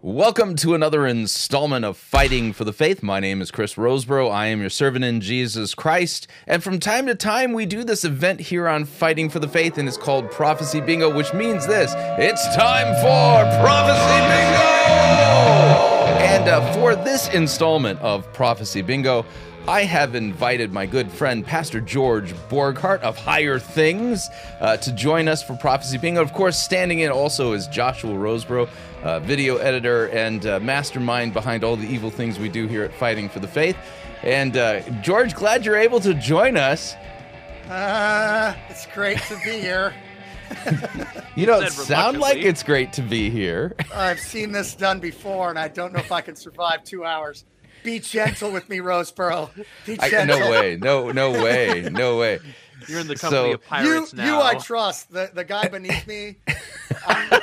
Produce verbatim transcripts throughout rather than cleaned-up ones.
Welcome to another installment of Fighting for the Faith. My name is Chris Roseborough. I am your servant in Jesus Christ. And from time to time, we do this event here on Fighting for the Faith, and it's called Prophecy Bingo, which means this. It's time for Prophecy Bingo! And uh, for this installment of Prophecy Bingo, I have invited my good friend, Pastor George Borghardt of Higher Things, uh, to join us for Prophecy Bingo. Of course, standing in also is Joshua Roseborough, uh, video editor and uh, mastermind behind all the evil things we do here at Fighting for the Faith. And uh, George, glad you're able to join us. Uh, it's great to be here. You don't sound like it's great to be here. I've seen this done before, and I don't know if I can survive two hours. Be gentle with me, Roseborough. Be gentle. I, no way. No, no way. No way. You're in the company so, of pirates you, now. You I trust. The the guy beneath me, I,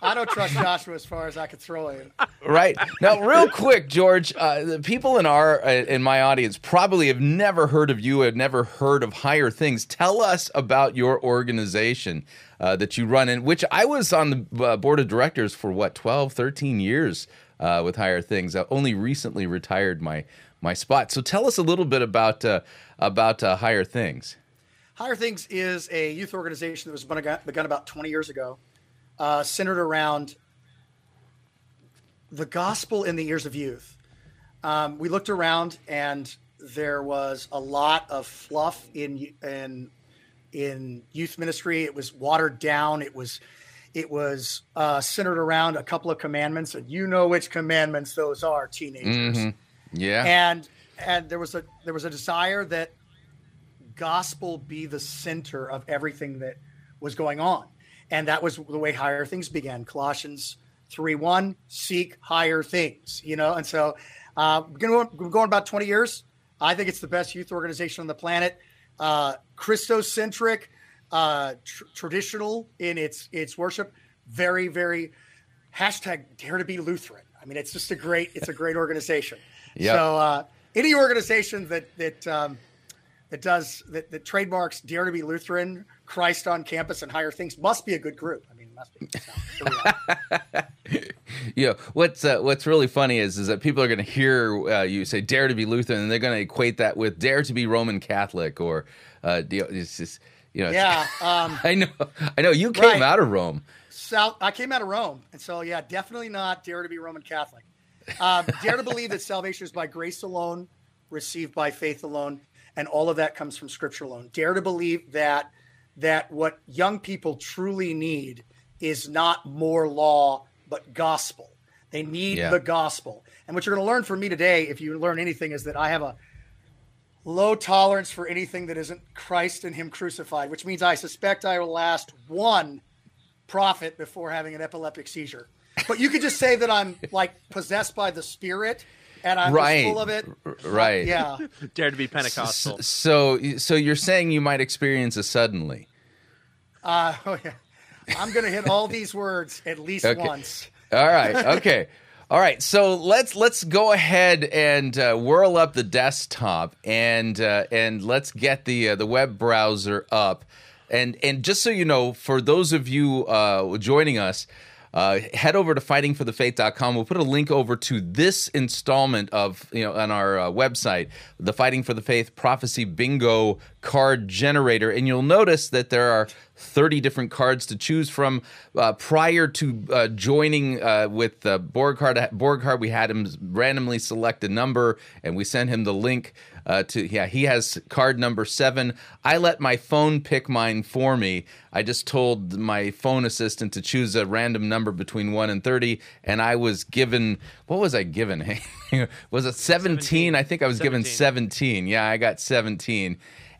I don't trust Joshua as far as I could throw him. Right. Now, real quick, George, uh, the people in, our, uh, in my audience probably have never heard of you, have never heard of Higher Things. Tell us about your organization uh, that you run in, which I was on the uh, board of directors for, what, twelve, thirteen years Uh, with Higher Things. I only recently retired my my spot. So tell us a little bit about uh, about uh, Higher Things. Higher Things is a youth organization that was begun about twenty years ago, uh, centered around the gospel in the ears of youth. Um, we looked around, and there was a lot of fluff in in in youth ministry. It was watered down. It was. It was uh, centered around a couple of commandments, and you know which commandments those are, teenagers. Mm-hmm. Yeah, and and there was a there was a desire that gospel be the center of everything that was going on, and that was the way Higher Things began. Colossians three one, seek higher things, you know. And so uh, we're going we're going about twenty years. I think it's the best youth organization on the planet, uh, Christocentric. Uh, tr- traditional in its its worship, very very hashtag dare to be Lutheran. I mean, it's just a great it's a great organization. Yep. So uh, any organization that that um, that does that, that trademarks dare to be Lutheran, Christ on campus, and Higher Things must be a good group. I mean, it must be. So, here we are. Yeah, what's uh, what's really funny is is that people are going to hear uh, you say dare to be Lutheran, and they're going to equate that with dare to be Roman Catholic or uh, you know, it's just. You know, yeah, um, I know. I know you came right. out of Rome. South, I came out of Rome, and so yeah, definitely not dare to be Roman Catholic. Uh, dare to believe that salvation is by grace alone, received by faith alone, and all of that comes from Scripture alone. Dare to believe that that what young people truly need is not more law, but gospel. They need yeah. the gospel. And what you're going to learn from me today, if you learn anything, is that I have a low tolerance for anything that isn't Christ and him crucified, which means I suspect I will last one prophet before having an epileptic seizure. But you could just say that I'm like possessed by the Spirit and I'm right. full of it. Right. Yeah. Dare to be Pentecostal. So, so you're saying you might experience a suddenly. Uh, oh yeah. I'm going to hit all these words at least okay. once. All right. Okay. All right, so let's let's go ahead and uh, whirl up the desktop and uh, and let's get the uh, the web browser up, and and just so you know, for those of you uh, joining us, uh, head over to fighting for the faith dot com. We'll put a link over to this installment of you know on our uh, website, the Fighting for the Faith Prophecy Bingo card generator, and you'll notice that there are thirty different cards to choose from. Uh, prior to uh, joining uh, with uh, Borghardt, Borghardt, we had him randomly select a number, and we sent him the link uh, to, yeah, he has card number seven. I let my phone pick mine for me. I just told my phone assistant to choose a random number between one and thirty, and I was given, what was I given? Was it seventeen? I think I was seventeen. Given seventeen. Yeah, I got seventeen.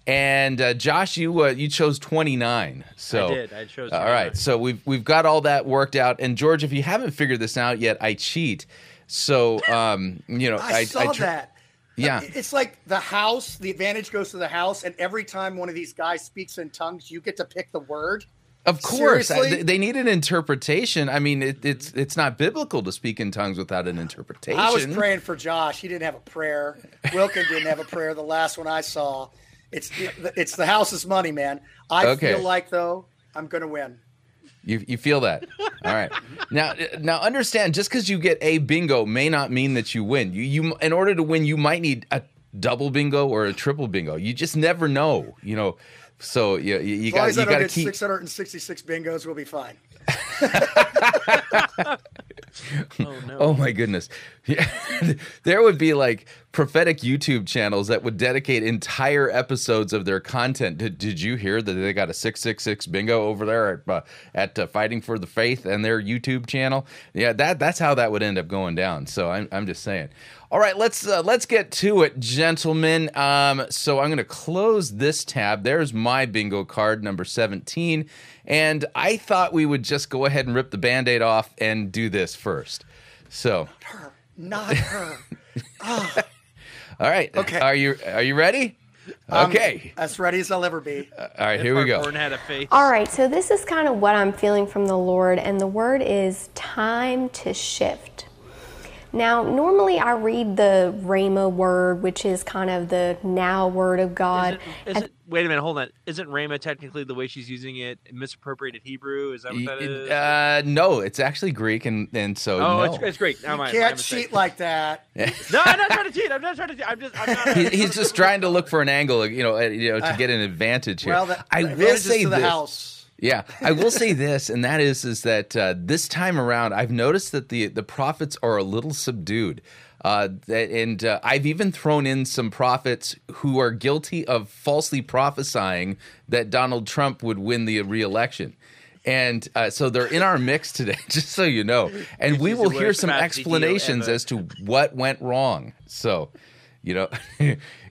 And uh, Josh, you uh, you chose twenty-nine. So, I did. I chose twenty-nine. All right. So we've we've got all that worked out. And George, if you haven't figured this out yet, I cheat. So um, you know, I, I saw I tra- that. Yeah, it's like the house. The advantage goes to the house, and every time one of these guys speaks in tongues, you get to pick the word. Of course, I, they need an interpretation. I mean, it, it's it's not biblical to speak in tongues without an interpretation. I was praying for Josh. He didn't have a prayer. Wilkin didn't have a prayer. The last one I saw. It's it's the house's money, man. I okay. feel like, though, I'm going to win. You you feel that? All right. Now now understand, just because you get a bingo may not mean that you win. You you in order to win, you might need a double bingo or a triple bingo. You just never know, you know. So you you got you got to keep six hundred sixty-six bingos. We'll be fine. Oh, no. Oh my goodness. Yeah. There would be like prophetic YouTube channels that would dedicate entire episodes of their content. Did, did you hear that they got a six six six bingo over there at, uh, at uh, Fighting for the Faith and their YouTube channel? Yeah, that that's how that would end up going down. So I'm I'm just saying. All right, let's uh, let's get to it, gentlemen. Um, so I'm going to close this tab. There's my bingo card, number seventeen. And I thought we would just go ahead and rip the Band-Aid off and do this first. So not her, not her. Oh. All right. Okay. Are you are you ready? Um, okay. As ready as I'll ever be. Uh, all right, if here we go. Had a faith. All right. So this is kind of what I'm feeling from the Lord, and the word is time to shift. Now, normally I read the Rhema word, which is kind of the now word of God. Is it, is it, wait a minute, hold on. Isn't Rhema technically the way she's using it misappropriated Hebrew? Is that what that is? Uh, no, it's actually Greek, and, and so oh, no. it's, it's Greek. No, you my, can't my cheat like that. No, I'm not trying to cheat. I'm not trying to cheat. I'm just. I'm not, he, I'm he's just trying to look for an angle, you know, you know, to get an advantage here. Well, the, I will say to the this. House. Yeah, I will say this, and that is is that uh, this time around, I've noticed that the, the prophets are a little subdued. Uh, and uh, I've even thrown in some prophets who are guilty of falsely prophesying that Donald Trump would win the re-election. And uh, so they're in our mix today, just so you know. And we will hear some explanations as to what went wrong. So, you know,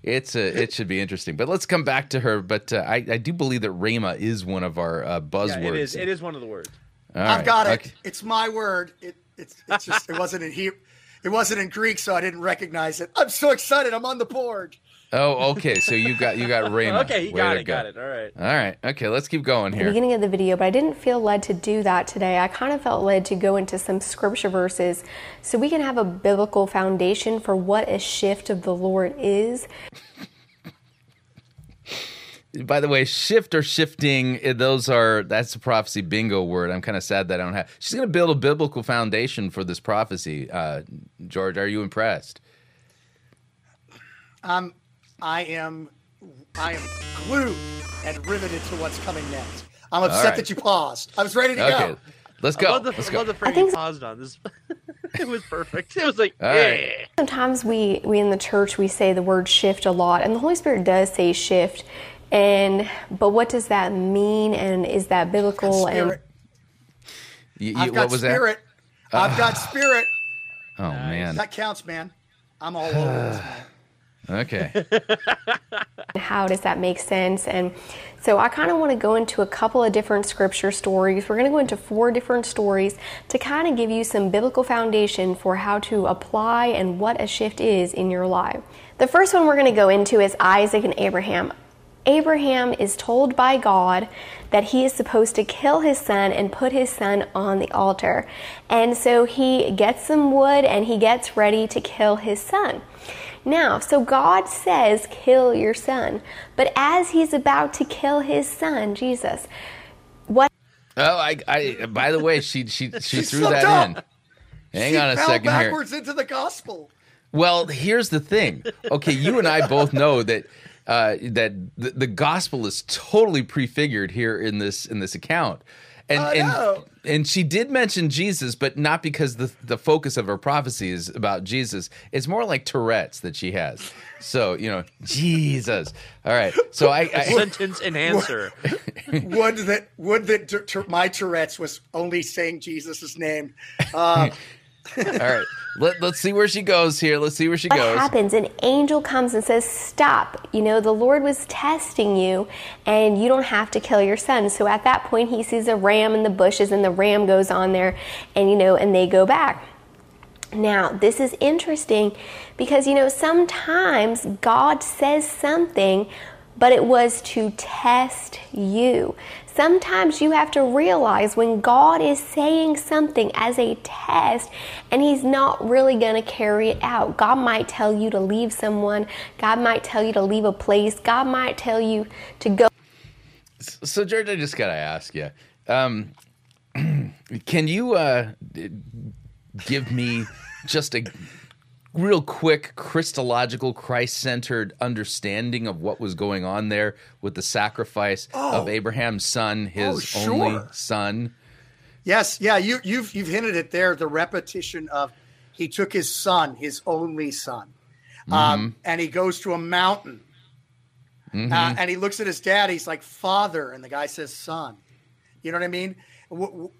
it's a, it should be interesting. But let's come back to her. But uh, I, I do believe that Rhema is one of our uh, buzzwords. Yeah, it is. It is one of the words. All I've right. got it. Okay. It's my word. It it's it's just it wasn't in Hebrew. It wasn't in Greek, so I didn't recognize it. I'm so excited. I'm on the board. Oh, okay. So you got you got Rhema. Okay, you got Way it. Go. Got it. All right. All right. Okay, let's keep going here. At the beginning of the video, but I didn't feel led to do that today. I kind of felt led to go into some scripture verses so we can have a biblical foundation for what a shift of the Lord is. By the way, shift or shifting, those are, that's the prophecy bingo word. I'm kind of sad that I don't have. She's going to build a biblical foundation for this prophecy. Uh, George, are you impressed? Um. I am, I am glued and riveted to what's coming next. I'm upset right. that you paused. I was ready to okay. go. Let's go. I love the, Let's I love go. the phrase you paused on. This, it was perfect. It was like, yeah. Right. Sometimes we, we in the church, we say the word shift a lot, and the Holy Spirit does say shift. And but what does that mean? And is that biblical? And you, you, I've got what spirit. Was that? I've uh, got spirit. Oh nice. man, that counts, man. I'm all over this, man. Okay. How does that make sense? And so I kind of want to go into a couple of different scripture stories. We're going to go into four different stories to kind of give you some biblical foundation for how to apply and what a shift is in your life. The first one we're going to go into is Isaac and Abraham. Abraham is told by God that he is supposed to kill his son and put his son on the altar. And so he gets some wood and he gets ready to kill his son. Now, so God says, kill your son. But as he's about to kill his son, Jesus, what? Oh, I, I by the way, she she she, she threw that up. in. Hang she on a second backwards here. backwards into the gospel. Well, here's the thing. Okay, you and I both know that uh, that the, the gospel is totally prefigured here in this in this account. And, oh, no. and and she did mention Jesus, but not because the the focus of her prophecy is about Jesus. It's more like Tourette's that she has. So, you know, Jesus. All right. So I, I sentence enhancer. Would that would that my Tourette's was only saying Jesus' name. Uh, All right. Let, let's see where she goes here. Let's see where she what goes. What happens? An angel comes and says, stop. You know, the Lord was testing you, and you don't have to kill your son. So at that point, he sees a ram in the bushes, and the ram goes on there, and, you know, and they go back. Now, this is interesting because, you know, sometimes God says something, but it was to test you. Sometimes you have to realize when God is saying something as a test and he's not really going to carry it out. God might tell you to leave someone. God might tell you to leave a place. God might tell you to go. So, George, I just got to ask you. Um, Can you uh, give me just a real quick Christological, Christ-centered understanding of what was going on there with the sacrifice oh. of Abraham's son, his oh, sure. only son? Yes, yeah, you, you've you've hinted it there. The repetition of he took his son, his only son, mm-hmm. um, and he goes to a mountain, mm-hmm. uh, and he looks at his dad. He's like, "Father," and the guy says, "Son." You know what I mean?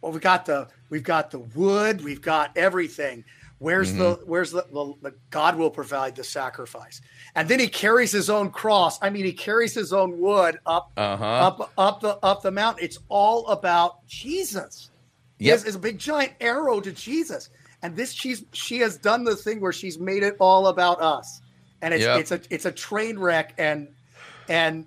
We've got the we've got the wood, we've got everything. Where's mm-hmm. the where's the, the, the God will provide the sacrifice, and then he carries his own cross. I mean, he carries his own wood up uh-huh. up up the up the mountain. It's all about Jesus. Yes, it's a big giant arrow to Jesus, and this she's she has done the thing where she's made it all about us, and it's yep. it's a it's a train wreck, and and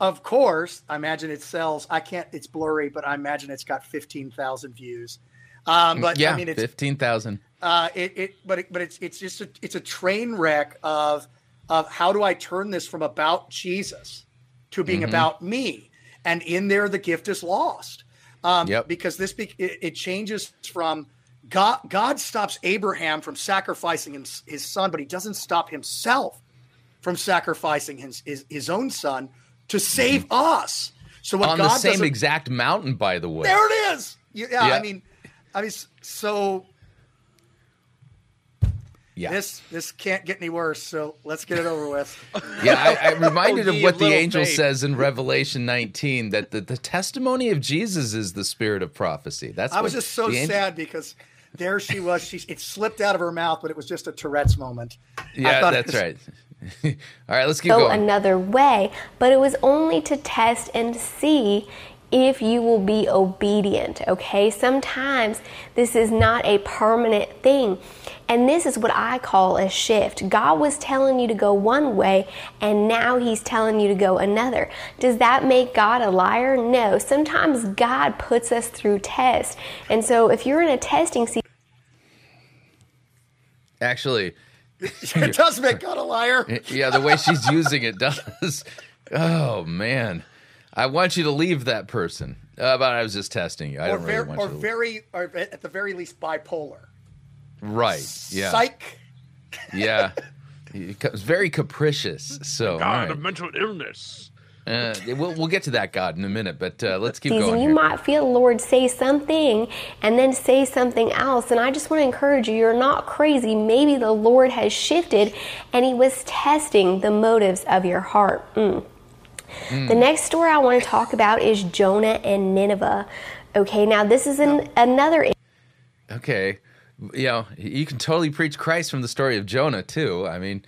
of course I imagine it sells. I can't. It's blurry, but I imagine it's got fifteen thousand views. Um, but yeah, I mean, it's fifteen thousand. Uh, it, it, but it, but it's it's just a, it's a train wreck of of how do I turn this from about Jesus to being mm-hmm. about me, and in there the gift is lost, um, yep. because this be, it, it changes from God. God stops Abraham from sacrificing his, his son, but he doesn't stop himself from sacrificing his his, his own son to save mm-hmm. us. So what on God the same exact mountain, by the way, there it is. Yeah, yeah. I mean, I mean, so. Yeah. This this can't get any worse, so let's get it over with. Yeah, I, I'm reminded oh, of what the angel faith. says in Revelation nineteen, that the, the testimony of Jesus is the spirit of prophecy. That's I was just so angel... sad because there she was. She It slipped out of her mouth, but it was just a Tourette's moment. Yeah, that's was... right. All right, let's keep go going. Go another way, but it was only to test and see if you will be obedient, okay? Sometimes this is not a permanent thing. And this is what I call a shift. God was telling you to go one way, and now he's telling you to go another. Does that make God a liar? No. Sometimes God puts us through tests. And so if you're in a testing season... Actually... It does make God a liar. Yeah, the way she's using it does. Oh, man. I want you to leave that person. Uh, but I was just testing you. I or don't very, really want or you to very, or at the very least, bipolar. Right. Yeah. Psych. Yeah. It's very capricious. So God of right. mental illness. Uh, we'll we'll get to that God in a minute, but uh, let's keep season, going. Here. You might feel the Lord say something and then say something else, and I just want to encourage you: you're not crazy. Maybe the Lord has shifted, and He was testing the motives of your heart. Mm. Mm. The next story I want to talk about is Jonah and Nineveh. Okay, now this is an, another. Okay. You know, you can totally preach Christ from the story of Jonah, too. I mean,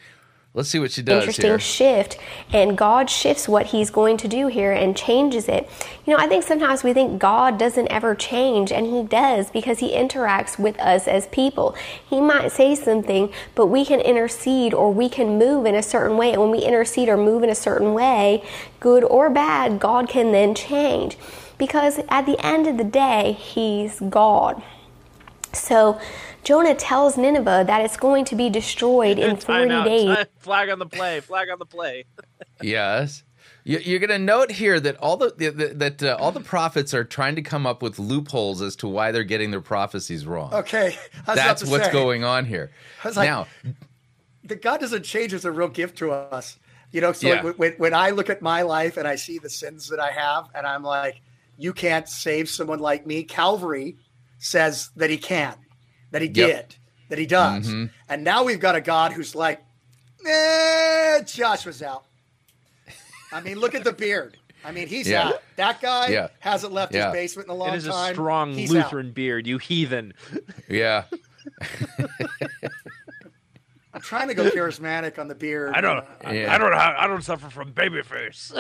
let's see what she does Interesting here. shift, and God shifts what he's going to do here and changes it. You know, I think sometimes we think God doesn't ever change, and he does because he interacts with us as people. He might say something, but we can intercede or we can move in a certain way, and when we intercede or move in a certain way, good or bad, God can then change because at the end of the day, he's God. So Jonah tells Nineveh that it's going to be destroyed in forty days. Flag on the play. Flag on the play. Yes. You're going to note here that all the that uh, all the prophets are trying to come up with loopholes as to why they're getting their prophecies wrong. Okay. That's what's say. going on here. I was like, now, the God doesn't change is a real gift to us. You know, so yeah. like when, when I look at my life and I see the sins that I have and I'm like, you can't save someone like me. Calvary says that he can, that he did, yep. that he does. Mm-hmm. And now we've got a God who's like, eh, Joshua's out. I mean, look at the beard. I mean, he's yeah. out. That guy yeah. hasn't left yeah. his basement in a long time. It is time. a strong he's Lutheran out. beard, you heathen. Yeah. I'm trying to go charismatic on the beard. I don't. Uh, yeah. I, I don't. Have, I don't suffer from baby face.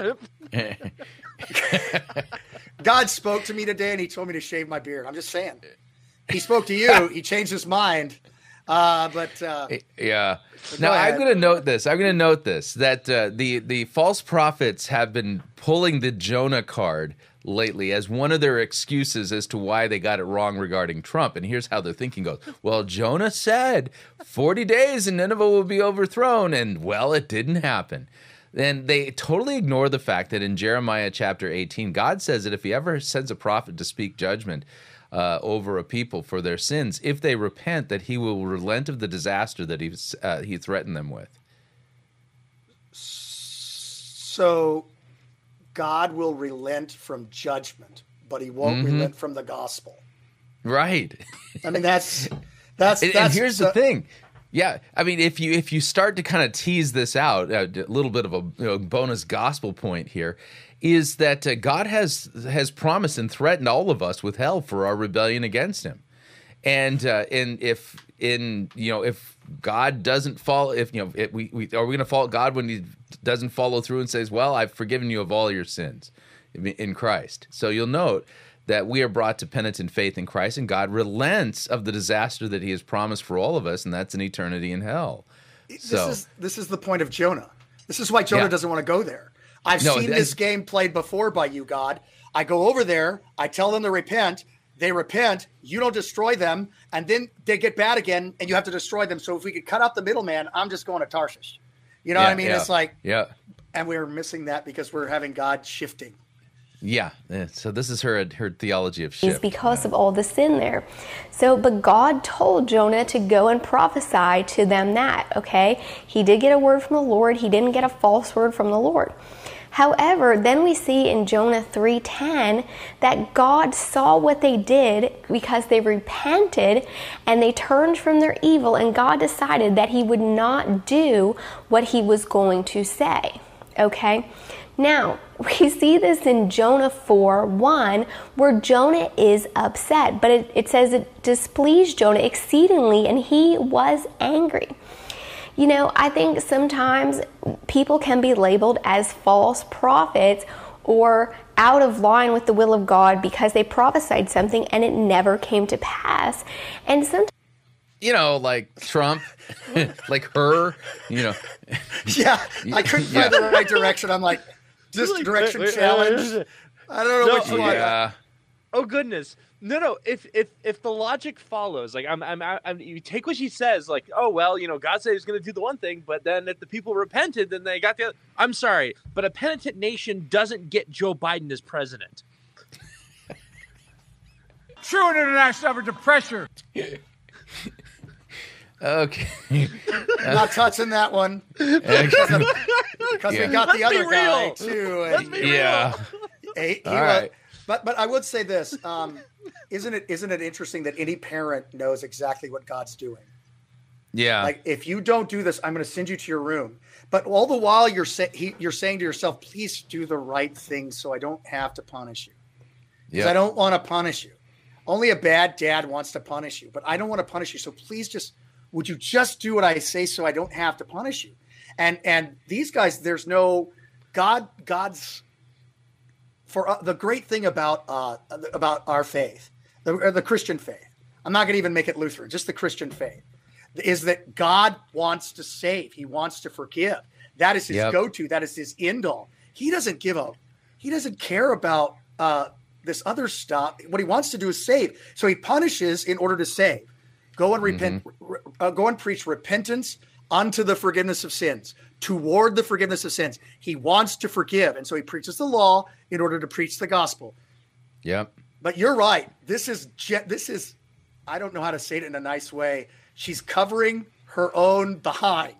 God spoke to me today, and He told me to shave my beard. I'm just saying. He spoke to you. He changed his mind. Uh, but uh, yeah. But now I'm going to note this. I'm going to note this that uh, the the false prophets have been pulling the Jonah card lately as one of their excuses as to why they got it wrong regarding Trump. And here's how their thinking goes. Well, Jonah said forty days and Nineveh will be overthrown. And, well, it didn't happen. And they totally ignore the fact that in Jeremiah chapter eighteen, God says that if he ever sends a prophet to speak judgment, uh, over a people for their sins, if they repent, that he will relent of the disaster that he, uh, he threatened them with. So God will relent from judgment, but he won't mm-hmm. relent from the gospel. Right. I mean, that's, that's, and, that's and here's the, the thing. Yeah, I mean, if you if you start to kind of tease this out, a little bit of a you know, bonus gospel point here, is that uh, God has has promised and threatened all of us with hell for our rebellion against Him, and uh, and if in you know if God doesn't follow, if you know if we, we are we going to fault God when He doesn't follow through and says, "Well, I've forgiven you of all your sins in Christ"? So you'll note that we are brought to penitent faith in Christ, and God relents of the disaster that He has promised for all of us, and that's an eternity in hell. This so, is this is the point of Jonah. This is why Jonah yeah. doesn't want to go there. I've no, seen this I, game played before by you, God. I go over there, I tell them to repent, they repent, you don't destroy them, and then they get bad again, and you have to destroy them. So if we could cut out the middleman, I'm just going to Tarshish. You know yeah, what I mean? Yeah, it's like, yeah. and we're missing that because we're having God shifting. Yeah, so this is her her theology of shift. It's because of all the sin there. So, but God told Jonah to go and prophesy to them that, okay? He did get a word from the Lord. He didn't get a false word from the Lord. However, then we see in Jonah three ten that God saw what they did because they repented and they turned from their evil, and God decided that He would not do what He was going to say, okay? Now, we see this in Jonah four one, where Jonah is upset, but it, it says it displeased Jonah exceedingly, and he was angry. You know, I think sometimes people can be labeled as false prophets or out of line with the will of God because they prophesied something and it never came to pass. And sometimes, you know, like Trump, like her, you know. Yeah, I couldn't find yeah. the right direction. I'm like... This like, direction wait, wait, challenge. Wait, I don't know no, which one. Yeah. Oh goodness! No, no. If if if the logic follows, like I'm, I'm, I'm, you take what she says. Like, oh well, you know, God said He was going to do the one thing, but then if the people repented, then they got the other. I'm sorry, but a penitent nation doesn't get Joe Biden as president. True international effort to pressure. Okay. Not touching that one. Because yeah. we got Let's the other guy, too. Let's be yeah. real. He, he All right. was, but, but I would say this. Um, isn't it isn't it interesting that any parent knows exactly what God's doing? Yeah. Like, if you don't do this, I'm going to send you to your room. But all the while, you're, say, he, you're saying to yourself, please do the right thing so I don't have to punish you. Because yep. I don't want to punish you. Only a bad dad wants to punish you. But I don't want to punish you. So please just... Would you just do what I say so I don't have to punish you? And and these guys, there's no God. God's for uh, the great thing about uh, about our faith, the, the Christian faith. I'm not going to even make it Lutheran, just the Christian faith, is that God wants to save. He wants to forgive. That is His yep. go-to. That is His end all. He doesn't give up. He doesn't care about uh, this other stuff. What He wants to do is save. So He punishes in order to save. Go and repent. Mm-hmm. uh, go and preach repentance unto the forgiveness of sins, toward the forgiveness of sins. He wants to forgive, and so He preaches the law in order to preach the gospel. Yeah. But you're right. This is this is. I don't know how to say it in a nice way. She's covering her own behind.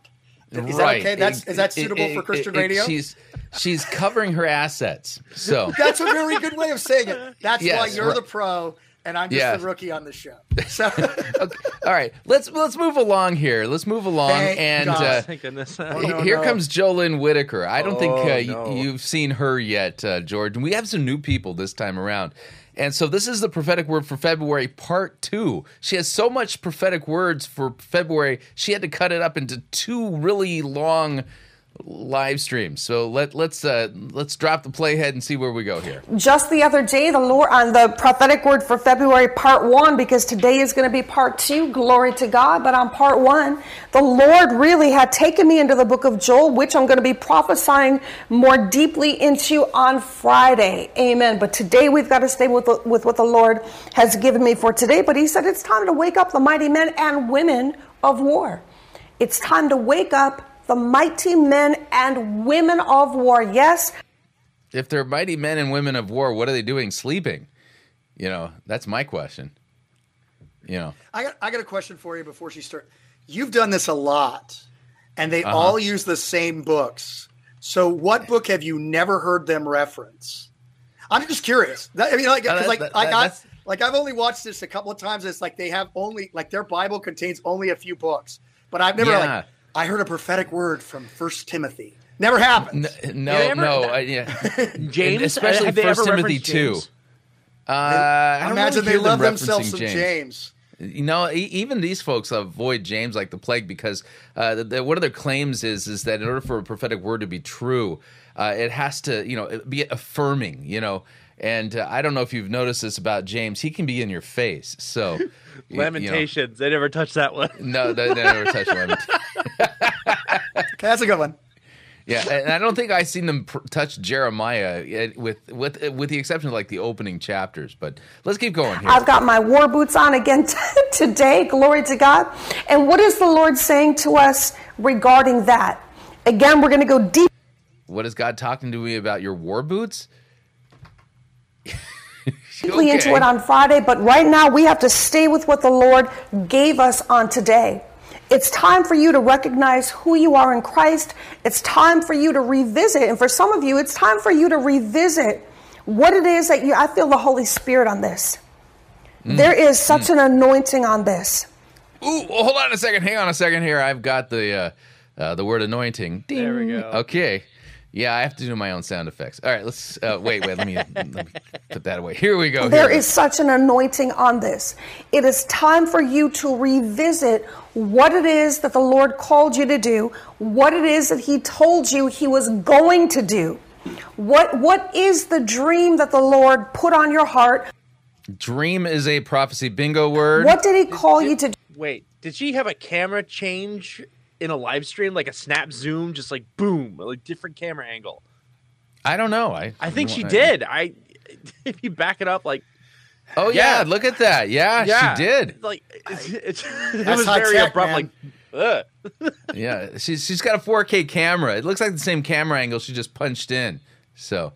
Is right. that okay? That's it, is that suitable it, it, for Christian it, it, radio? She's she's covering her assets. So that's a very good way of saying it. That's yes, why you're right. the pro. And I'm just yeah. a rookie on the show. So. Okay. All right, let's let's move along here. Let's move along, Thank and uh, oh, no, here no. comes Jolynn Whitaker. I don't oh, think uh, no. y- you've seen her yet, uh, George. We have some new people this time around, and so this is the prophetic word for February, part two. She has so much prophetic words for February. She had to cut it up into two really long live stream. So let, let's uh, let's drop the playhead and see where we go here. Just the other day, the Lord on the prophetic word for February, part one, because today is going to be part two. Glory to God. But on part one, the Lord really had taken me into the book of Joel, which I'm going to be prophesying more deeply into on Friday. Amen. But today we've got to stay with the, with what the Lord has given me for today. But He said, it's time to wake up the mighty men and women of war. It's time to wake up the mighty men and women of war, yes. If they're mighty men and women of war, what are they doing? Sleeping. You know, that's my question. You know, I got I got a question for you before she starts. You've done this a lot, and they uh-huh. all use the same books. So, what book have you never heard them reference? I'm just curious. That, I mean, like, uh, that, like, that, I got, like, I've only watched this a couple of times. It's like they have only, like, their Bible contains only a few books. But I've never, yeah. like, I heard a prophetic word from First Timothy. Never happened. N- no, ever, no, uh, yeah. James, especially First Timothy two. Uh, I imagine really they love them themselves some James. James. You know, e- even these folks avoid James like the plague because uh, the, the, one of their claims is is that in order for a prophetic word to be true, uh, it has to, you know, be affirming, you know. And uh, I don't know if you've noticed this about James. He can be in your face. So, Lamentations. You know. They never touched that one. No, they, they never touched Lamentations. That's a good one. Yeah, and I don't think I've seen them pr- touch Jeremiah, with with with the exception of like the opening chapters. But let's keep going here. I've got my war boots on again t- today. Glory to God. And what is the Lord saying to us regarding that? Again, we're going to go deep. What is God talking to me about your war boots? Deeply okay. into it on Friday, but right now we have to stay with what the Lord gave us on today. It's time for you to recognize who you are in Christ. It's time for you to revisit. And for some of you, it's time for you to revisit what it is that you, I feel the Holy Spirit on this. Mm. There is such mm. an anointing on this. Ooh, well, hold on a second. Hang on a second here. I've got the, uh, uh, the word anointing. Ding. There we go. Okay. Yeah, I have to do my own sound effects. All right, let's uh, wait, wait, let me, let me put that away. Here we go. There is such an anointing on this. It is time for you to revisit what it is that the Lord called you to do, what it is that he told you he was going to do. What what is the dream that the Lord put on your heart? Dream is a prophecy bingo word. What did he call did, you to do? Wait, did she have a camera change in a live stream, like a snap zoom, just like boom, like different camera angle? I don't know. I I think she I, did. I if you back it up, like oh yeah, yeah look at that. Yeah, yeah. She did. Like it's, it's, it was very tech, abrupt. Man. Like ugh. yeah, she's she's got a four K camera. It looks like the same camera angle she just punched in. So.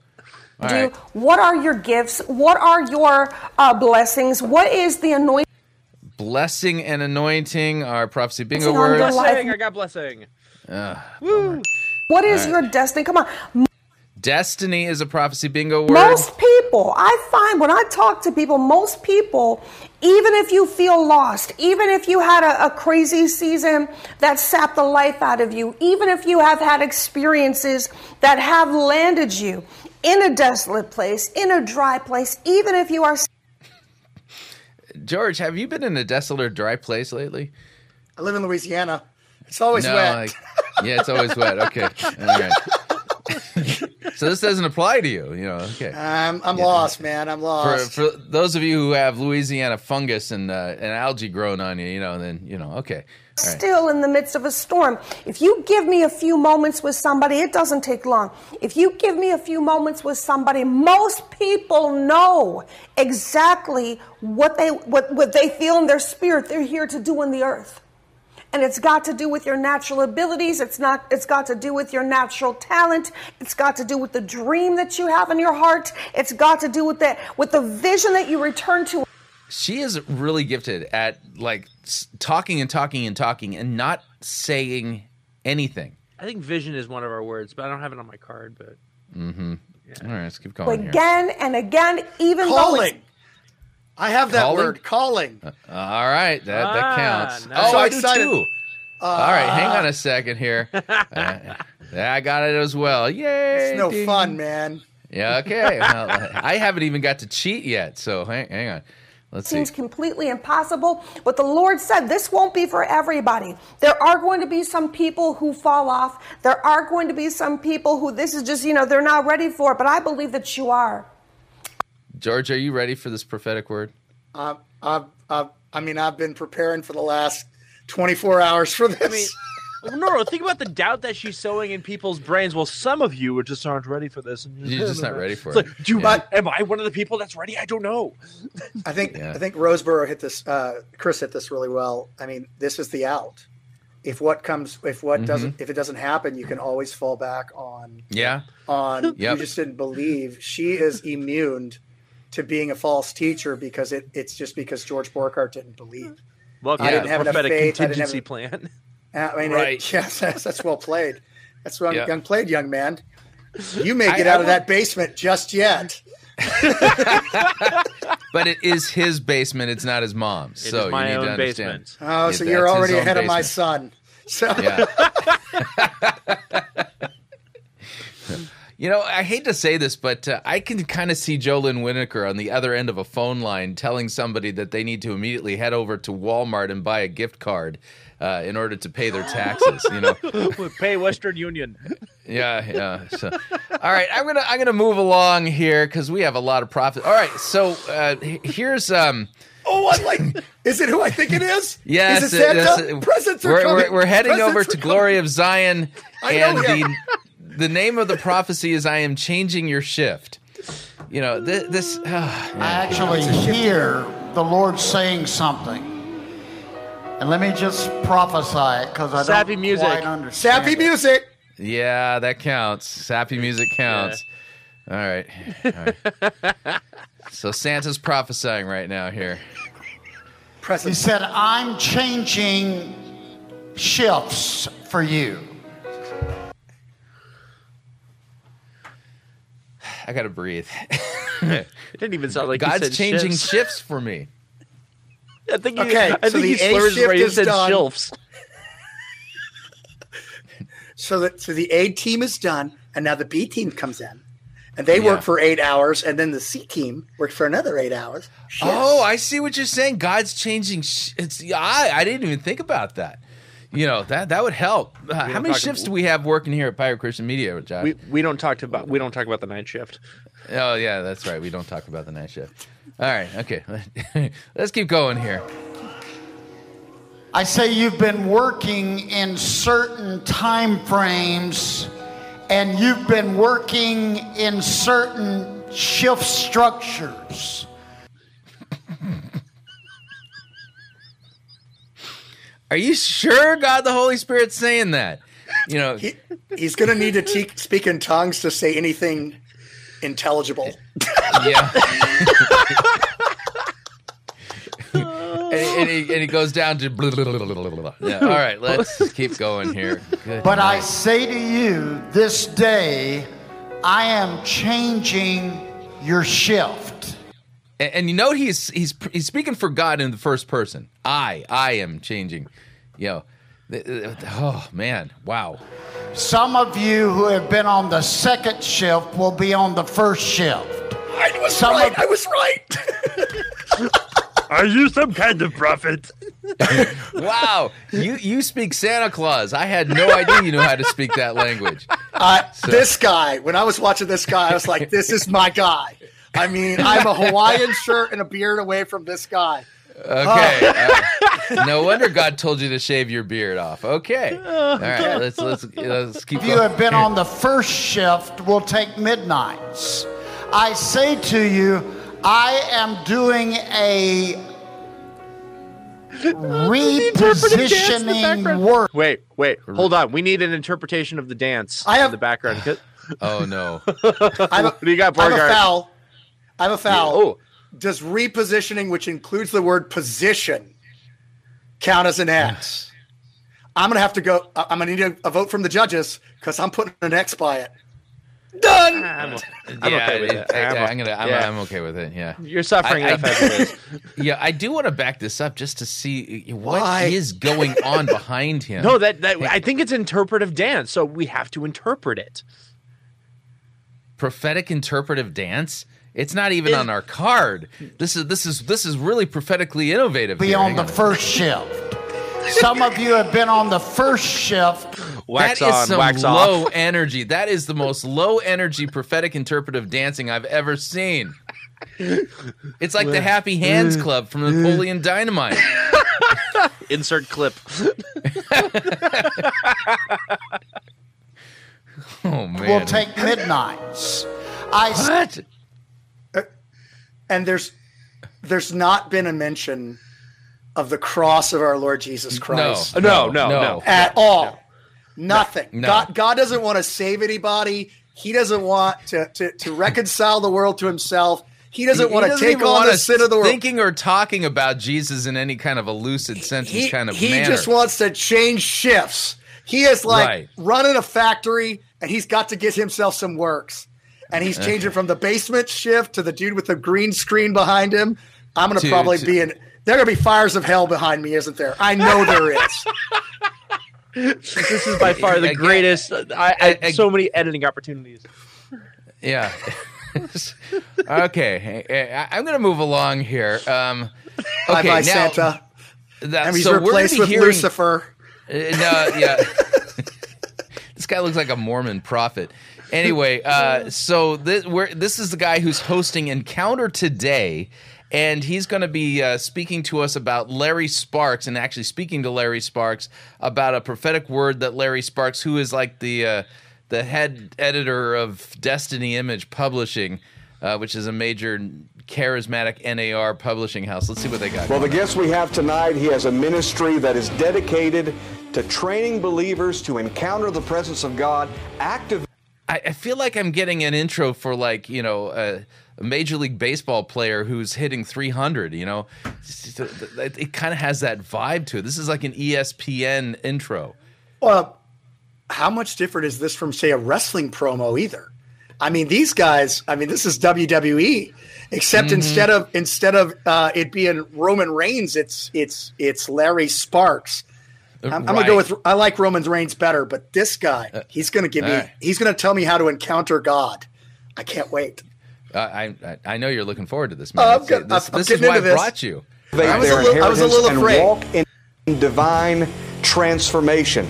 All right. What are your gifts? What are your uh, blessings? What is the anointing? Blessing and anointing are prophecy bingo words. Blessing, I got blessing. Uh, Woo. What is right. your destiny? Come on. Destiny is a prophecy bingo word. Most people, I find when I talk to people, most people, even if you feel lost, even if you had a, a crazy season that sapped the life out of you, even if you have had experiences that have landed you in a desolate place, in a dry place, even if you are... George, have you been in a desolate or dry place lately? I live in Louisiana. It's always no, wet. Like, yeah, it's always wet. Okay. All right. So this doesn't apply to you, you know. Okay. I'm I'm yeah. lost, man. I'm lost. For, for those of you who have Louisiana fungus and uh, and algae grown on you, you know, then you know. Okay. All right. Still in the midst of a storm. If you give me a few moments with somebody, it doesn't take long. If you give me a few moments with somebody, most people know exactly what they what, what they feel in their spirit they're here to do in the earth. And it's got to do with your natural abilities. It's not. It's got to do with your natural talent. It's got to do with the dream that you have in your heart. It's got to do with that, with the vision that you return to. She is really gifted at like talking and talking and talking and not saying anything. I think vision is one of our words, but I don't have it on my card. But mm-hmm. yeah. All right, let's keep calling here. Again and again, even calling. Though I have that calling? word, calling. Uh, all right, that, ah, that counts. Nice. Oh, so I do too. Uh, all right, hang on a second here. uh, I got it as well. Yay! It's no ding. fun, man. Yeah, okay. Well, I haven't even got to cheat yet, so hang, hang on. Let's Seems see. completely impossible, but the Lord said this won't be for everybody. There are going to be some people who fall off. There are going to be some people who this is just, you know, they're not ready for it, but I believe that you are. George, are you ready for this prophetic word? Uh, I've, I've, I mean, I've been preparing for the last twenty-four hours for this. I mean, Nora, think about the doubt that she's sowing in people's brains. Well, some of you just aren't ready for this. And you're, you're just not ready for it's it. Like, do yeah. I, am I one of the people that's ready? I don't know. I think yeah. I think Roseborough hit this. Uh, Chris hit this really well. I mean, this is the out. If what comes, if what mm-hmm. doesn't, if it doesn't happen, you can always fall back on. Yeah. On yep. you just didn't believe. She is immune to being a false teacher because it, it's just because George Borghardt didn't believe. Well, I didn't have enough faith. Contingency plan. I mean, right. It, yes, that's, that's well played. That's well yeah. young played, young man. You may get I, out I, of that basement just yet. But it is his basement. It's not his mom's. It so is my you need own to basement. Oh, so it, you're already ahead basement. Of my son. So. Yeah. You know, I hate to say this, but uh, I can kind of see Jolynn Whitaker on the other end of a phone line telling somebody that they need to immediately head over to Walmart and buy a gift card uh, in order to pay their taxes. You know, pay Western Union. Yeah, yeah. So, all right, I'm gonna I'm gonna move along here because we have a lot of profit. All right, so uh, here's um. Oh, I like. Is it who I think it is? Yes, is it Santa? It, Presents are we're, coming. We're, we're heading Presents over to coming. Glory of Zion I and know him. the. The name of the prophecy is I am changing your shift. You know, th- this... Oh, I actually hear the Lord saying something. And let me just prophesy it because I Sappy don't music. quite understand Sappy it. music! Yeah, that counts. Sappy music counts. Yeah. All right. All right. So Santa's prophesying right now here. He said, I'm changing shifts for you. I gotta breathe. It didn't even sound like God's you said changing shifts. shifts for me. I think you, okay, I so think the he slurs where you said shilfs. So that so the A team is done, and now the B team comes in, and they yeah. work for eight hours, and then the C team works for another eight hours. Shifts. Oh, I see what you're saying. God's changing. Sh- it's I. I didn't even think about that. You know, that that would help. Uh, how many shifts about, do we have working here at Pirate Christian Media, Josh? We we don't talk about we don't talk about the night shift. Oh yeah, that's right. We don't talk about the night shift. All right, okay. Let's keep going here. I say you've been working in certain time frames, and you've been working in certain shift structures. Are you sure God the Holy Spirit's saying that? You know, he, he's going to need to te- speak in tongues to say anything intelligible. Yeah. and, and, he, and he goes down to blah, blah, blah, blah, blah. Yeah, all right, let's keep going here. Good but night. I say to you this day, I am changing your shift. And, and you know he's he's he's speaking for God in the first person. I I am changing, you know. Oh man, wow. Some of you who have been on the second shift will be on the first shift. I was some right. Of, I was right. Are you some kind of prophet? Wow, you you speak Santa Claus. I had no idea you knew how to speak that language. Uh, so. This guy. When I was watching this guy, I was like, this is my guy. I mean, I'm a Hawaiian shirt and a beard away from this guy. Okay. Oh. Uh, no wonder God told you to shave your beard off. Okay. All right. Let's let's let's keep. If you going. have been on the first shift, we'll take midnights. I say to you, I am doing a repositioning work. Wait, wait, hold on. We need an interpretation of the dance I have, in the background. Oh no! I'm a, what do you got, Borghardt? I'm a foul. I'm a foul. Yeah. Oh. Does repositioning, which includes the word position, count as an X? I'm going to have to go. I'm going to need a vote from the judges because I'm putting an X by it. Done. I'm, a, I'm yeah, okay with it. it. I'm, yeah, I'm, gonna, I'm, yeah. I'm okay with it. Yeah. You're suffering I, enough I, as it is. Yeah, I do want to back this up just to see what Why? is going on behind him. No, that, that I think it's interpretive dance, so we have to interpret it. Prophetic interpretive dance? It's not even it's, on our card. This is this is this is really prophetically innovative. Be on the on. first shift. Some of you have been on the first shift. Wax that on, is some wax low off. energy. That is the most low energy prophetic interpretive dancing I've ever seen. It's like the Happy Hands Club from Napoleon Dynamite. Insert clip. Oh man. We'll take midnights. I what? St- And there's there's not been a mention of the cross of our Lord Jesus Christ. No, no, no. no, no at no, all. No. Nothing. No. God, God doesn't want to save anybody. He doesn't want to, to, to reconcile the world to himself. He doesn't want to take on the sin of the world. Thinking or talking about Jesus in any kind of a lucid sentence he, kind of he manner. He just wants to change shifts. He is like right. running a factory, and he's got to get himself some works. And he's changing okay. from the basement shift to the dude with the green screen behind him. I'm going to probably to, be in – there are going to be fires of hell behind me, isn't there? I know there is. This is by far the greatest. I, I, I so many editing opportunities. Yeah. Okay, I'm going to move along here. Um, okay, bye bye, now, Santa. That, and he's so replaced with hearing, Lucifer. Uh, no, yeah. This guy looks like a Mormon prophet. Anyway, uh, so this, we're, this is the guy who's hosting Encounter today. And he's going to be uh, speaking to us about Larry Sparks, and actually speaking to Larry Sparks about a prophetic word that Larry Sparks, who is like the uh, the head editor of Destiny Image Publishing, uh, which is a major charismatic N A R publishing house. Let's see what they got. Well, the guest we have tonight, he has a ministry that is dedicated to training believers to encounter the presence of God. Active. I, I feel like I'm getting an intro for, like, you know, Uh, a Major League Baseball player who's hitting three hundred, you know? It kind of has that vibe to it. This is like an E S P N intro. Well, how much different is this from, say, a wrestling promo either? I mean, these guys, I mean, this is W W E, except mm-hmm. instead of instead of uh, it being Roman Reigns, it's it's it's Larry Sparks. I'm, right. I'm going to go with, I like Roman Reigns better, but this guy, uh, he's going to give me, right. he's going to tell me how to encounter God. I can't wait. Uh, I I know you're looking forward to this, man. Oh, I'm good. This, I'm this is why I this. brought you. They, I, was little, I was a little afraid. Walk in divine transformation.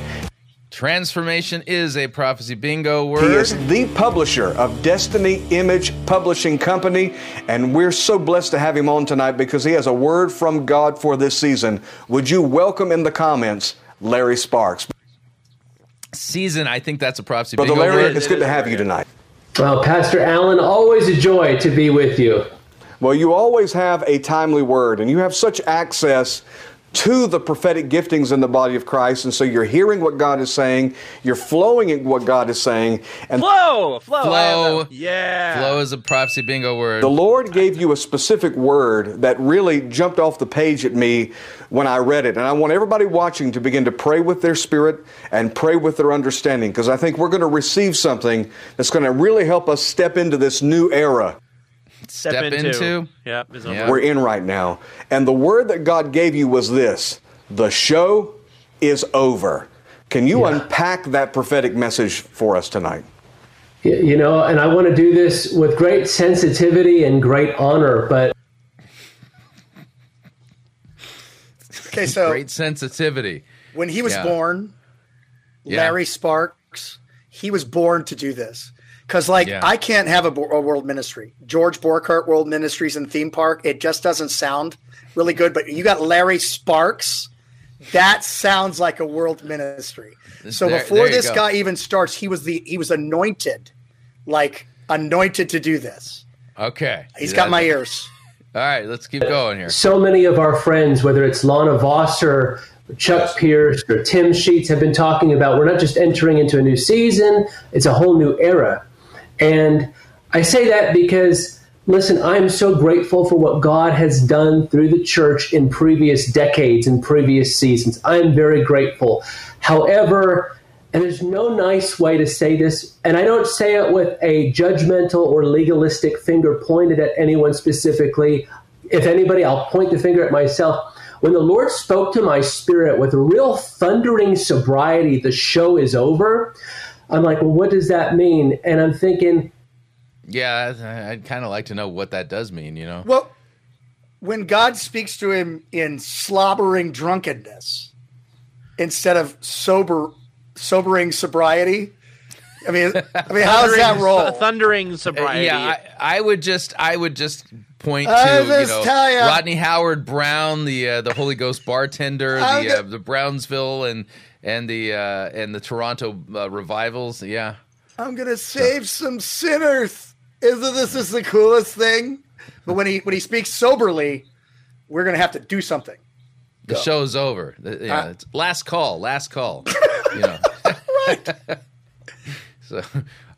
Transformation is a prophecy bingo word. He is the publisher of Destiny Image Publishing Company, and we're so blessed to have him on tonight because he has a word from God for this season. Would you welcome in the comments, Larry Sparks? Season, I think that's a prophecy Brother bingo Larry, word. It's good to have you tonight. Well, Pastor Allen, always a joy to be with you. Well, you always have a timely word, and you have such access to the prophetic giftings in the body of Christ, and so you're hearing what God is saying, you're flowing in what God is saying. And flow! Flow! Flow! Yeah! Flow is a prophecy bingo word. The Lord gave you a specific word that really jumped off the page at me when I read it, and I want everybody watching to begin to pray with their spirit and pray with their understanding, because I think we're going to receive something that's going to really help us step into this new era. Step, Step into. into. Yeah, yeah. We're in right now. And the word that God gave you was this: the show is over. Can you yeah. unpack that prophetic message for us tonight? You know, and I want to do this with great sensitivity and great honor, but... Okay, so... Great sensitivity. When he was yeah. born, Larry yeah. Sparks, he was born to do this. Because, like, yeah. I can't have a, a world ministry. George Borghardt World Ministries and Theme Park, it just doesn't sound really good. But you got Larry Sparks. That sounds like a world ministry. So there, before there this go. guy even starts, he was the he was anointed, like anointed to do this. Okay. He's yeah, got my ears. All right, let's keep going here. So many of our friends, whether it's Lana Voss or Chuck Pierce or Tim Sheets, have been talking about we're not just entering into a new season, it's a whole new era. And I say that because, listen, I'm so grateful for what God has done through the church in previous decades and previous seasons. I'm very grateful. However, and there's no nice way to say this, and I don't say it with a judgmental or legalistic finger pointed at anyone specifically. If anybody, I'll point the finger at myself. When the Lord spoke to my spirit with real thundering sobriety, the show is over. I'm like, well, what does that mean? And I'm thinking, yeah, I'd kind of like to know what that does mean, you know? Well, when God speaks to him in slobbering drunkenness instead of sober, sobering sobriety, I mean, I mean, how does that roll? Thundering sobriety. Uh, yeah, I, I would just, I would just point to, you know, Rodney Howard Brown, the uh, the Holy Ghost bartender, the uh, the Brownsville and. And the uh, and the Toronto uh, revivals, yeah. I'm gonna save some sinners. Isn't this is the coolest thing? But when he when he speaks soberly, we're gonna have to do something. Go. The show's over. The, yeah, uh, it's last call, last call. You know. Right. So,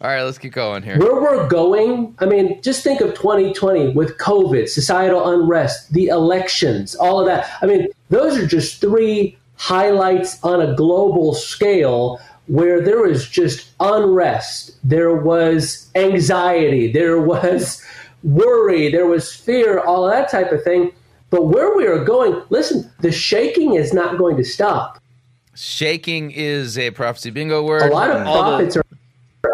all right, let's keep going here. Where we're going, I mean, just think of twenty twenty with COVID, societal unrest, the elections, all of that. I mean, those are just three highlights on a global scale where there was just unrest. There was anxiety. There was worry. There was fear, all of that type of thing. But where we are going, listen, the shaking is not going to stop. Shaking is a prophecy bingo word. A lot of prophets are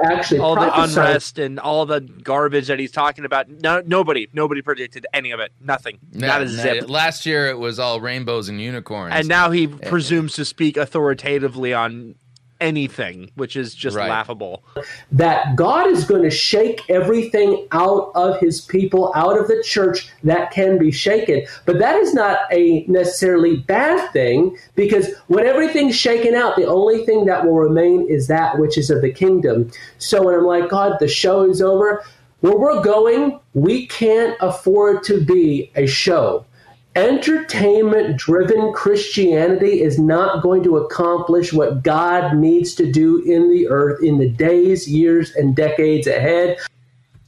actually all the unrest and all the garbage that he's talking about. No, nobody, nobody predicted any of it. Nothing. No, not a zip. Not Last year it was all rainbows and unicorns, and now he yeah. presumes to speak authoritatively on anything, which is just right. laughable. That God is going to shake everything out of his people, out of the church that can be shaken. But that is not a necessarily bad thing, because when everything's shaken out, the only thing that will remain is that which is of the kingdom. So when I'm like, God, the show is over, where we're going, we can't afford to be a show. Entertainment-driven Christianity is not going to accomplish what God needs to do in the earth in the days, years, and decades ahead.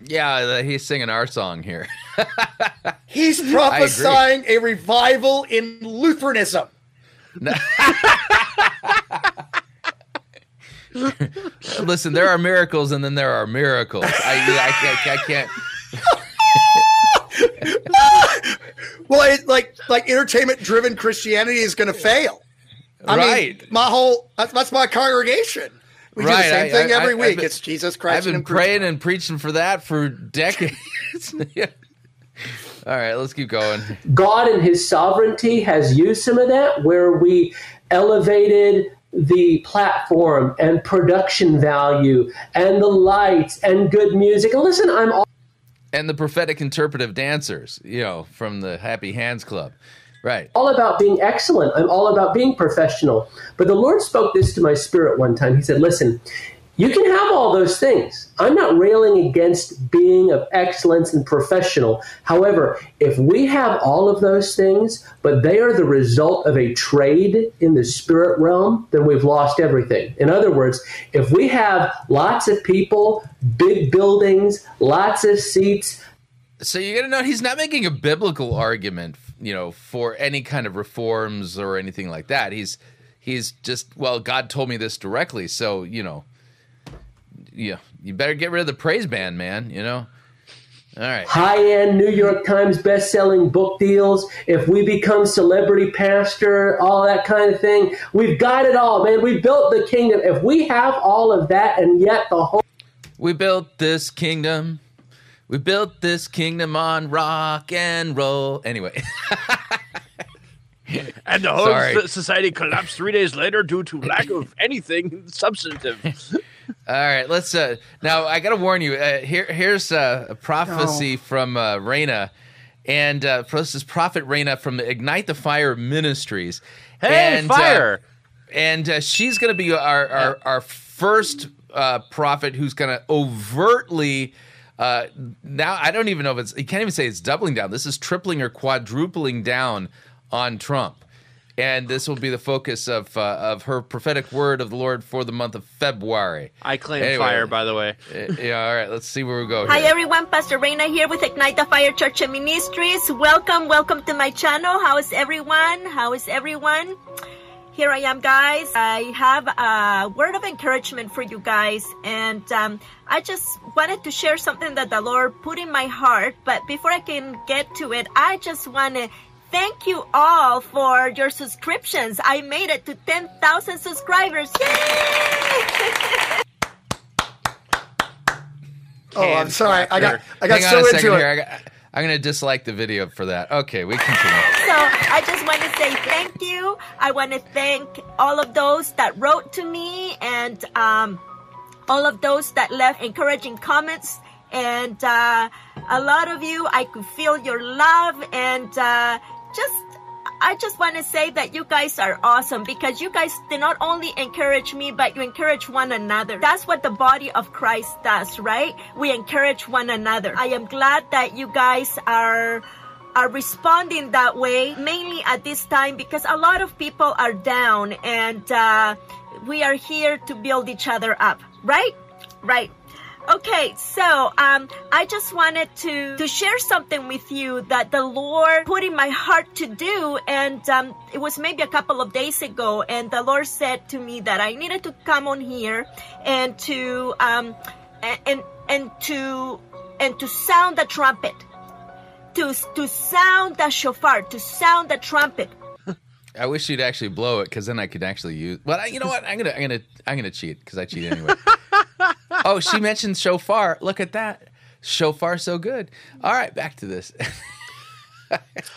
Yeah, he's singing our song here. He's prophesying a revival in Lutheranism. No. Listen, there are miracles, and then there are miracles. I, I, I, I can't... Well, it, like like entertainment-driven Christianity is going to fail. I right. mean, my whole that's, that's my congregation. We right. do the same I, thing I, every I, week. Been, it's Jesus Christ. I've been and praying and preaching for that for decades. Yeah. All right, let's keep going. God in his sovereignty has used some of that, where we elevated the platform and production value and the lights and good music. And listen, I'm all. And the prophetic interpretive dancers, you know, from the Happy Hands Club. Right. All about being excellent. I'm all about being professional. But the Lord spoke this to my spirit one time. He said, listen, you can have all those things. I'm not railing against being of excellence and professional. However, if we have all of those things, but they are the result of a trade in the spirit realm, then we've lost everything. In other words, if we have lots of people, big buildings, lots of seats. So you got to know, he's not making a biblical argument, you know, for any kind of reforms or anything like that. He's he's just, well, God told me this directly, so, you know, yeah, you better get rid of the praise band, man, you know? All right. High-end New York Times best-selling book deals. If we become celebrity pastor, all that kind of thing, we've got it all, man. We built the kingdom. If we have all of that and yet the whole... We built this kingdom. We built this kingdom on rock and roll. Anyway. And the whole Sorry. society collapsed three days later due to lack of anything substantive. All right, let's. Uh, now I got to warn you. Uh, here, here's uh, a prophecy no. from uh, Raina, and uh, this is Prophet Raina from the Ignite the Fire Ministries. Hey, and, fire! Uh, and uh, she's going to be our our, our first uh, prophet who's going to overtly. Uh, now I don't even know if it's. You can't even say it's doubling down. This is tripling or quadrupling down on Trump. And this will be the focus of uh, of her prophetic word of the Lord for the month of February. I claim anyway, fire, by the way. Yeah, all right, let's see where we go. Hi, here. everyone. Pastor Raina here with Ignite the Fire Church and Ministries. Welcome, welcome to my channel. How is everyone? How is everyone? Here I am, guys. I have a word of encouragement for you guys. And um, I just wanted to share something that the Lord put in my heart. But before I can get to it, I just want to thank you all for your subscriptions. I made it to ten thousand subscribers. Yay! Oh, I'm sorry. I got I got so into it. I got, I'm going to dislike the video for that. Okay, we continue. So I just want to say thank you. I want to thank all of those that wrote to me and um, all of those that left encouraging comments. And uh, a lot of you, I could feel your love. And uh, just I just want to say that you guys are awesome, because you guys did not only encourage me, but you encourage one another. That's what the body of Christ does, right? We encourage one another. I am glad that you guys are are responding that way, mainly at this time, because a lot of people are down, and uh, we are here to build each other up, right? Right. Okay, so um, I just wanted to, to share something with you that the Lord put in my heart to do. And um, it was maybe a couple of days ago. And the Lord said to me that I needed to come on here and to um, and and to and to sound the trumpet, to to sound the shofar, to sound the trumpet. I wish you'd actually blow it, because then I could actually use. Well, I, you know what? I'm gonna, I'm gonna, I'm gonna cheat, because I cheat anyway. Oh, she mentioned shofar. Look at that, shofar, so good. All right, back to this.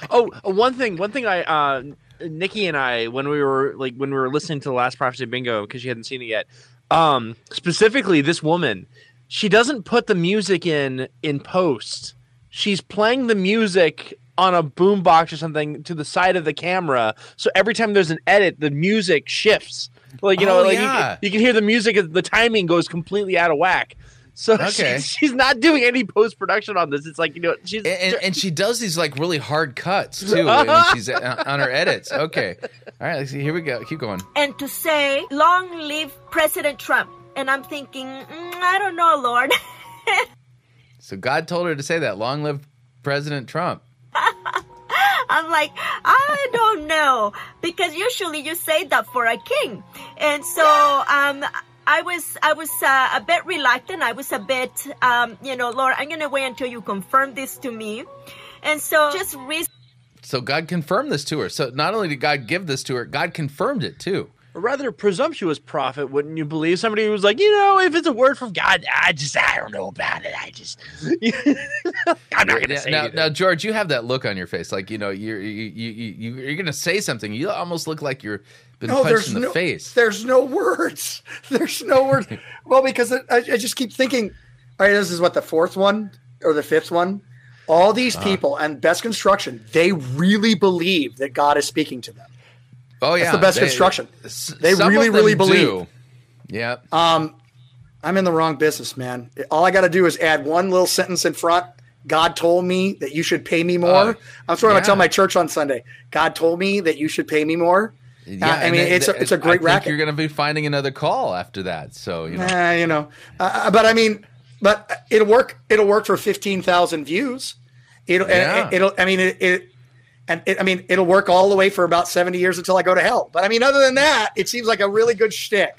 Oh, one thing, one thing. I, uh, Nikki and I, when we were like when we were listening to the last Prophecy Bingo, because she hadn't seen it yet. Um, specifically, this woman, she doesn't put the music in in post. She's playing the music on a boombox or something to the side of the camera, so every time there's an edit, the music shifts. Like, you know, oh, like yeah. you, you can hear the music, the timing goes completely out of whack. So okay. she, she's not doing any post-production on this. It's like, you know, she's... And, and she does these, like, really hard cuts, too, when she's on her edits. Okay. All right, let's see. Here we go. Keep going. And to say, long live President Trump. And I'm thinking, mm, I don't know, Lord. So God told her to say that, long live President Trump. I'm like, I don't know, because usually you say that for a king. And so um, I was I was uh, a bit reluctant. I was a bit, um, you know, Lord, I'm going to wait until you confirm this to me. And so just re- So God confirmed this to her. So not only did God give this to her, God confirmed it too. A rather presumptuous prophet, wouldn't you believe? Somebody who was like, you know, if it's a word from God, I just, I don't know about it. I just, I'm not going to say now, now, George, you have that look on your face. Like, you know, you're, you, you, you're going to say something. You almost look like you're been no, punched in the no, face. There's no words. There's no words. Well, because I, I just keep thinking, all right, this is what, the fourth one or the fifth one? All these uh-huh. people and Best Construction, they really believe that God is speaking to them. Oh yeah, that's the best they, construction. They really, really believe. Do. Yeah. Um, I'm in the wrong business, man. All I got to do is add one little sentence in front. God told me that you should pay me more. Uh, I'm sorry, yeah. I tell my church on Sunday. God told me that you should pay me more. Yeah, uh, I mean, they, it's a, it's a great I racket. Think you're going to be finding another call after that, so you know. Uh, you know, uh, but I mean, but it'll work. It'll work for fifteen thousand views. It'll. Yeah. It, it'll. I mean, it. it And it, I mean, it'll work all the way for about seventy years until I go to hell. But I mean, other than that, it seems like a really good shtick.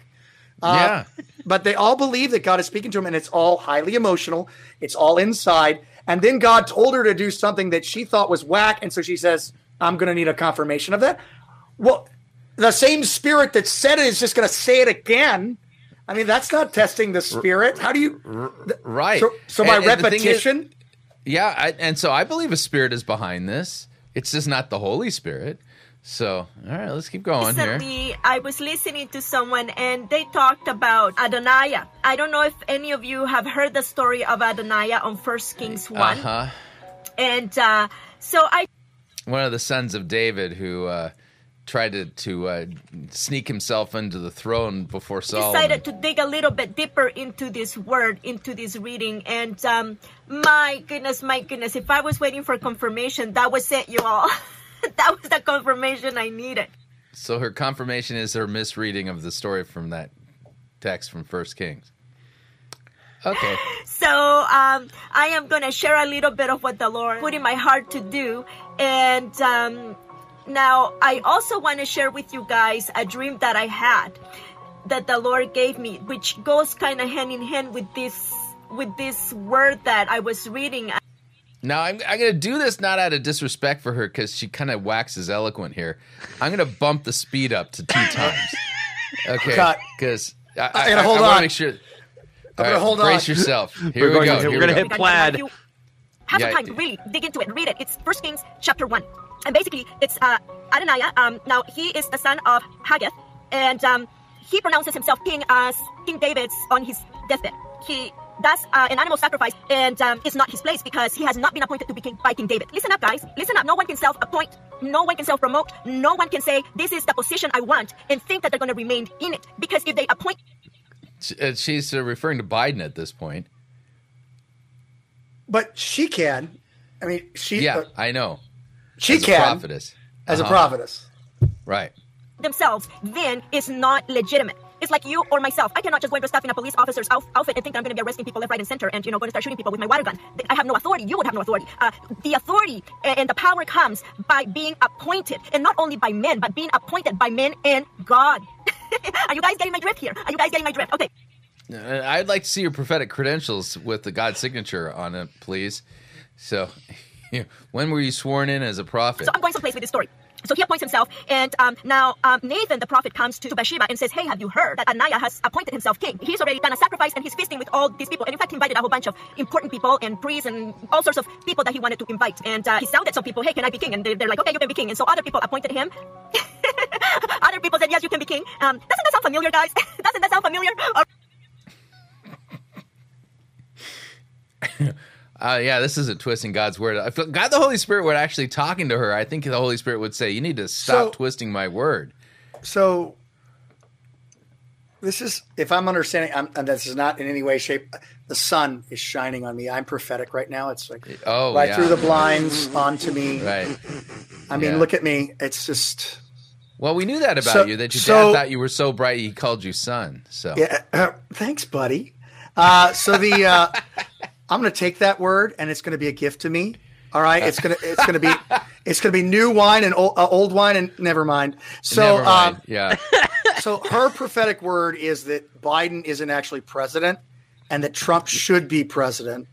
Uh, yeah. But they all believe that God is speaking to them, and it's all highly emotional. It's all inside. And then God told her to do something that she thought was whack. And so she says, I'm going to need a confirmation of that. Well, the same spirit that said it is just going to say it again. I mean, that's not testing the spirit. How do you? Th- right. So, so by and, and repetition. Is, yeah. I, and so I believe a spirit is behind this. It's just not the Holy Spirit. So, all right, let's keep going here. Recently, I was listening to someone, and they talked about Adonijah. I don't know if any of you have heard the story of Adonijah on First Kings one. Uh-huh. And uh, so I... One of the sons of David who uh, tried to, to uh, sneak himself into the throne before Solomon. Decided to dig a little bit deeper into this word, into this reading, and... Um, My goodness, my goodness. If I was waiting for confirmation, that was it, you all. That was the confirmation I needed. So her confirmation is her misreading of the story from that text from First Kings. Okay. So um, I am going to share a little bit of what the Lord put in my heart to do. And um, now I also want to share with you guys a dream that I had that the Lord gave me, which goes kind of hand in hand with this with this word that I was reading. Now, I'm, I'm going to do this not out of disrespect for her, because she kind of waxes eloquent here. I'm going to bump the speed up to two times. Okay, because I, I, I, I want to make sure. I'm right, hold brace on. Brace yourself. Here we're we go. To, we're going to hit plaid. Have yeah, time to really dig into it. Read it. It's First Kings chapter one. And basically, it's uh, Adonijah. Um, now, he is the son of Haggith, and um, he pronounces himself king as King David's on his deathbed. He... That's uh, an animal sacrifice, and um, it's not his place because he has not been appointed to be king by King David. Listen up, guys. Listen up. No one can self-appoint. No one can self-promote. No one can say, this is the position I want, and think that they're going to remain in it. Because if they appoint... She's uh, referring to Biden at this point. But she can. I mean, she... Yeah, uh, I know. She as can. As a prophetess. As uh-huh. a prophetess. Right. Themselves, then it's not legitimate. is like you or myself. I cannot just go into stuff in a police officer's outfit and think that I'm going to be arresting people left, right, and center and, you know, going to start shooting people with my water gun. I have no authority. You would have no authority. Uh, the authority and the power comes by being appointed, and not only by men, but being appointed by men and God. Are you guys getting my drift here? Are you guys getting my drift? Okay. I'd like to see your prophetic credentials with the God signature on it, please. So, when were you sworn in as a prophet? So I'm going someplace with this story. So he appoints himself, and um, now um, Nathan the prophet comes to, to Bathsheba and says, hey, have you heard that Adonijah has appointed himself king? He's already done a sacrifice, and he's feasting with all these people. And in fact, he invited a whole bunch of important people and priests and all sorts of people that he wanted to invite. And uh, he sounded some people, hey, can I be king? And they're, they're like, okay, you can be king. And so other people appointed him. Other people said, yes, you can be king. Um, doesn't that sound familiar, guys? Doesn't that sound familiar? Or uh, yeah, this isn't twisting God's word. If God the Holy Spirit were actually talking to her, I think the Holy Spirit would say, you need to stop so, twisting my word. So this is, if I'm understanding, I'm, and this is not in any way, shape, the sun is shining on me. I'm prophetic right now. It's like, oh, right yeah. through the blinds onto me. Right. I mean, yeah. look at me. It's just. Well, we knew that about so, you, that your so, dad thought you were so bright he called you son. So yeah, uh, thanks, buddy. Uh, so the... Uh, I'm going to take that word, and it's going to be a gift to me. All right, it's going to it's going to be it's going to be new wine and old, uh, old wine, and never mind. So, never mind. Um, yeah. So her prophetic word is that Biden isn't actually president, and that Trump should be president,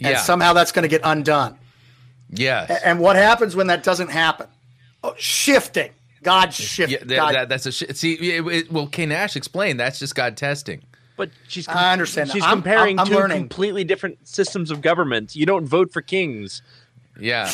and yeah. somehow that's going to get undone. Yes. A- and what happens when that doesn't happen? Oh, shifting. God shifting. Yeah, that, God. That, that's a sh- see. It, it, well, Kay Nash explained that's just God testing. But she's com- I understand. She's I'm, comparing I'm, I'm two learning. completely different systems of government. You don't vote for kings. Yeah,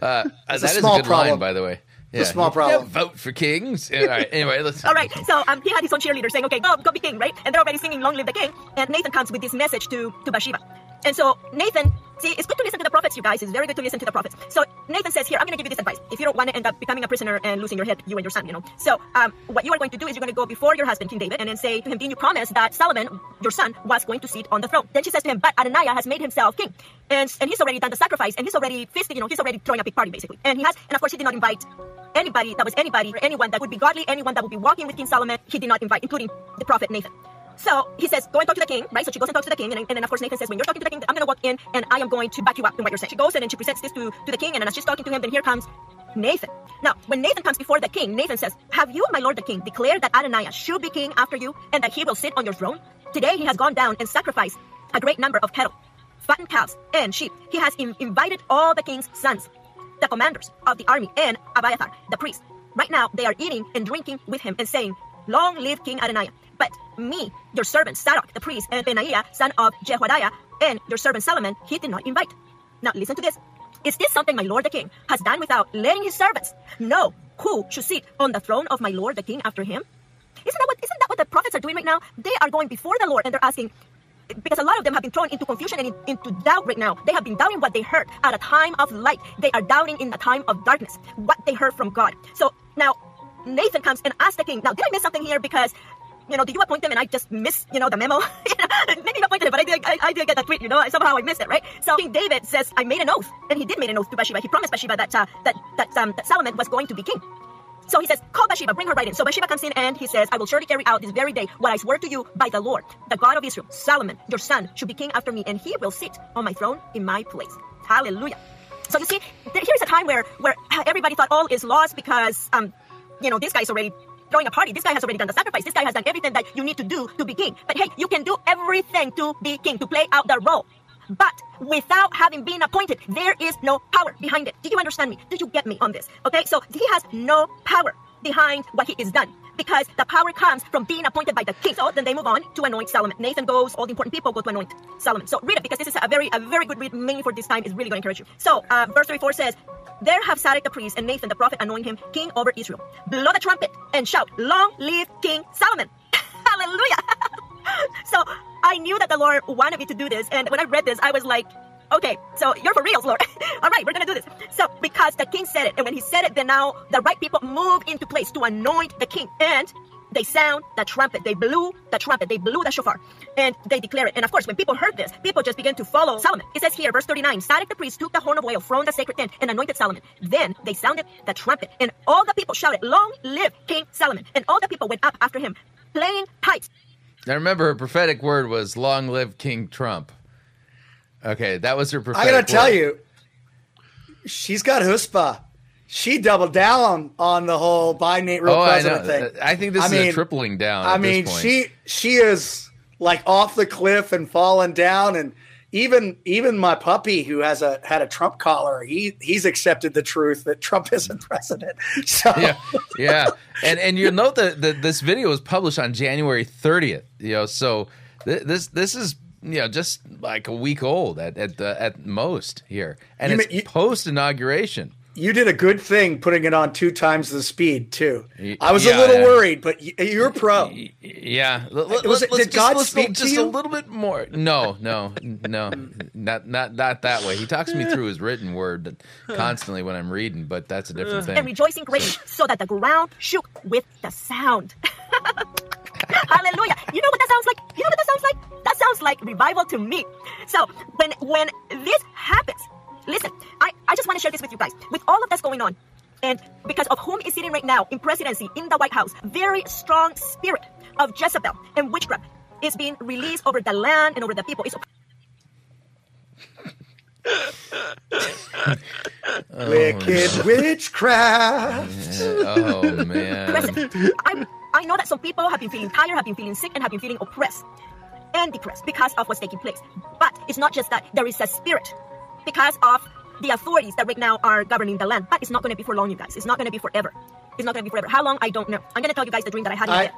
uh, that a is a good problem. line, by the way. Yeah. It's a small problem. Yeah, vote for kings. All right. Anyway, let's. All right. So um, he had his own cheerleaders saying, "Okay, go, go be king," right? And they're already singing "Long Live the King." And Nathan comes with this message to to Bathsheba. And so Nathan, see, it's good to listen to the prophets, you guys. It's very good to listen to the prophets. So Nathan says, here, I'm going to give you this advice. If you don't want to end up becoming a prisoner and losing your head, you and your son, you know. So um, what you are going to do is you're going to go before your husband, King David, and then say to him, didn't you promise that Solomon, your son, was going to sit on the throne? Then she says to him, but Adonijah has made himself king. And and he's already done the sacrifice, and he's already feasting, you know, he's already throwing a big party, basically. And he has, and of course, he did not invite anybody that was anybody, or anyone that would be godly, anyone that would be walking with King Solomon. He did not invite, including the prophet Nathan. So he says, go and talk to the king, right? So she goes and talks to the king. And, and then, of course, Nathan says, when you're talking to the king, I'm going to walk in and I am going to back you up in what you're saying. She goes in and she presents this to, to the king. And then as she's talking to him, then here comes Nathan. Now, when Nathan comes before the king, Nathan says, have you, my lord the king, declared that Adonijah should be king after you and that he will sit on your throne? Today he has gone down and sacrificed a great number of cattle, fattened calves, and sheep. He has in- invited all the king's sons, the commanders of the army, and Abiathar, the priest. Right now they are eating and drinking with him and saying, long live King Adonijah. But me, your servant Zadok, the priest, and Benaiah, son of Jehoiada, and your servant Solomon, he did not invite. Now listen to this. Is this something my lord the king has done without letting his servants know who should sit on the throne of my lord the king after him? Isn't that what, isn't that what the prophets are doing right now? They are going before the Lord and they're asking, because a lot of them have been thrown into confusion and in, into doubt right now. They have been doubting what they heard at a time of light. They are doubting in a time of darkness what they heard from God. So now Nathan comes and asks the king, now did I miss something here? Because you know, did you appoint them and I just missed, you know, the memo? Maybe you appointed them, but I did, I, I did get that tweet, you know, somehow I missed it, right? So King David says, I made an oath, and he did make an oath to Bathsheba. He promised Bathsheba that, uh, that, that, um, that Solomon was going to be king. So he says, call Bathsheba, bring her right in. So Bathsheba comes in and he says, I will surely carry out this very day what I swear to you by the Lord, the God of Israel. Solomon, your son, should be king after me, and he will sit on my throne in my place. Hallelujah. So you see, there, here's a time where, where everybody thought all is lost because, um, you know, this guy's already throwing a party. This guy has already done the sacrifice. This guy has done everything that you need to do to be king. But hey, you can do everything to be king, to play out the role. But without having been appointed, there is no power behind it. Do you understand me? Do you get me on this? Okay, so he has no power behind what he is done, because the power comes from being appointed by the king. So then they move on to anoint Solomon. Nathan goes, all the important people go to anoint Solomon. So read it, because this is a very, a very good read, mainly for this time. It's really going to encourage you. So uh, verse thirty-four says, there have Zadok the priest and Nathan the prophet anoint him king over Israel. Blow the trumpet and shout, long live King Solomon. Hallelujah. So I knew that the Lord wanted me to do this. And when I read this, I was like, okay, so you're for reals, Lord. All right, we're going to do this. So because the king said it, and when he said it, then now the right people move into place to anoint the king. And they sound the trumpet. They blew the trumpet. They blew the shofar. And they declare it. And of course, when people heard this, people just began to follow Solomon. It says here, verse thirty-nine, Zadok the priest took the horn of oil from the sacred tent and anointed Solomon. Then they sounded the trumpet. And all the people shouted, long live King Solomon. And all the people went up after him, playing pipes. Now remember, her prophetic word was "Long live King Trump." Okay, that was her prophetic word. I gotta tell you, she's got chutzpah. She doubled down on the whole Biden ain't real oh, president I know. thing. I think this I is mean, a tripling down. I at mean, this point. she she is like off the cliff and falling down, and even even my puppy who has a had a Trump collar, he he's accepted the truth that Trump isn't president. So yeah, yeah, and and you'll note that, that this video was published on January thirtieth. You know, so th- this this is. You know, just like a week old at at, the, at most here, and you it's mean, you, post-inauguration. You did a good thing putting it on two times the speed, too. I was yeah, a little yeah. worried, but you're pro. Yeah. Let, was it, let's, did just, God let's speak just to you? a little bit more? No, no, no, not not not that way. He talks me through his written word constantly when I'm reading, but that's a different thing. And rejoicing greatly, so that the ground shook with the sound. Hallelujah. You know what that sounds like? You know what that sounds like? That sounds like revival to me. So when when this happens, listen, I, I just want to share this with you guys. With all of that's going on, and because of whom is sitting right now in presidency, in the White House, very strong spirit of Jezebel and witchcraft is being released over the land and over the people. It's Wicked oh, witchcraft. Man. Oh, man. Listen, I'm... I know that some people have been feeling tired, have been feeling sick, and have been feeling oppressed and depressed because of what's taking place. But it's not just that. There is a spirit because of the authorities that right now are governing the land. But it's not going to be for long, you guys. It's not going to be forever. It's not going to be forever. How long? I don't know. I'm going to tell you guys the dream that I had in bed.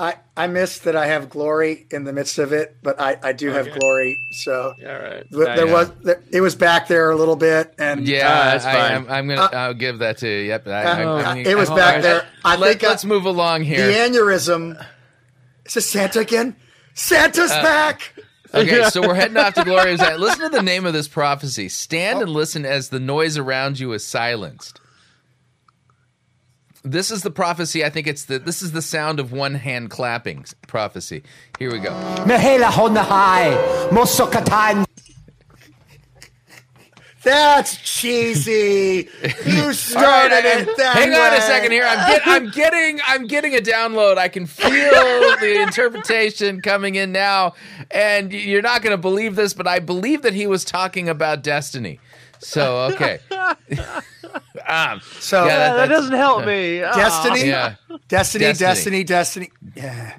I, I missed that I have glory in the midst of it, but I, I do okay. have glory. So yeah, right. there I was there, it was back there a little bit, and yeah, uh, that's fine. I, I'm, I'm gonna uh, I'll give that to you. Yep, I, uh, I, I mean, it was back right. there. I Let, think let's I, move along here. The aneurysm. Is this Santa again? Santa's uh, back. Okay, so we're heading off to Glory of Zion. Listen to the name of this prophecy. Stand oh. and listen as the noise around you is silenced. This is the prophecy. I think it's the. This is the sound of one hand clapping prophecy. Here we go. That's cheesy. You started right, it. That hang way. on a second here. I'm, get, I'm getting. I'm getting a download. I can feel the interpretation coming in now. And you're not going to believe this, but I believe that he was talking about destiny. So okay. Um, so yeah, that, that doesn't help uh, me. Destiny, yeah. destiny, destiny, destiny, destiny, yeah.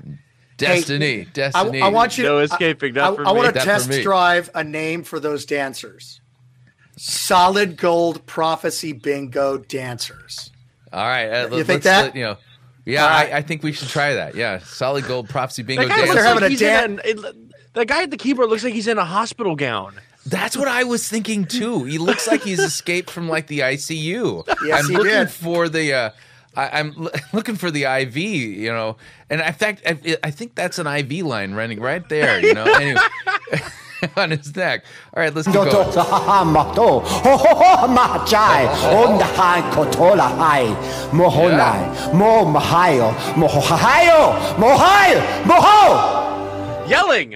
destiny, hey, destiny. I, I want you no escaping. Not I, for I, me. I want to test drive a name for those dancers. Solid Gold Prophecy Bingo Dancers. All right, uh, you let's, think that let, you know. Yeah, right. I, I think we should try that. Yeah, Solid Gold Prophecy Bingo Dancers. They're having like a dance. The guy at the keyboard looks like he's in a hospital gown. That's what I was thinking, too. He looks like he's escaped from, like, the I C U. Yes, I'm he looking did. for the uh, I, I'm l- looking for the I V, you know. And, in fact, I, I think that's an I V line running right there, you know. Anyway, on his neck. All right, let's keep going. Yelling.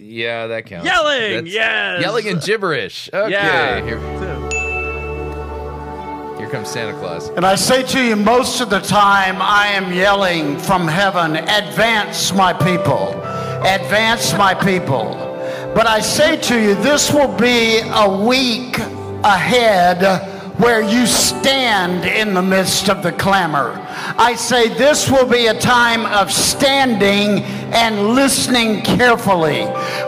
Yeah, that counts. Yelling, That's yes. Yelling and gibberish. Okay. Yeah. Here, here comes Santa Claus. And I say to you, most of the time I am yelling from heaven, advance my people, advance my people. But I say to you, this will be a week ahead where you stand in the midst of the clamor. I say this will be a time of standing and listening carefully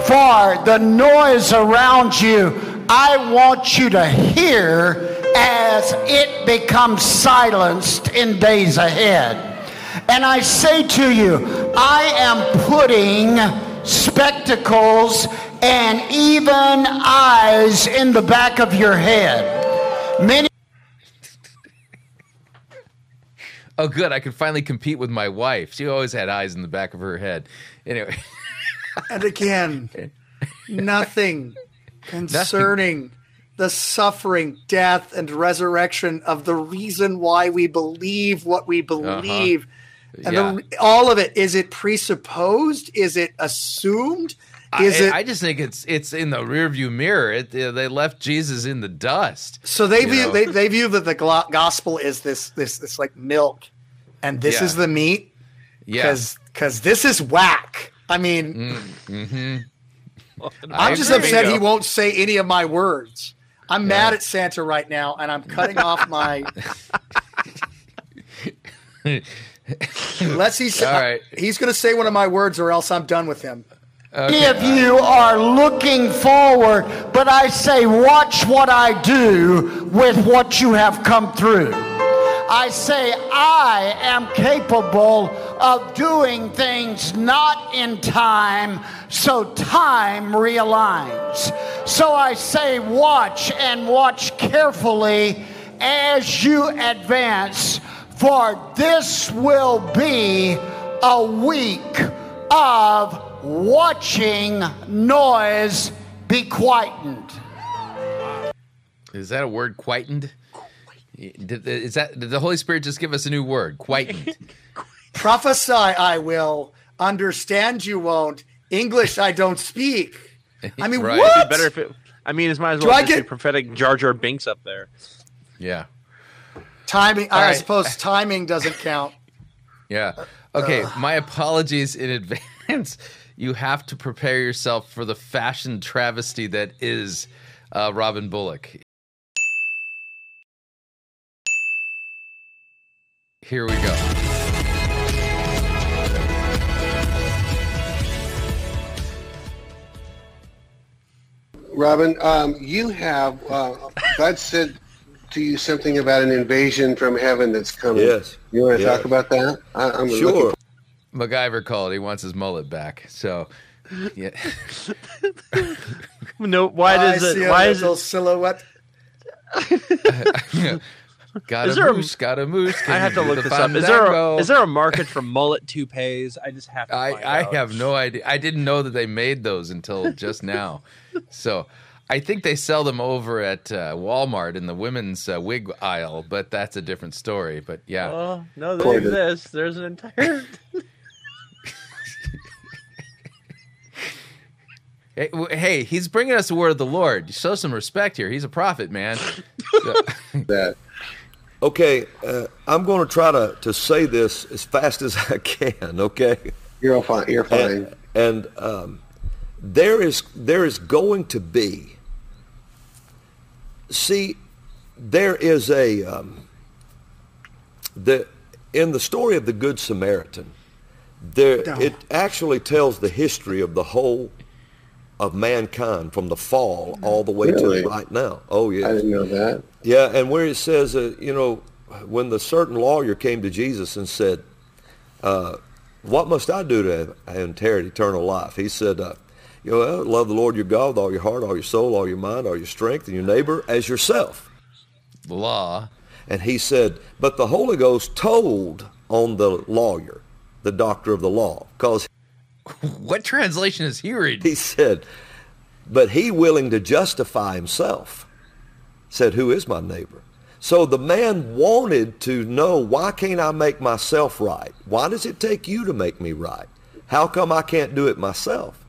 for the noise around you. I want you to hear as it becomes silenced in days ahead. And I say to you, I am putting spectacles and even eyes in the back of your head. Many- oh, good. I could finally compete with my wife. She always had eyes in the back of her head. Anyway. And again, nothing concerning nothing. the suffering, death, and resurrection of the reason why we believe what we believe. Uh-huh. And yeah. the, all of it. Is it presupposed? Is it assumed? Is I, it, I just think it's it's in the rearview mirror. It, they left Jesus in the dust. So they view they, they view that the gospel is this this this like milk, and this yeah. is the meat. Yes. Yeah. Because this is whack. I mean, mm, mm-hmm. well, I'm I just agree. upset he won't say any of my words. I'm yeah. mad at Santa right now, and I'm cutting off my. Unless he's All right. I, he's going to say one of my words, or else I'm done with him. Okay. If you are looking forward, but I say, watch what I do with what you have come through. I say, I am capable of doing things not in time, so time realigns. So I say, watch and watch carefully as you advance, for this will be a week of watching noise be quietened. Is that a word, quietened? Did, is that, did the Holy Spirit just give us a new word, quietened? Prophesy I will, understand you won't, English I don't speak. I mean, right. what? It'd be better if it, I mean, as might as well just get... be prophetic Jar Jar Binks up there. Yeah. Timing, I, right. I suppose timing doesn't count. Yeah. Okay, uh, my apologies in advance. You have to prepare yourself for the fashion travesty that is uh, Robin Bullock. Here we go. Robin, um, you have, uh, God said to you something about an invasion from heaven that's coming. Yes. You want to yes. talk about that? I, I'm sure. For- MacGyver called. He wants his mullet back. So, yeah. no, why I does it? Why is it silhouette? Got is a there moose, a, got a moose. I have to look this up. Is there, a, is there a market for mullet toupees? I just have to I, find I out. have no idea. I didn't know that they made those until just now. So I think they sell them over at uh, Walmart in the women's uh, wig aisle, but that's a different story. But yeah. Well, no, they exist. There's an entire... hey, hey, he's bringing us the word of the Lord. Show some respect here. He's a prophet, man. So... that. Okay, uh, I'm going to try to, to say this as fast as I can, okay? You're all fine. You're fine. And, and um, there is there is going to be, see, there is a, um, the in the story of the Good Samaritan, there oh. it actually tells the history of the whole of mankind from the fall all the way really? to right now. Oh, yeah. I didn't know that. Yeah, and where it says, uh, you know, when the certain lawyer came to Jesus and said, uh, what must I do to inherit eternal life? He said, uh, you know, love the Lord your God with all your heart, all your soul, all your mind, all your strength, and your neighbor as yourself. The law. And he said, but the Holy Ghost told on the lawyer, the doctor of the law, because... What translation is he reading? He said, but he willing to justify himself, said, who is my neighbor? So the man wanted to know, why can't I make myself right? Why does it take you to make me right? How come I can't do it myself?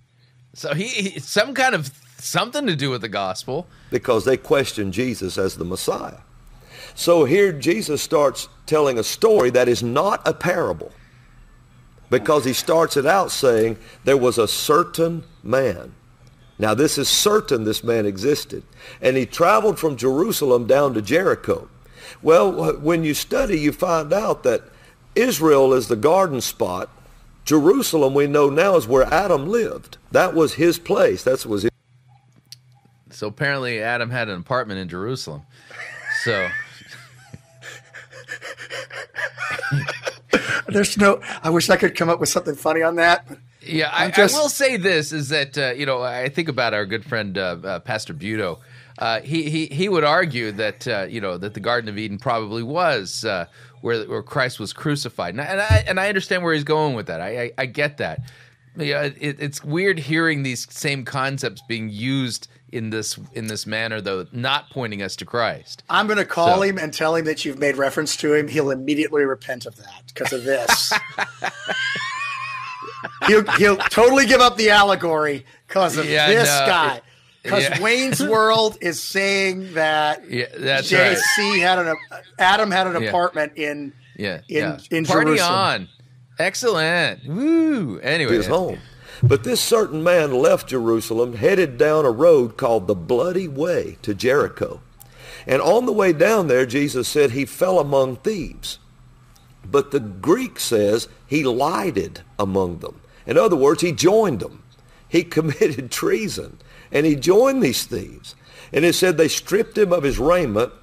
So he, he some kind of something to do with the gospel. Because they questioned Jesus as the Messiah. So here Jesus starts telling a story that is not a parable. Because he starts it out saying, there was a certain man. Now this is certain this man existed. And he traveled from Jerusalem down to Jericho. Well, when you study, you find out that Israel is the garden spot. Jerusalem, we know now, is where Adam lived. That was his place. That was his. So apparently Adam had an apartment in Jerusalem. So... There's no. I wish I could come up with something funny on that. But yeah, I, just... I will say this is that uh, you know I think about our good friend uh, uh, Pastor Buto. Uh, he he he would argue that uh, you know that the Garden of Eden probably was uh, where where Christ was crucified, and I, and I and I understand where he's going with that. I I, I get that. Yeah, it, it's weird hearing these same concepts being used in this in this manner, though, not pointing us to Christ. I'm going to call so. him and tell him that you've made reference to him. He'll immediately repent of that because of this. he'll, he'll totally give up the allegory because of yeah, this no. guy. Because yeah. Wayne's World is saying that yeah, that's J C right. had an Adam had an yeah. apartment in yeah, in, yeah. in Party Jerusalem. On. Excellent. Woo. Anyway. His home. But this certain man left Jerusalem, headed down a road called the Bloody Way to Jericho. And on the way down there, Jesus said he fell among thieves. But the Greek says he lighted among them. In other words, he joined them. He committed treason, and he joined these thieves. And it said they stripped him of his raiment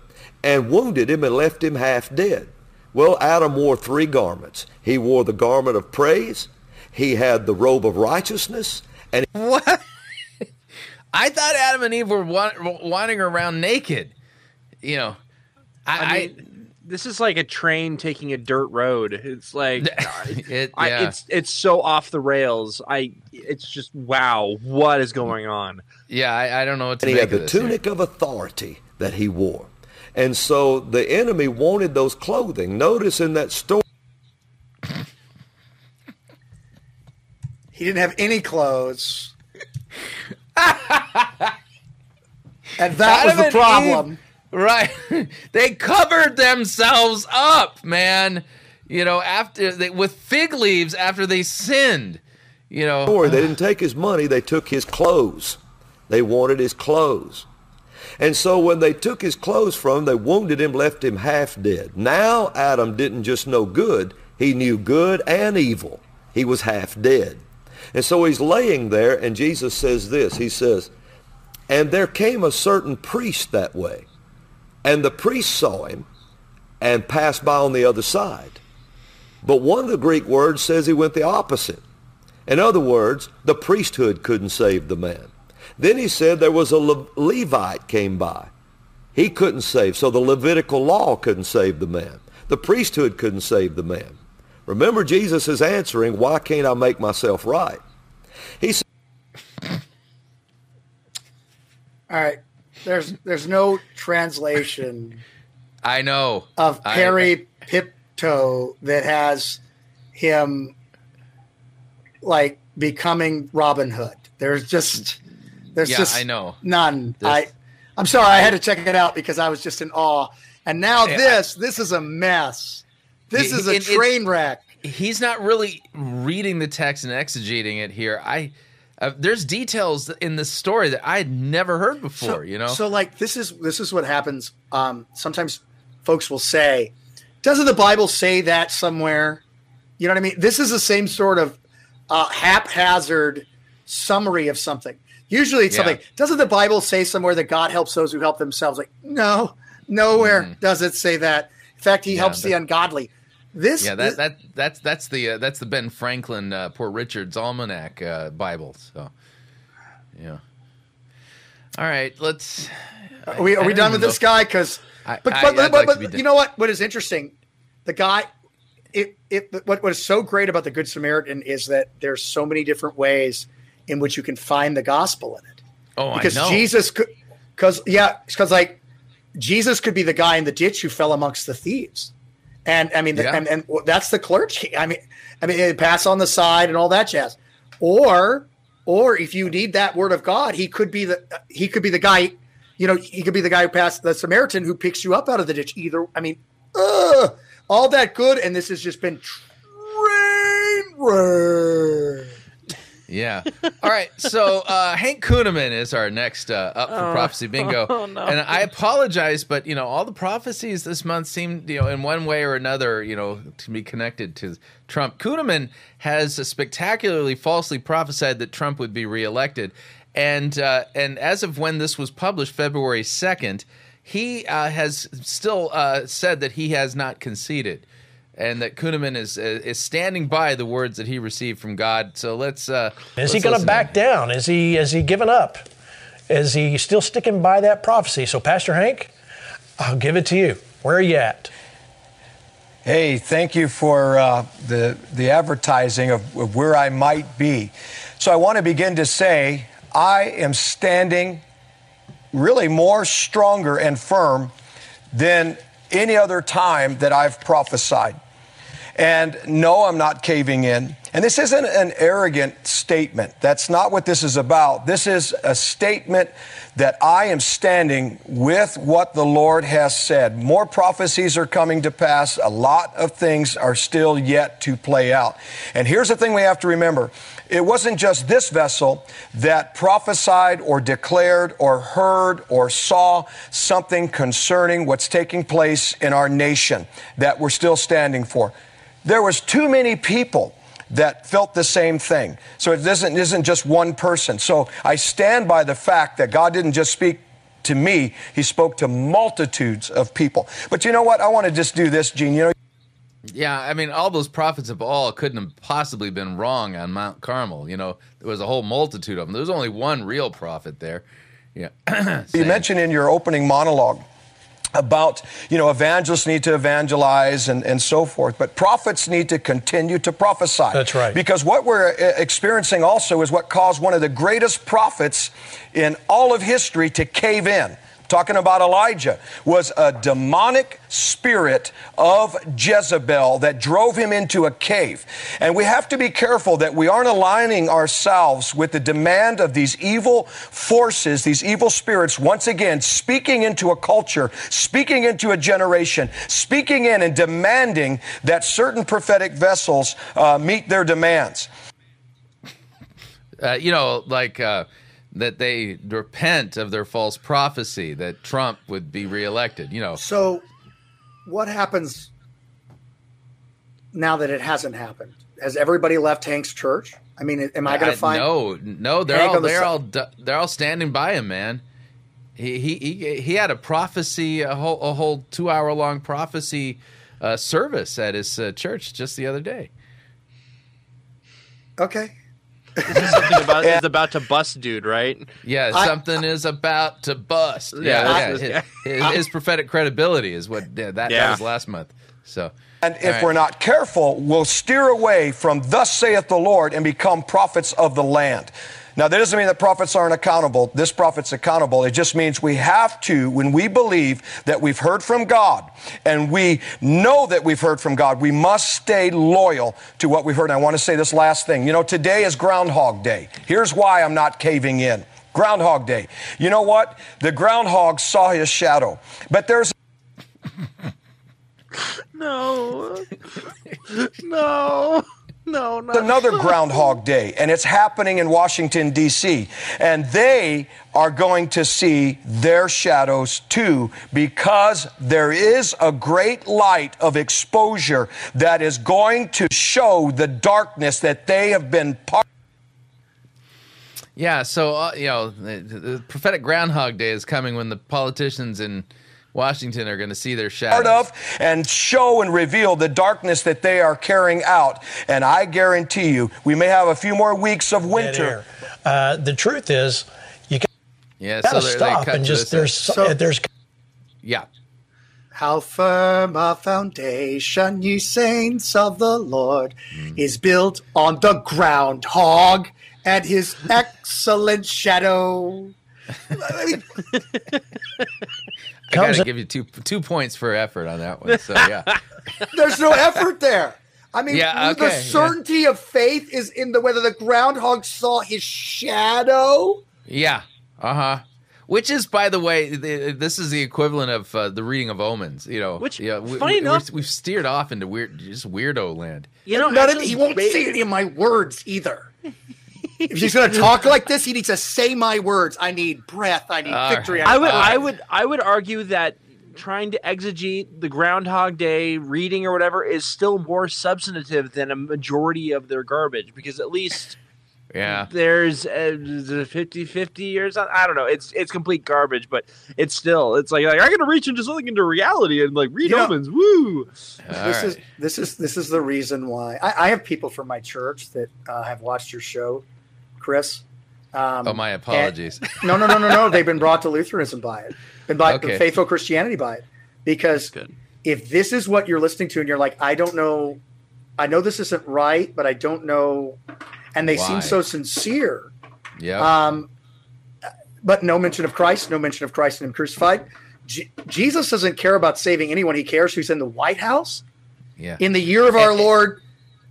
and wounded him and left him half dead. Well, Adam wore three garments. He wore the garment of praise. He had the robe of righteousness. And what? I thought Adam and Eve were wandering around naked. You know, I, I mean, I, this is like a train taking a dirt road. It's like it, I, yeah. it's it's so off the rails. I it's just wow, what is going on? Yeah, I, I don't know what to do. And he had the tunic of authority that he wore, and so the enemy wanted those clothing. Notice in that story, he didn't have any clothes, and that was the problem. Eve. Right. They covered themselves up, man. You know, after they, with fig leaves after they sinned, you know. Don't worry, they didn't take his money. They took his clothes. They wanted his clothes. And so when they took his clothes from him, they wounded him, left him half dead. Now Adam didn't just know good. He knew good and evil. He was half dead. And so he's laying there, and Jesus says this. He says, and there came a certain priest that way. And the priest saw him and passed by on the other side. But one of the Greek words says he went the opposite. In other words, the priesthood couldn't save the man. Then he said there was a Le- Levite came by. He couldn't save. So the Levitical law couldn't save the man. The priesthood couldn't save the man. Remember, Jesus is answering, why can't I make myself right? He said, all right. There's there's no translation. I know of Perry I, Pipto that has him like becoming Robin Hood. There's just there's yeah, just I know. none. This, I I'm sorry I had to check it out because I was just in awe. And now I, this this is a mess. This it, is a it, train wreck. He's not really reading the text and exegeting it here. I. Uh, there's details in this story that I had never heard before, so, you know? So, like, this is this is what happens. Um, sometimes folks will say, doesn't the Bible say that somewhere? You know what I mean? This is the same sort of uh, haphazard summary of something. Usually it's yeah. something, doesn't the Bible say somewhere that God helps those who help themselves? Like, no, nowhere mm. does it say that. In fact, he yeah, helps but- the ungodly. This, yeah, that, that that's that's the uh, that's the Ben Franklin uh, Poor Richard's Almanac uh, Bible. So, yeah. All right, let's. Are we I, are I we done with this guy? Because, but but, I, but, but, like but you know what? What is interesting, the guy, it it what what is so great about the Good Samaritan is that there's so many different ways in which you can find the gospel in it. Oh, because I know. Jesus could, because yeah, because like Jesus could be the guy in the ditch who fell amongst the thieves. And I mean, the, yeah. and, and that's the clergy. I mean, I mean, they pass on the side and all that jazz. Or, or if you need that word of God, he could be the he could be the guy. You know, he could be the guy who passed the Samaritan who picks you up out of the ditch. Either, I mean, ugh, all that good, and this has just been train wreck. Yeah. All right. So uh, Hank Kunneman is our next uh, up for oh, Prophecy Bingo, oh, no. and I apologize, but you know all the prophecies this month seem, you know, in one way or another, you know, to be connected to Trump. Kunneman has spectacularly falsely prophesied that Trump would be reelected, and uh, and as of when this was published, February second, he uh, has still uh, said that he has not conceded. And that Kunneman is is standing by the words that he received from God. So let's. Uh, is let's he going to back down? Is he is he giving up? Is he still sticking by that prophecy? So Pastor Hank, I'll give it to you. Where are you at? Hey, thank you for uh, the the advertising of, of where I might be. So I want to begin to say I am standing, really more stronger and firm than any other time that I've prophesied. And no, I'm not caving in. And this isn't an arrogant statement. That's not what this is about. This is a statement that I am standing with what the Lord has said. More prophecies are coming to pass. A lot of things are still yet to play out. And here's the thing we have to remember. It wasn't just this vessel that prophesied or declared or heard or saw something concerning what's taking place in our nation that we're still standing for. There was too many people that felt the same thing. So it isn't, isn't just one person. So I stand by the fact that God didn't just speak to me. He spoke to multitudes of people. But you know what? I want to just do this, Gene. You know, yeah, I mean, all those prophets of all couldn't have possibly been wrong on Mount Carmel. You know, there was a whole multitude of them. There was only one real prophet there. Yeah. You mentioned in your opening monologue about, you know, evangelists need to evangelize and, and so forth, but prophets need to continue to prophesy. That's right. Because what we're experiencing also is what caused one of the greatest prophets in all of history to cave in. Talking about Elijah, was a demonic spirit of Jezebel that drove him into a cave. And we have to be careful that we aren't aligning ourselves with the demand of these evil forces, these evil spirits, once again, speaking into a culture, speaking into a generation, speaking in and demanding that certain prophetic vessels uh, meet their demands. Uh, you know, like... Uh that they repent of their false prophecy that Trump would be reelected, you know. So what happens now that it hasn't happened? Has everybody left Hank's church? I mean, am I going to find... No, no, they're all, they're all they're all standing by him, man. He he he, he had a prophecy, a whole, a whole two-hour-long prophecy uh, service at his uh, church just the other day. Okay. Is something about, yeah. Is about to bust, dude, right? Yeah, something I, I, is about to bust. Yeah, yeah, I, yeah. His, his, his prophetic credibility is what yeah, that, yeah. that was last month. So, and if right. we're not careful, we'll steer away from thus saith the Lord and become prophets of the land. Now, that doesn't mean that prophets aren't accountable. This prophet's accountable. It just means we have to, when we believe that we've heard from God and we know that we've heard from God, we must stay loyal to what we've heard. And I want to say this last thing. You know, today is Groundhog Day. Here's why I'm not caving in. Groundhog Day. You know what? The groundhog saw his shadow. But there's... no. No. No, no. Another Groundhog Day, and it's happening in Washington, D C, and they are going to see their shadows too, because there is a great light of exposure that is going to show the darkness that they have been part of. Yeah, so, uh, you know, the, the prophetic Groundhog Day is coming when the politicians in Washington are going to see their shadows. Part of and show and reveal the darkness that they are carrying out. And I guarantee you, we may have a few more weeks of winter. Uh, the truth is, you got yeah, so to stop they and just there's so, there's yeah. How firm our foundation, ye saints of the Lord, mm. is built on the groundhog and his excellent shadow. I mean, I gotta give you two two points for effort on that one. So yeah, there's no effort there. I mean, yeah, okay, the certainty yeah. of faith is in the whether the groundhog saw his shadow. Yeah, uh huh. Which is, by the way, the, this is the equivalent of uh, the reading of omens. You know, which yeah, we, funny we, enough, we've steered off into weird, just weirdo land. You know, none of he won't say any of my words either. If he's going to talk like this, he needs to say my words. I need breath. I need all victory. Right. I would, I would, I would argue that trying to exegete the Groundhog Day reading or whatever is still more substantive than a majority of their garbage, because at least, yeah, there's fifty fifty or something. I don't know. It's it's complete garbage, but it's still it's like, like I'm going to reach into something into reality and like read omens. Woo! This right. is this is this is the reason why I, I have people from my church that uh, have watched your show, Chris. Um, oh, my apologies. And, no, no, no, no, no. They've been brought to Lutheranism by it. Been by okay. faithful Christianity by it. Because good. If this is what you're listening to and you're like, I don't know, I know this isn't right, but I don't know. And they why? Seem so sincere. Yeah. Um, but no mention of Christ, no mention of Christ and him crucified. Je- Jesus doesn't care about saving anyone. He cares who's in the White House. Yeah. In the year of our Lord,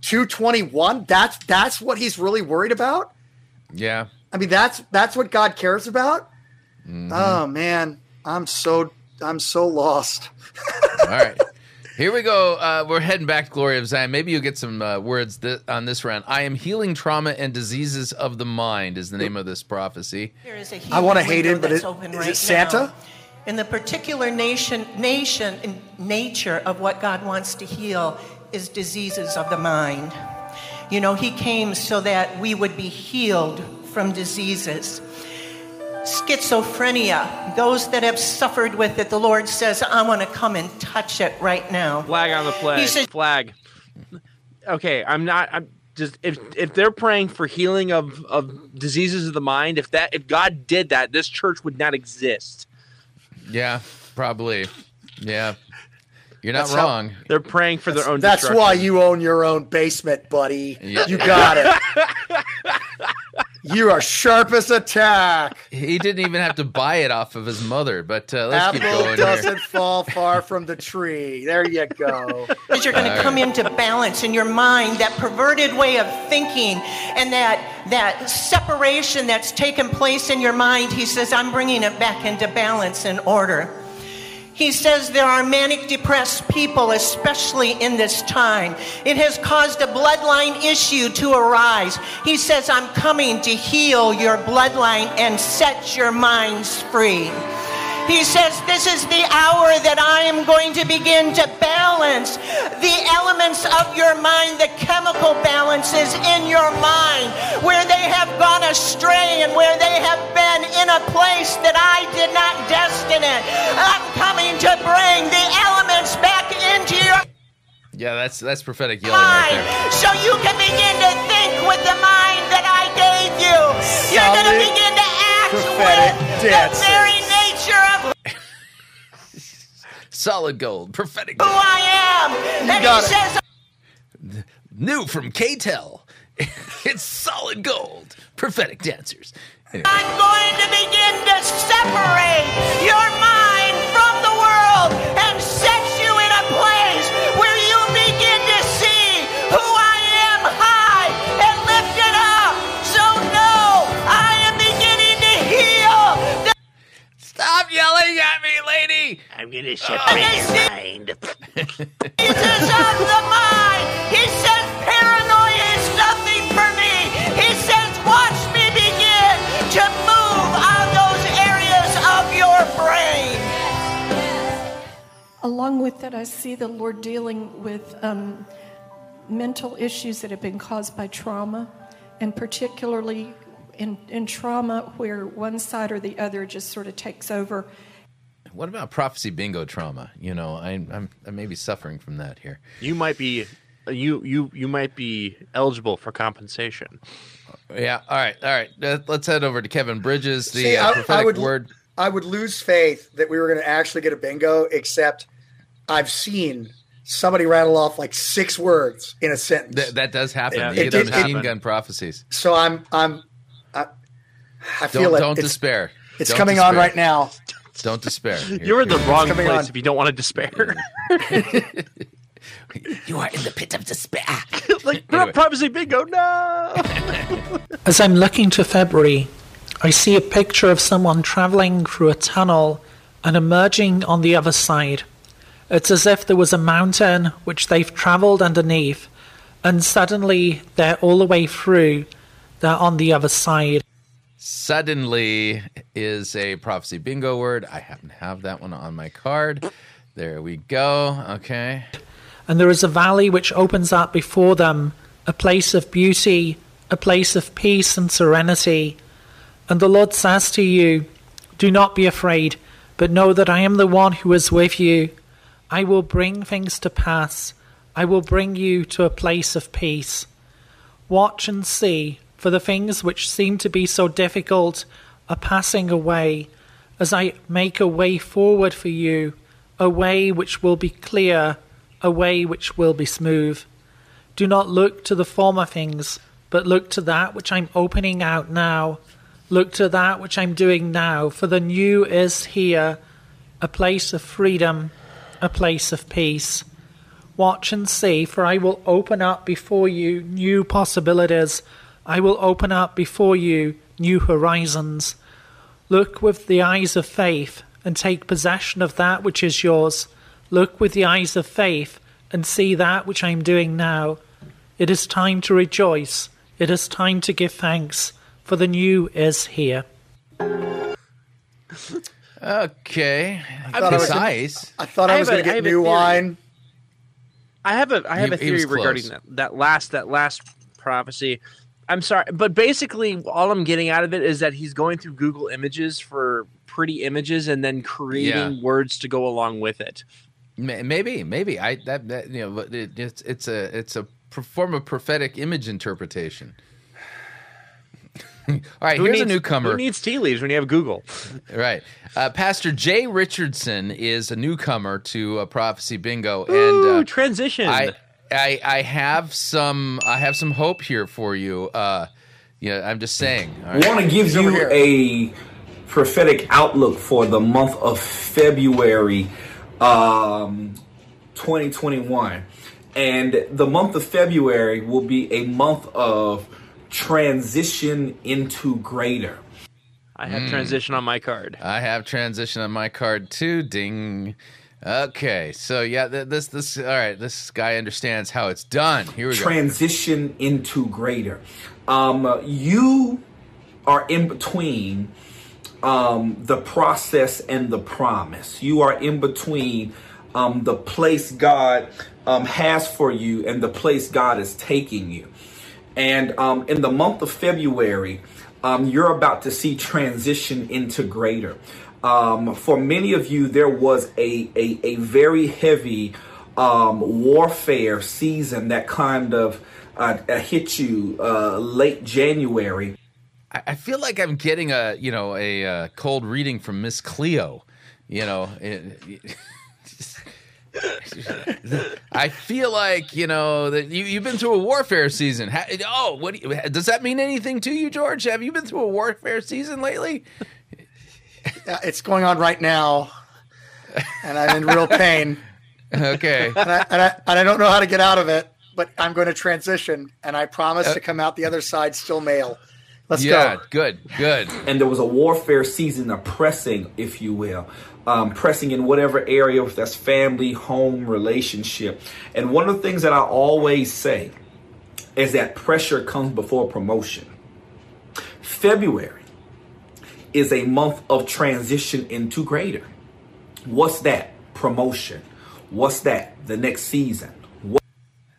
two twenty-one. That's that's what he's really worried about. Yeah. I mean, that's that's what God cares about. Mm-hmm. Oh man, I'm so I'm so lost. All right. Here we go. Uh, we're heading back to Glory of Zion. Maybe you'll get some uh, words th- on this round. I am healing trauma and diseases of the mind is the name of this prophecy. There is a I want to hate him, but it, open is right it Santa? Now. In the particular nation, nation and nature of what God wants to heal is diseases of the mind. You know, he came so that we would be healed from diseases. Schizophrenia, those that have suffered with it, the Lord says, I want to come and touch it right now. Flag on the flag. He says, flag. Okay, I'm not, I'm just, if if they're praying for healing of, of diseases of the mind, if that if God did that, this church would not exist. Yeah, probably. Yeah. You're not that's wrong. They're praying for that's, their own destruction. That's why you own your own basement, buddy. Yeah. You got it. You are sharp as a tack. He didn't even have to buy it off of his mother, but uh, let's Apple keep going. Apple doesn't here. Fall far from the tree. There you go. Because you're going to come right. into balance in your mind, that perverted way of thinking and that that separation that's taken place in your mind. He says, I'm bringing it back into balance and order. He says there are manic depressed people, especially in this time. It has caused a bloodline issue to arise. He says, I'm coming to heal your bloodline and set your minds free. He says, this is the hour that I am going to begin to balance the elements of your mind, the chemical balances in your mind, where they have gone astray and where they have been in a place that I did not destine it. I'm coming to bring the elements back into your yeah that's that's prophetic yelling mind, right there. So you can begin to think with the mind that I gave you. Solid. You're going to begin to act with dances. The very nature of solid gold prophetic gold. Who I am. And he says it. New from K-Tel. It's solid gold prophetic dancers. Anyway. I'm going to begin to separate your mind from the world and set you in a place where you begin to see who I am high and lifted up. So no, I am beginning to heal. The- Stop yelling at me, lady. I'm going to separate your mind. He says of the mind. He says paranoia is nothing for me. He says watch me begin to move on those areas of your brain. Along with that, I see the Lord dealing with um, mental issues that have been caused by trauma, and particularly in, in trauma where one side or the other just sort of takes over. What about prophecy bingo trauma? You know, I, I'm I may be suffering from that here. You might be, you you you might be eligible for compensation. Yeah. All right. All right. Uh, let's head over to Kevin Bridges. The See, uh, I, prophetic I would, word. I would lose faith that we were going to actually get a bingo, except I've seen somebody rattle off like six words in a sentence. Th- that does happen. Yeah, it does happen. Machine gun prophecies. So I'm, I'm, I, I feel don't, like don't it's, despair. It's don't coming despair. On right now. Don't despair. Here, You're in the wrong place on. If you don't want to despair. You are in the pit of despair. Like, anyway. Not prophecy bingo, no. As I'm looking to February, I see a picture of someone traveling through a tunnel and emerging on the other side. It's as if there was a mountain which they've traveled underneath, and suddenly they're all the way through, they're on the other side. Suddenly is a prophecy bingo word. I happen to have that one on my card. There we go. Okay. And there is a valley which opens up before them, a place of beauty, a place of peace and serenity. And the Lord says to you, do not be afraid, but know that I am the one who is with you. I will bring things to pass. I will bring you to a place of peace. Watch and see, for the things which seem to be so difficult are passing away, as I make a way forward for you, a way which will be clear, a way which will be smooth. Do not look to the former things, but look to that which I'm opening out now. Look to that which I'm doing now, for the new is here, a place of freedom, a place of peace. Watch and see, for I will open up before you new possibilities. I will open up before you new horizons. Look with the eyes of faith and take possession of that which is yours. Look with the eyes of faith and see that which I am doing now. It is time to rejoice. It is time to give thanks, for the new is here. Okay. I thought I was, nice. I thought I, I was going to get new wine. I have a I have he, a theory regarding that, that last that last prophecy. I'm sorry, but basically all I'm getting out of it is that he's going through Google Images for pretty images and then creating yeah. words to go along with it. Maybe, maybe I that, that you know it, it's it's a it's a form of prophetic image interpretation. All right, who here's needs, a newcomer. Who needs tea leaves when you have Google? Right. Uh, Pastor Jay Richardson is a newcomer to a Prophecy Bingo. Ooh, and uh, transition. I, I I have some I have some hope here for you. Uh, you know, I'm just saying. All right. I want to give you here. a prophetic outlook for the month of February, um, twenty twenty-one, and the month of February will be a month of transition into greater. I have mm. transition on my card. I have transition on my card too. Ding. Okay, so yeah, th- this this all right. This guy understands how it's done. Here we transition go. Transition into greater. Um, you are in between um, the process and the promise. You are in between um, the place God um, has for you and the place God is taking you. And um, in the month of February, um, you're about to see transition into greater. Um, for many of you, there was a a, a very heavy um, warfare season that kind of uh, hit you uh, late January. I feel like I'm getting a you know a, a cold reading from Miss Cleo. You know. It, it, I feel like you know that you, you've been through a warfare season. How, oh, what do you, does that mean anything to you, George? Have you been through a warfare season lately? Uh, it's going on right now, and I'm in real pain. Okay, and I, and, I, and I don't know how to get out of it, but I'm going to transition, and I promise uh, to come out the other side still male. Let's yeah, go. Yeah, good, good. And there was a warfare season, a pressing, if you will. Um, pressing in whatever area, if that's family, home, relationship. And one of the things that I always say is that pressure comes before promotion. February is a month of transition into greater. What's that? Promotion. What's that? The next season. What-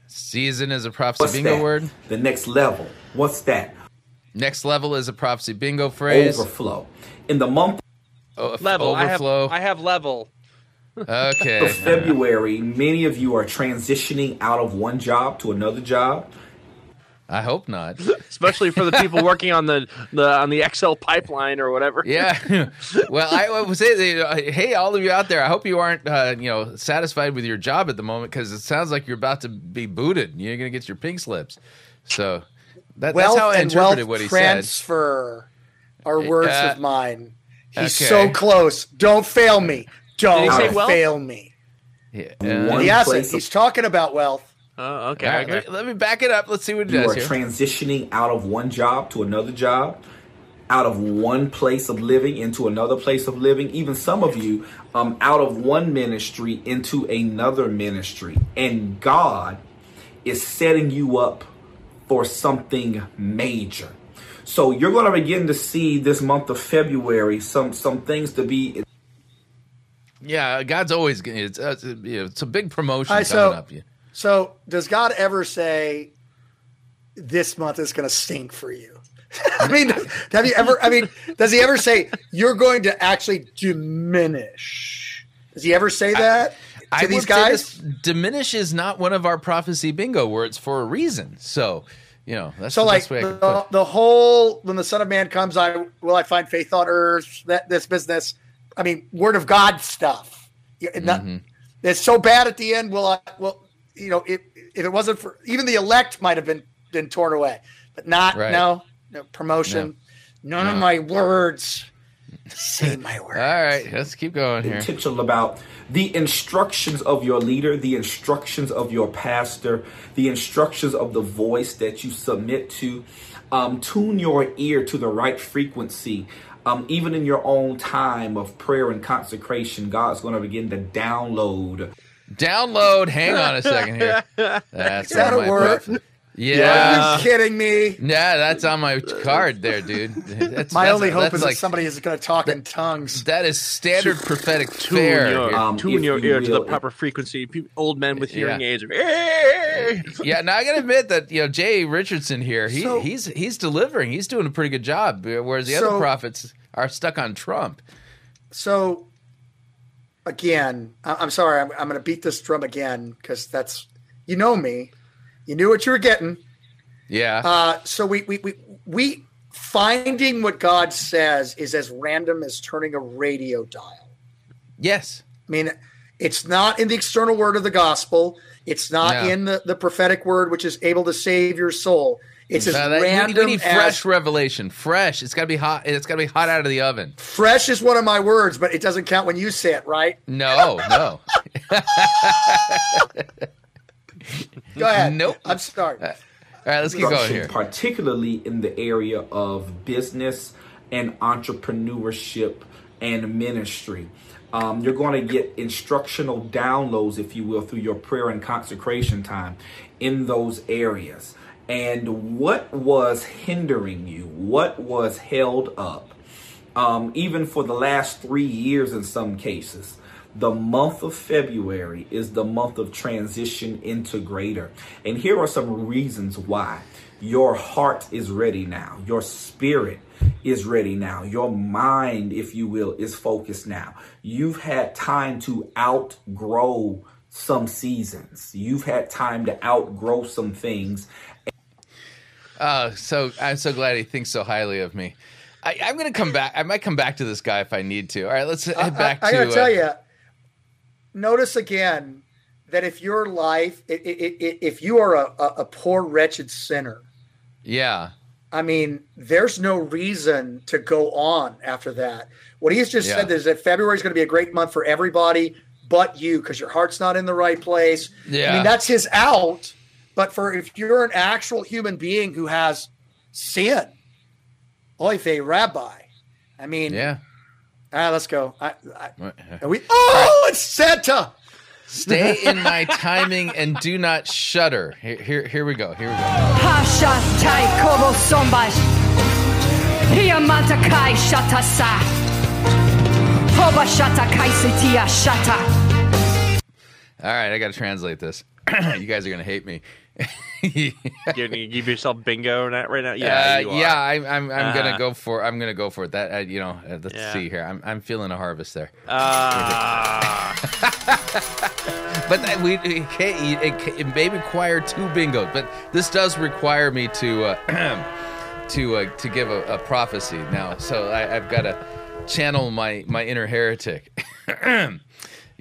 season is a prophecy bingo that? Word. The next level. What's that? Next level is a prophecy bingo phrase. Overflow. In the month... O- level. Overflow. I have, I have level. Okay. In February, many of you are transitioning out of one job to another job. I hope not. Especially for the people working on the, the on the X L pipeline or whatever. Yeah. Well, I would say, hey, all of you out there, I hope you aren't uh, you know satisfied with your job at the moment, because it sounds like you're about to be booted. You're going to get your pink slips. So that, that's how I interpreted what he transfer said. Transfer are words uh, of mine. He's okay. So close. Don't fail me. Don't say, well? fail me. Yeah. Uh, he hasn't. He's of- talking about wealth. Oh, okay. Right, okay. Let, let me back it up. Let's see what it you does. You are here. Transitioning out of one job to another job, out of one place of living into another place of living. Even some of you, um, out of one ministry into another ministry. And God is setting you up for something major. So you're going to begin to see this month of February some some things to be. Yeah, God's always going it's, it's, it's a big promotion right, coming so, up. Yeah. So does God ever say this month is going to stink for you? I mean, have you ever? I mean, does he ever say you're going to actually diminish? Does he ever say that I, to I these guys? This, diminish is not one of our prophecy bingo words for a reason. So. You know, that's so the like way the, the whole when the Son of Man comes, I will I find faith on earth. That this business, I mean, Word of God stuff. It's mm-hmm. so bad at the end. Will I? Well, you know, if if it wasn't for even the elect, might have been been torn away, but not. Right. No, no promotion. No. None no. of my words. Say my word. All right, let's keep going here. Intentional about the instructions of your leader, the instructions of your pastor, the instructions of the voice that you submit to. Um, tune your ear to the right frequency. Um, even in your own time of prayer and consecration, God's going to begin to download. Download. Hang on a second here. That's Is that a word? Preference. Yeah. Are you kidding me? Yeah, that's on my card there, dude. That's, my that's, only hope is like, that somebody is going to talk that, in tongues. That is standard to, prophetic tune fare. Your, um, tune your ear will. to the proper frequency. Old men with hearing yeah. aids. Hey! Yeah, now I got to admit that you know Jay Richardson here, he, so, he's he's delivering. He's doing a pretty good job, whereas the so, other prophets are stuck on Trump. So, again, I'm sorry. I'm, I'm going to beat this drum again because that's – you know me. You knew what you were getting. Yeah. Uh, so we, we we we finding what God says is as random as turning a radio dial. Yes. I mean, it's not in the external word of the gospel. It's not no. in the, the prophetic word, which is able to save your soul. It's no, as that, random we need, we need fresh as, revelation. Fresh. It's got to be hot. It's got to be hot out of the oven. Fresh is one of my words, but it doesn't count when you say it, right? No, no. Go ahead. Nope. I'm sorry. All right, let's keep going here. Particularly in the area of business and entrepreneurship and ministry. Um, you're going to get instructional downloads, if you will, through your prayer and consecration time in those areas. And what was hindering you? What was held up? Um, even for the last three years in some cases. The month of February is the month of transition into greater. And here are some reasons why. Your heart is ready now. Your spirit is ready now. Your mind, if you will, is focused now. You've had time to outgrow some seasons. You've had time to outgrow some things. Uh, so I'm so glad he thinks so highly of me. I, I'm going to come back. I might come back to this guy if I need to. All right, let's head back I, I, I to... I got to tell uh, you. Notice again that if your life, it, it, it, if you are a, a poor, wretched sinner, yeah, I mean, there's no reason to go on after that. What he's just yeah. said is that February is going to be a great month for everybody but you because your heart's not in the right place. Yeah. I mean, that's his out. But for if you're an actual human being who has sin, oy vey, rabbi, I mean, yeah. All right, let's go. I, I, are we? Oh, it's Santa! Stay in my timing and do not shudder. Here, here, here we go. Here we go. All right, I got to translate this. You guys are gonna hate me. You're gonna give yourself bingo right now. Yeah, uh, you are. yeah. I, I'm I'm uh, gonna go for I'm gonna go for it. That uh, you know. Uh, let's yeah. see here. I'm I'm feeling a harvest there. Uh. But that, we it, it, it may require two bingos. But this does require me to uh, to uh, to give a, a prophecy now. So I, I've got to channel my my inner heretic.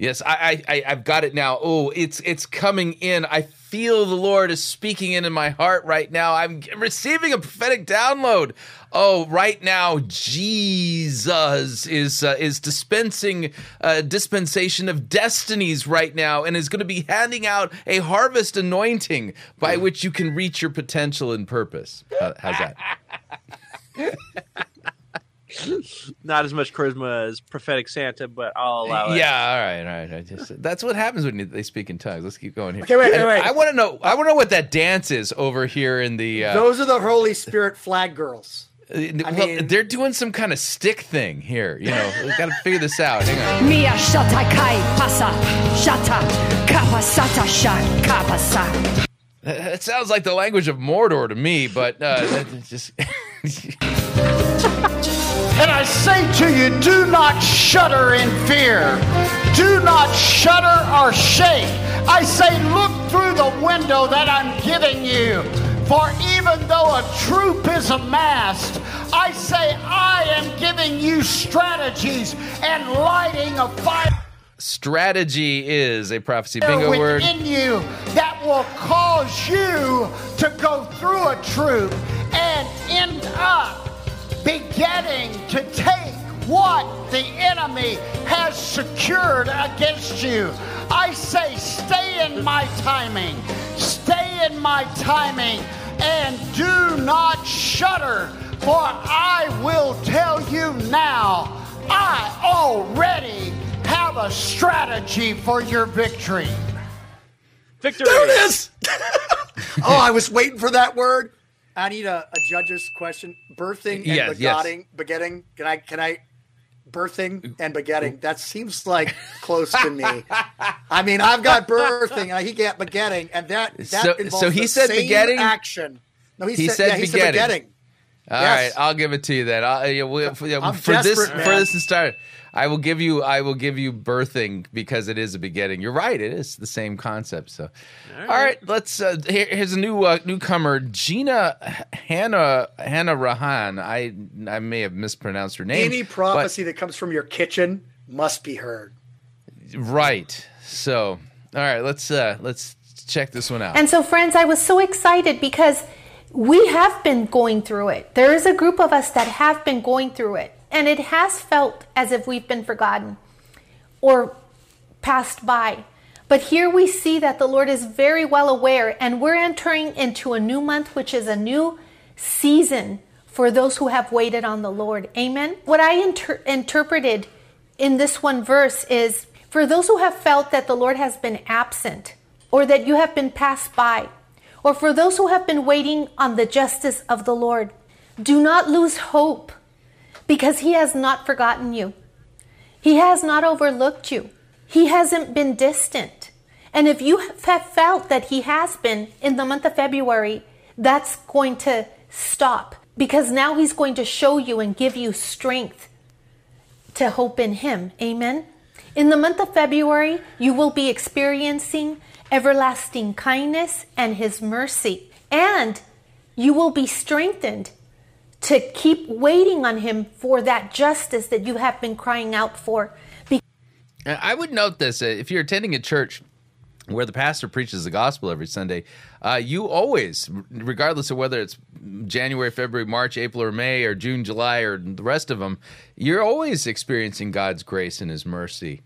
Yes, I, I, I've got it now. Oh, it's it's coming in. I feel the Lord is speaking in, in my heart right now. I'm receiving a prophetic download. Oh, right now, Jesus is uh, is dispensing a dispensation of destinies right now and is going to be handing out a harvest anointing by which you can reach your potential and purpose. How, how's that? Not as much charisma as prophetic Santa, but I'll allow it. Yeah, all right, all right. I just, that's what happens when they speak in tongues. Let's keep going here. Okay, wait, wait, wait. I want to know. I want to know what that dance is over here in the. Uh, Those are the Holy Spirit flag girls. I well, mean, they're doing some kind of stick thing here. You know, we got to figure this out. Hang on. Mia shata kai pasa shata kapasata shak kapasa. That sounds like the language of Mordor to me, but uh, that's just. And I say to you, do not shudder in fear. Do not shudder or shake. I say, look through the window that I'm giving you. For even though a troop is amassed, I say, I am giving you strategies and lighting a fire. Strategy is a prophecy bingo within word. Within you that will cause you to go through a troop and end up beginning to take what the enemy has secured against you. I say, stay in my timing. Stay in my timing and do not shudder, for I will tell you now, I already have a strategy for your victory. Victory. There it is. Oh, I was waiting for that word. I need a, a judge's question. Birthing and yes, begetting, yes. begetting. Can I? Can I? Birthing and begetting. That seems like close to me. I mean, I've got birthing. And he got begetting, and that that so, involves so he the said same begetting action. No, he, he said, said yeah, he begetting. Said begetting. All yes. right, I'll give it to you then. I'll, yeah, we'll, yeah, for this, man. for this to start, I will give you. I will give you birthing because it is a begetting. You're right; it is the same concept. So, all right, all right let's. Uh, here, here's a new uh, newcomer, Gina Hannah Hannah Rahan. I I may have mispronounced her name. Any prophecy but, that comes from your kitchen must be heard. Right. So, all right, let's uh, let's check this one out. And so, friends, I was so excited because we have been going through it. There is a group of us that have been going through it, and it has felt as if we've been forgotten or passed by. But here we see that the Lord is very well aware, and we're entering into a new month, which is a new season for those who have waited on the Lord. Amen. What I inter- interpreted in this one verse is for those who have felt that the Lord has been absent, or that you have been passed by, or for those who have been waiting on the justice of the Lord, do not lose hope, because He has not forgotten you. He has not overlooked you. He hasn't been distant. And if you have felt that He has been in the month of February, that's going to stop, because now He's going to show you and give you strength to hope in Him. Amen. In the month of February, you will be experiencing everlasting kindness and His mercy, and you will be strengthened to keep waiting on Him for that justice that you have been crying out for. Be- I would note this: if you're attending a church where the pastor preaches the gospel every Sunday, uh, you always, regardless of whether it's January, February, March, April, or May, or June, July, or the rest of them, you're always experiencing God's grace and His mercy.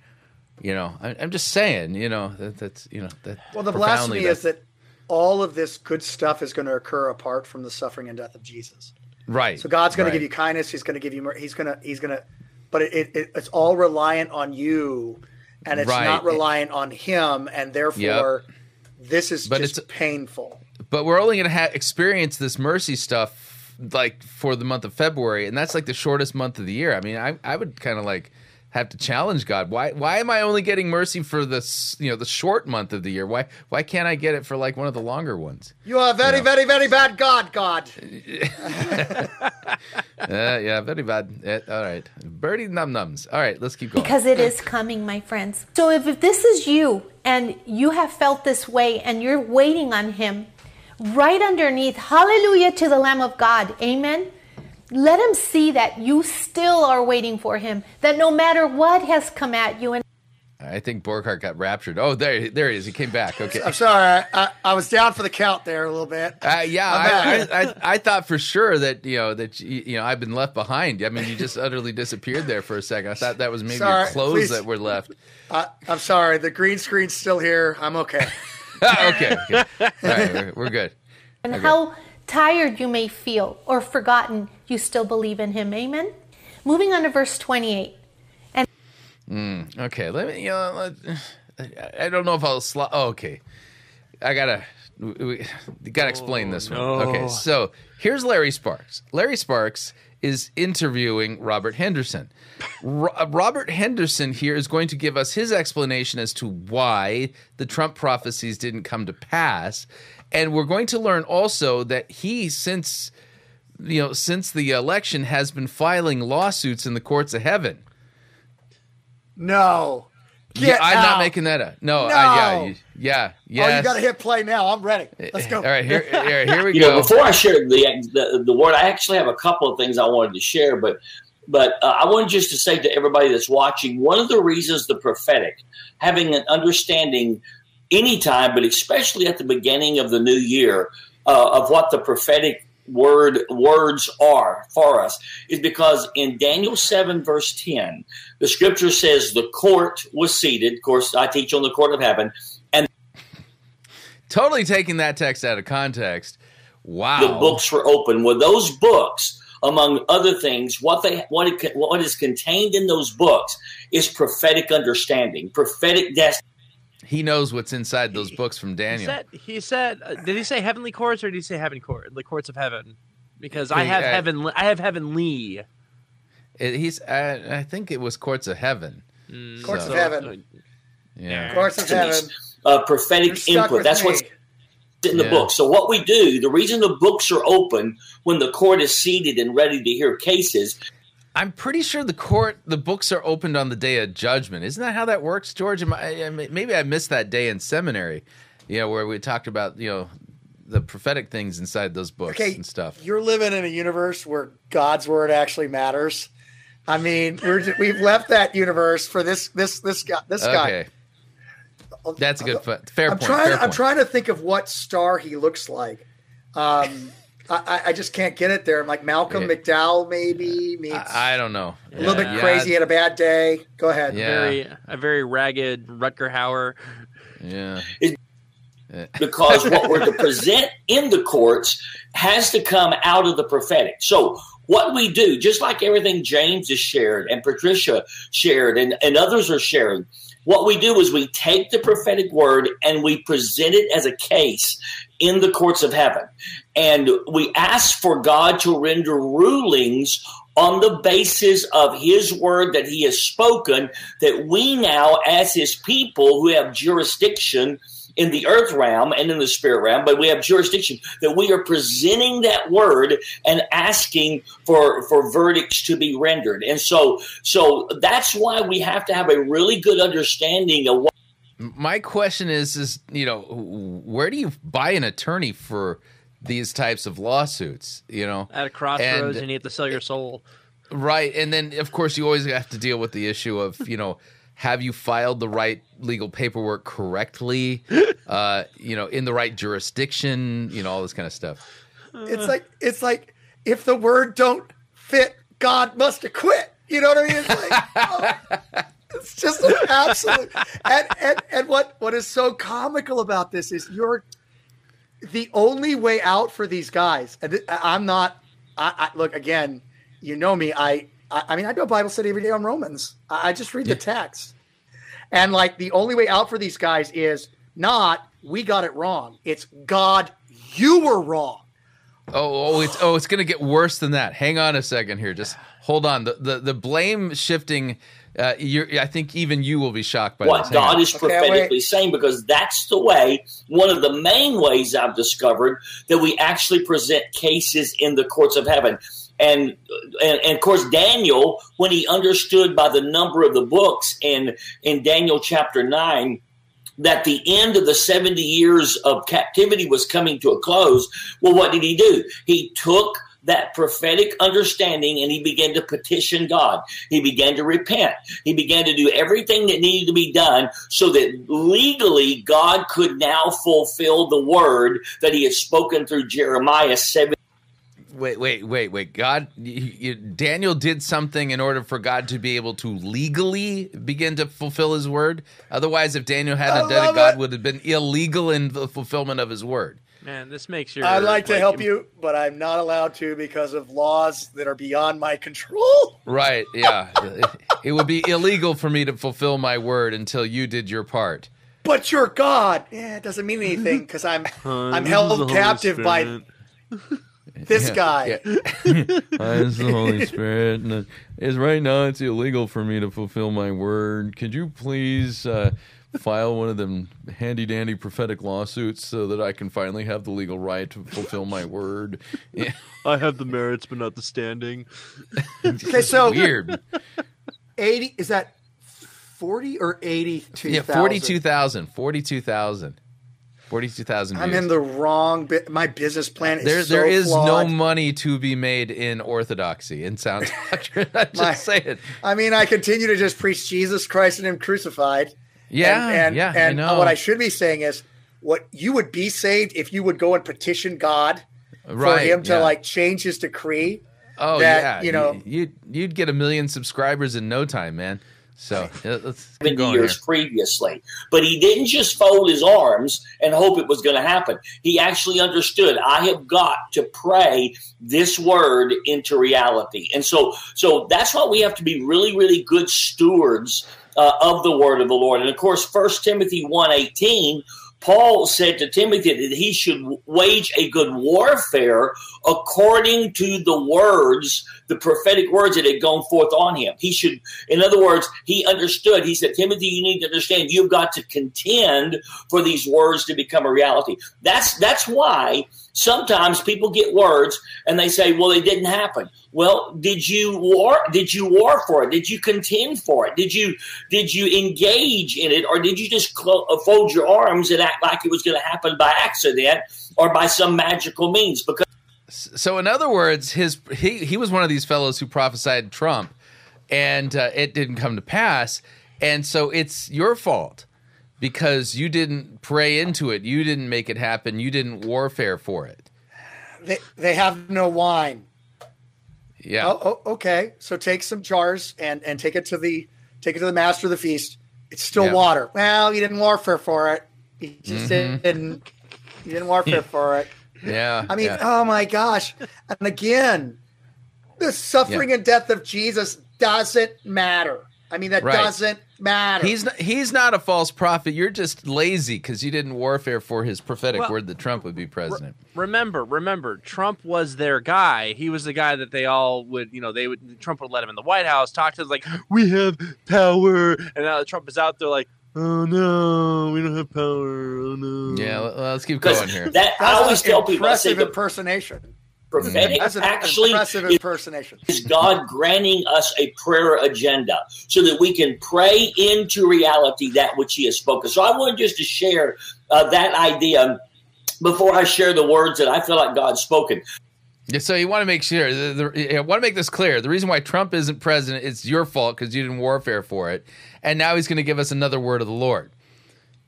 You know, I, I'm just saying, you know, that, that's, you know, that. Well, the blasphemy is that all of this good stuff is going to occur apart from the suffering and death of Jesus. Right. So God's going right. to give you kindness. He's going to give you, he's going to, he's going to, but it, it it's all reliant on you, and it's right. not reliant on Him. And therefore yep. this is but just it's, painful. But we're only going to ha- experience this mercy stuff like for the month of February. And that's like the shortest month of the year. I mean, I, I would kind of like have to challenge God. Why why am I only getting mercy for this, you know, the short month of the year? Why why can't I get it for like one of the longer ones? You are very, you know? very, very bad God, God. uh, yeah, very bad. All right. Birdie num nums. All right, let's keep going. Because it is coming, my friends. So if, if this is you and you have felt this way and you're waiting on Him, right underneath, hallelujah to the Lamb of God. Amen. Let Him see that you still are waiting for Him, that no matter what has come at you. And I think Borghardt got raptured. Oh, there, there he is. He came back. Okay. I'm sorry. I, I was down for the count there a little bit. Uh, yeah, I, I, I, I thought for sure that you know that you, you know I've been left behind. I mean, you just utterly disappeared there for a second. I thought that was maybe sorry, your clothes please. that were left. Uh, I'm sorry. The green screen's still here. I'm okay. okay, okay. All right, we're, we're good. And okay. how tired you may feel or forgotten, you still believe in Him. Amen. Moving on to verse twenty-eight. And mm, okay, let me. You know, let, I don't know if I'll. Sl- oh, okay, I gotta. We, we gotta explain oh, this one. No. Okay, so here's Larry Sparks. Larry Sparks is interviewing Robert Henderson. Ro- Robert Henderson here is going to give us his explanation as to why the Trump prophecies didn't come to pass. And we're going to learn also that he, since you know, since the election, has been filing lawsuits in the courts of heaven. No, Get yeah, I'm out. not making that up. No, no. I, yeah, yeah, yes. Oh, you got to hit play now. I'm ready. Let's go. All right, here, here, here we you go. Know, before I share the, the the word, I actually have a couple of things I wanted to share, but. But uh, I wanted just to say to everybody that's watching, one of the reasons the prophetic, having an understanding anytime, but especially at the beginning of the new year, uh, of what the prophetic word words are for us is because in Daniel seven, verse ten, the scripture says the court was seated. Of course, I teach on the court of heaven. And totally taking that text out of context. Wow. The books were open. Well, those books, among other things, what they what it, what is contained in those books is prophetic understanding, prophetic destiny. He knows what's inside those books from Daniel. He said, he said uh, did he say heavenly courts or did he say heaven court? The courts of heaven, because I have heaven. I have heavenly. It, he's. I, I think it was courts of heaven. Mm, courts so. of heaven. Yeah. Courts of heaven. Uh, prophetic input. That's me. What's in the yeah. book. So what we do, the reason the books are open when the court is seated and ready to hear cases. I'm pretty sure the court, the books are opened on the day of judgment. Isn't that how that works, George? Am I, maybe I missed that day in seminary, you know, where we talked about, you know, the prophetic things inside those books okay, and stuff. You're living in a universe where God's word actually matters. I mean, we're, we've left that universe for this, this, this guy, this okay. guy. That's a good, fair I'm point. Trying, fair I'm point. trying to think of what star he looks like. Um, I, I just can't get it there. I'm like Malcolm yeah. McDowell, maybe. Meets I, I don't know. A yeah. little bit crazy. Yeah. Had a bad day. Go ahead. Yeah. Very, a very ragged Rutger Hauer. Yeah. It, because what we're to present in the courts has to come out of the prophetic. So what we do, just like everything James has shared and Patricia shared and, and others are sharing, what we do is we take the prophetic word and we present it as a case in the courts of heaven. And we ask for God to render rulings on the basis of his word that he has spoken, that we now, as his people who have jurisdiction in the earth realm and in the spirit realm, but we have jurisdiction, that we are presenting that word and asking for, for verdicts to be rendered. And so, so that's why we have to have a really good understanding of what. My question is, is, you know, where do you buy an attorney for these types of lawsuits, you know? At a crossroads, and, and you have to sell your soul. Right. And then, of course, you always have to deal with the issue of, you know, have you filed the right legal paperwork correctly, uh, you know, in the right jurisdiction, you know, all this kind of stuff. It's like, it's like if the word don't fit, God must have quit. You know what I mean? It's like, oh. It's just an absolute, and, and and what what is so comical about this is you're the only way out for these guys. And I'm not. I, I look again. You know me. I, I I mean I do a Bible study every day on Romans. I, I just read the text, and like the only way out for these guys is not we got it wrong. It's God, you were wrong. Oh, oh, it's oh, it's gonna get worse than that. Hang on a second here. Just hold on. The the, the blame shifting. Uh, you're, I think even you will be shocked by what God is prophetically saying, because that's the way, one of the main ways I've discovered that we actually present cases in the courts of heaven. And, and, and of course, Daniel, when he understood by the number of the books in, in Daniel chapter nine, that the end of the seventy years of captivity was coming to a close. Well, what did he do? He took that prophetic understanding, and he began to petition God. He began to repent. He began to do everything that needed to be done so that legally God could now fulfill the word that he had spoken through Jeremiah seven. Wait, wait, wait, wait. God, you, you, Daniel did something in order for God to be able to legally begin to fulfill his word. Otherwise, if Daniel hadn't done it, God would have been illegal in the fulfillment of his word. Man, this makes your... I'd like to like, help you, but I'm not allowed to because of laws that are beyond my control. Right, yeah. it, it would be illegal for me to fulfill my word until you did your part. But you're God. Yeah, it doesn't mean anything because I'm I'm held captive by this yeah, guy. Yeah. It's the Holy Spirit. And it's, right now it's illegal for me to fulfill my word. Could you please... Uh, file one of them handy-dandy prophetic lawsuits so that I can finally have the legal right to fulfill my word. Yeah. I have the merits, but not the standing. Okay, so weird. Eighty is that forty or eighty-two? Yeah, forty-two thousand. Forty-two thousand. Forty-two thousand. I'm in the wrong. Bi- my business plan is there. So there is flawed. No money to be made in orthodoxy and sound doctrine. I just say it. I mean, I continue to just preach Jesus Christ and Him crucified. Yeah, and, and, yeah, and I know. What I should be saying is what you would be saved if you would go and petition God right, for him to yeah. like change his decree. Oh that, yeah, you know, you'd you'd get a million subscribers in no time, man. So let's keep going years here. Previously, but he didn't just fold his arms and hope it was going to happen. He actually understood, I have got to pray this word into reality. And so, so that's why we have to be really, really good stewards uh, of the word of the Lord. And of course, First Timothy one eighteen, Paul said to Timothy that he should wage a good warfare according to the words, the prophetic words that had gone forth on him. He should, in other words, he understood. He said, Timothy, you need to understand you've got to contend for these words to become a reality. That's, that's why sometimes people get words and they say, well, it didn't happen. Well, did you war? Did you war for it? Did you contend for it? Did you did you engage in it, or did you just clo- fold your arms and act like it was going to happen by accident or by some magical means? Because so, in other words, his he he was one of these fellows who prophesied Trump, and uh, it didn't come to pass, and so it's your fault because you didn't pray into it, you didn't make it happen, you didn't warfare for it. They they have no wine. Yeah. Oh, oh, okay. So take some jars and, and take it to the take it to the master of the feast. It's still yeah. water. Well, he didn't warfare for it. He just mm-hmm. didn't. He didn't warfare for it. Yeah. I mean, yeah. oh my gosh! And again, the suffering yeah. and death of Jesus doesn't matter. I mean, that right. doesn't matter. He's not, he's not a false prophet. You're just lazy because you didn't warfare for his prophetic well, word that Trump would be president. Re- remember, remember, Trump was their guy. He was the guy that they all would, you know, they would. Trump would let him in the White House, talk to them like, we have power. And now Trump is out there like, oh, no, we don't have power. Oh, no. Yeah, let's keep going here. That, I always tell people, I say the impersonation. Prophetic That's an actually impressive impersonation. Is God granting us a prayer agenda so that we can pray into reality that which he has spoken. So I wanted just to share uh, that idea before I share the words that I feel like God's spoken. Yeah, so you want to make sure, the, the, I want to make this clear. The reason why Trump isn't president, it's your fault because you didn't warfare for it. And now he's going to give us another word of the Lord.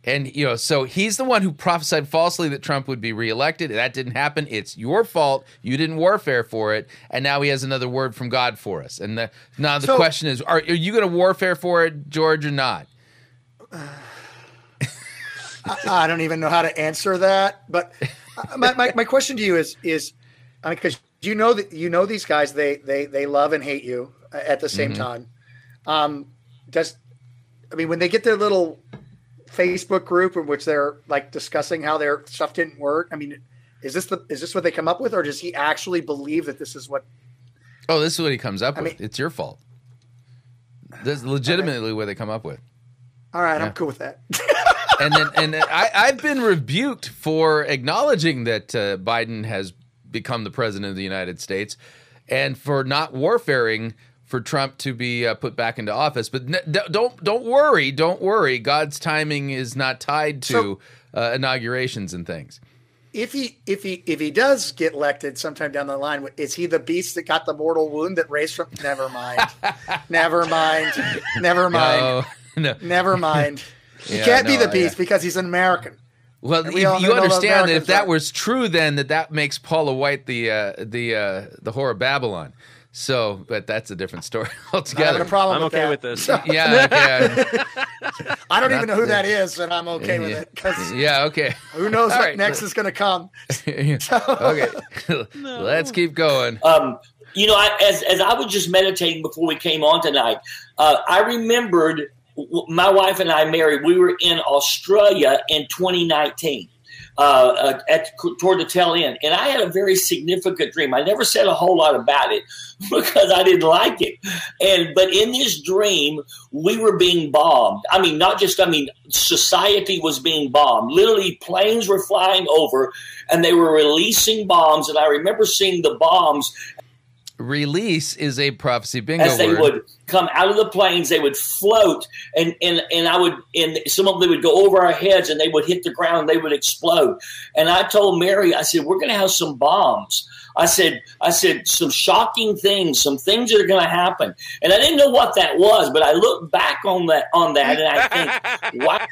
And, you know, so he's the one who prophesied falsely that Trump would be reelected. That didn't happen. It's your fault. You didn't warfare for it. And now he has another word from God for us. And the, now the so, question is, are, are you going to warfare for it, George, or not? Uh, I, I don't even know how to answer that. But my, my, my question to you is, is I mean, because you know that you know these guys, they they they love and hate you at the same mm-hmm. time. Um, does I mean, when they get their little Facebook group in which they're like discussing how their stuff didn't work. I mean, is this the is this what they come up with, or does he actually believe that this is what? Oh, this is what he comes up I with. Mean, it's your fault. This is legitimately okay. what they come up with. All right, yeah. I'm cool with that. and then, and then I, I've been rebuked for acknowledging that uh, Biden has become the president of the United States, and for not warfaring for Trump to be uh, put back into office. But ne- don't don't worry, don't worry. God's timing is not tied to so, uh, inaugurations and things. If he if he if he does get elected sometime down the line, is he the beast that got the mortal wound that raised from? Never mind, never mind, never mind, no, no. never mind. He yeah, can't no, be the beast yeah. because he's an American. Well, we you understand that if that was true, then that that makes Paula White the uh, the uh, the whore of Babylon. So, but that's a different story altogether. I have a problem I'm with okay that. with this. So. Yeah, okay. I don't Not even know who the, that is, and I'm okay yeah, with it. Cause yeah, okay. Who knows All what right. next is going to come. So. Okay, no. Let's keep going. Um, you know, I, as as I was just meditating before we came on tonight, uh, I remembered my wife and I married. We were in Australia in twenty nineteen. Uh, at toward the tail end, and I had a very significant dream. I never said a whole lot about it because I didn't like it. And but in this dream, we were being bombed. I mean, not just I mean, society was being bombed. Literally, planes were flying over, and they were releasing bombs. And I remember seeing the bombs. Release is a prophecy bingo As they word. Would come out of the planes, they would float, and, and, and I would and some of them would go over our heads, and they would hit the ground, and they would explode. And I told Mary, I said, we're going to have some bombs. I said, I said some shocking things, some things that are going to happen. And I didn't know what that was, but I look back on that on that, and I think, wow.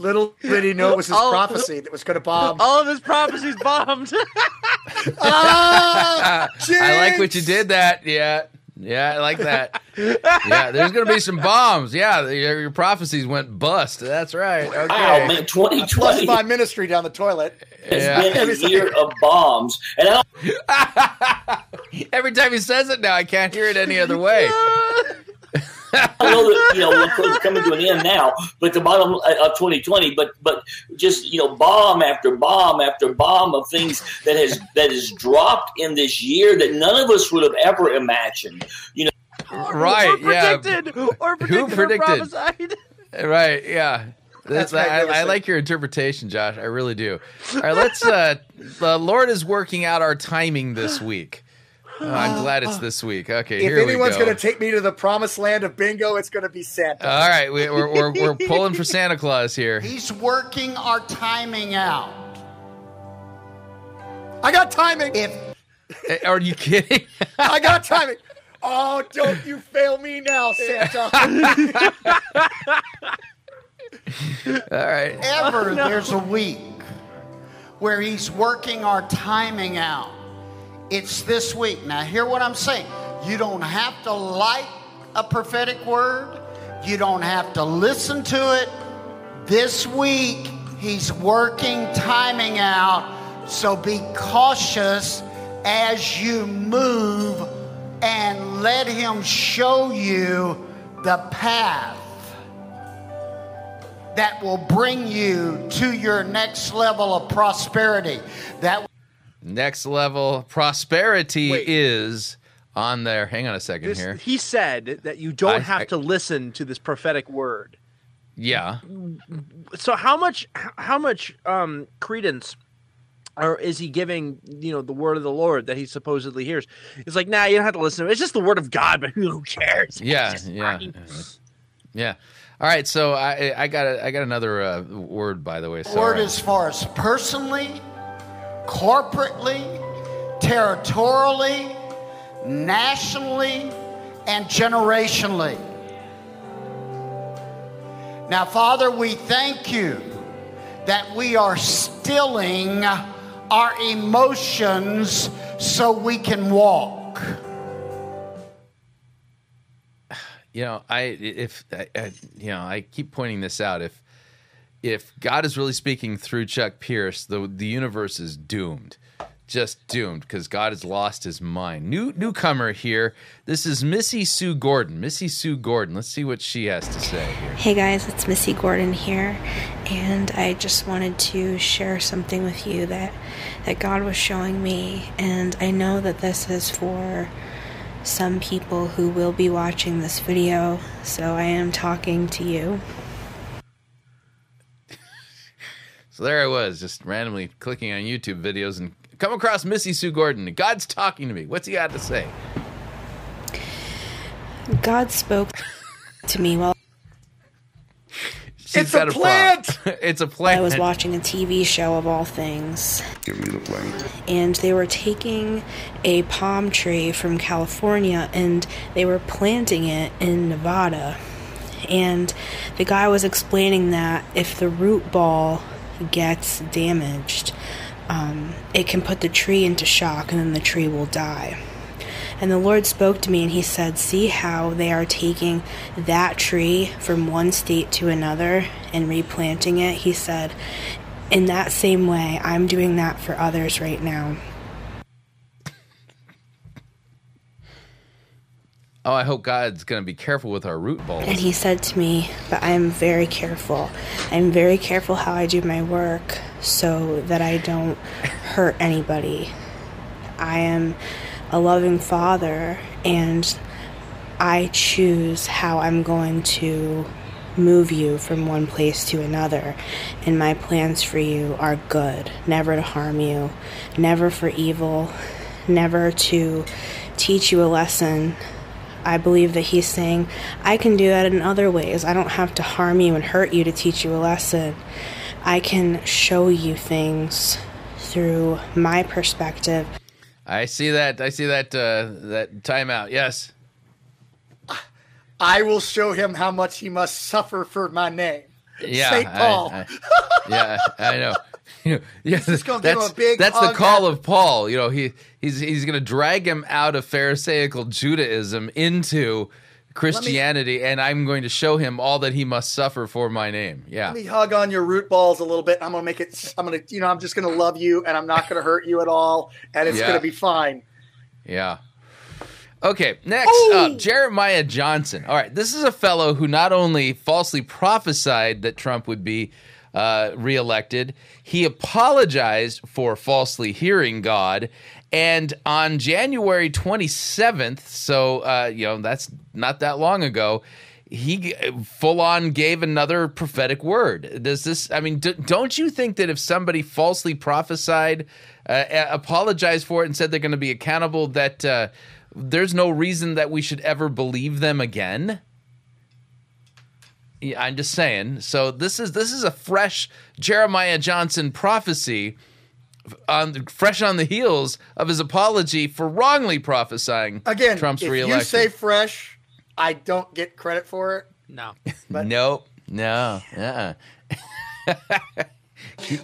Little did he know it was his all, prophecy that was going to bomb. All of his prophecies bombed. Oh, I like what you did that. Yeah. Yeah, I like that. Yeah, there's going to be some bombs. Yeah, your prophecies went bust. That's right. Okay. Wow, man, twenty twenty. I flushed my ministry down the toilet. It's yeah. been a year of bombs. And I don't... Every time he says it now, I can't hear it any other way. I know that, you know, it's coming to an end now, but the bottom of twenty twenty, but but just, you know, bomb after bomb after bomb of things that has that has dropped in this year that none of us would have ever imagined, you know. Right, or predicted, yeah. Or predicted, who predicted? Or prophesied. Right, yeah. That's, That's right, I, I like your interpretation, Josh. I really do. All right, let's, uh, the Lord is working out our timing this week. Oh, I'm glad it's this week. Okay, if here we go. If anyone's going to take me to the promised land of bingo, it's going to be Santa. All right, we, we're, we're, we're pulling for Santa Claus here. He's working our timing out. I got timing. If Are you kidding? I got timing. Oh, don't you fail me now, Santa. All right. Ever oh, no. There's a week where he's working our timing out. It's this week. Now, hear what I'm saying. You don't have to like a prophetic word. You don't have to listen to it. This week, he's working timing out. So be cautious as you move and let him show you the path that will bring you to your next level of prosperity. That Next level prosperity Wait. is on there. Hang on a second this, here. He said that you don't I, have I, to listen to this prophetic word. Yeah. So how much how much um, credence or is he giving, you know, the word of the Lord that he supposedly hears? It's like, nah, you don't have to listen to it. It's just the word of God, but who cares? Yeah, yeah. Fine. Yeah. All right, so I, I got a, I got another uh, word, by the way. So, word as far as personally, corporately, territorially, nationally, and generationally. Now, Father, we thank you that we are stilling our emotions so we can walk. You know, I if I, I, you know, I keep pointing this out. If If God is really speaking through Chuck Pierce, the the universe is doomed, just doomed, because God has lost his mind. New newcomer here. This is Missy Sue Gordon. Missy Sue Gordon. Let's see what she has to say here. Hey guys, it's Missy Gordon here, and I just wanted to share something with you that that God was showing me, and I know that this is for some people who will be watching this video, so I am talking to you. So there I was, just randomly clicking on YouTube videos and come across Missy Sue Gordon. God's talking to me. What's he got to say? God spoke to me while She's it's a plant. A it's a plant. I was watching a T V show of all things. Give me the plant. And they were taking a palm tree from California and they were planting it in Nevada. And the guy was explaining that if the root ball gets damaged, um, it can put the tree into shock and then the tree will die. And the Lord spoke to me and he said, see how they are taking that tree from one state to another and replanting it? He said, in that same way, I'm doing that for others right now. Oh, I hope God's going to be careful with our root balls. And he said to me, but I'm very careful. I'm very careful how I do my work so that I don't hurt anybody. I am a loving father, and I choose how I'm going to move you from one place to another. And my plans for you are good, never to harm you, never for evil, never to teach you a lesson. I believe that he's saying, I can do that in other ways. I don't have to harm you and hurt you to teach you a lesson. I can show you things through my perspective. I see that. I see that, uh, that timeout. Yes. I will show him how much he must suffer for my name. Yeah, Saint Paul. I, I, yeah, I know. You know, yes, that's that's the call of Paul. You know, he he's he's going to drag him out of Pharisaical Judaism into Christianity, me, and I'm going to show him all that he must suffer for my name. Yeah. Let me hug on your root balls a little bit. I'm going to make it. I'm going to, you know, I'm just going to love you, and I'm not going to hurt you at all, and it's yeah. going to be fine. Yeah. Okay, next up, uh, Jeremiah Johnson. All right, this is a fellow who not only falsely prophesied that Trump would be uh, reelected, he apologized for falsely hearing God. And on January twenty-seventh, so, uh, you know, that's not that long ago, he full-on gave another prophetic word. Does this, I mean, d- don't you think that if somebody falsely prophesied, uh, apologized for it, and said they're going to be accountable, that... Uh, there's no reason that we should ever believe them again. Yeah, I'm just saying. So this is this is a fresh Jeremiah Johnson prophecy, on fresh on the heels of his apology for wrongly prophesying again, Trump's if reelection. If you say fresh, I don't get credit for it. No. But- nope. No. Uh-uh.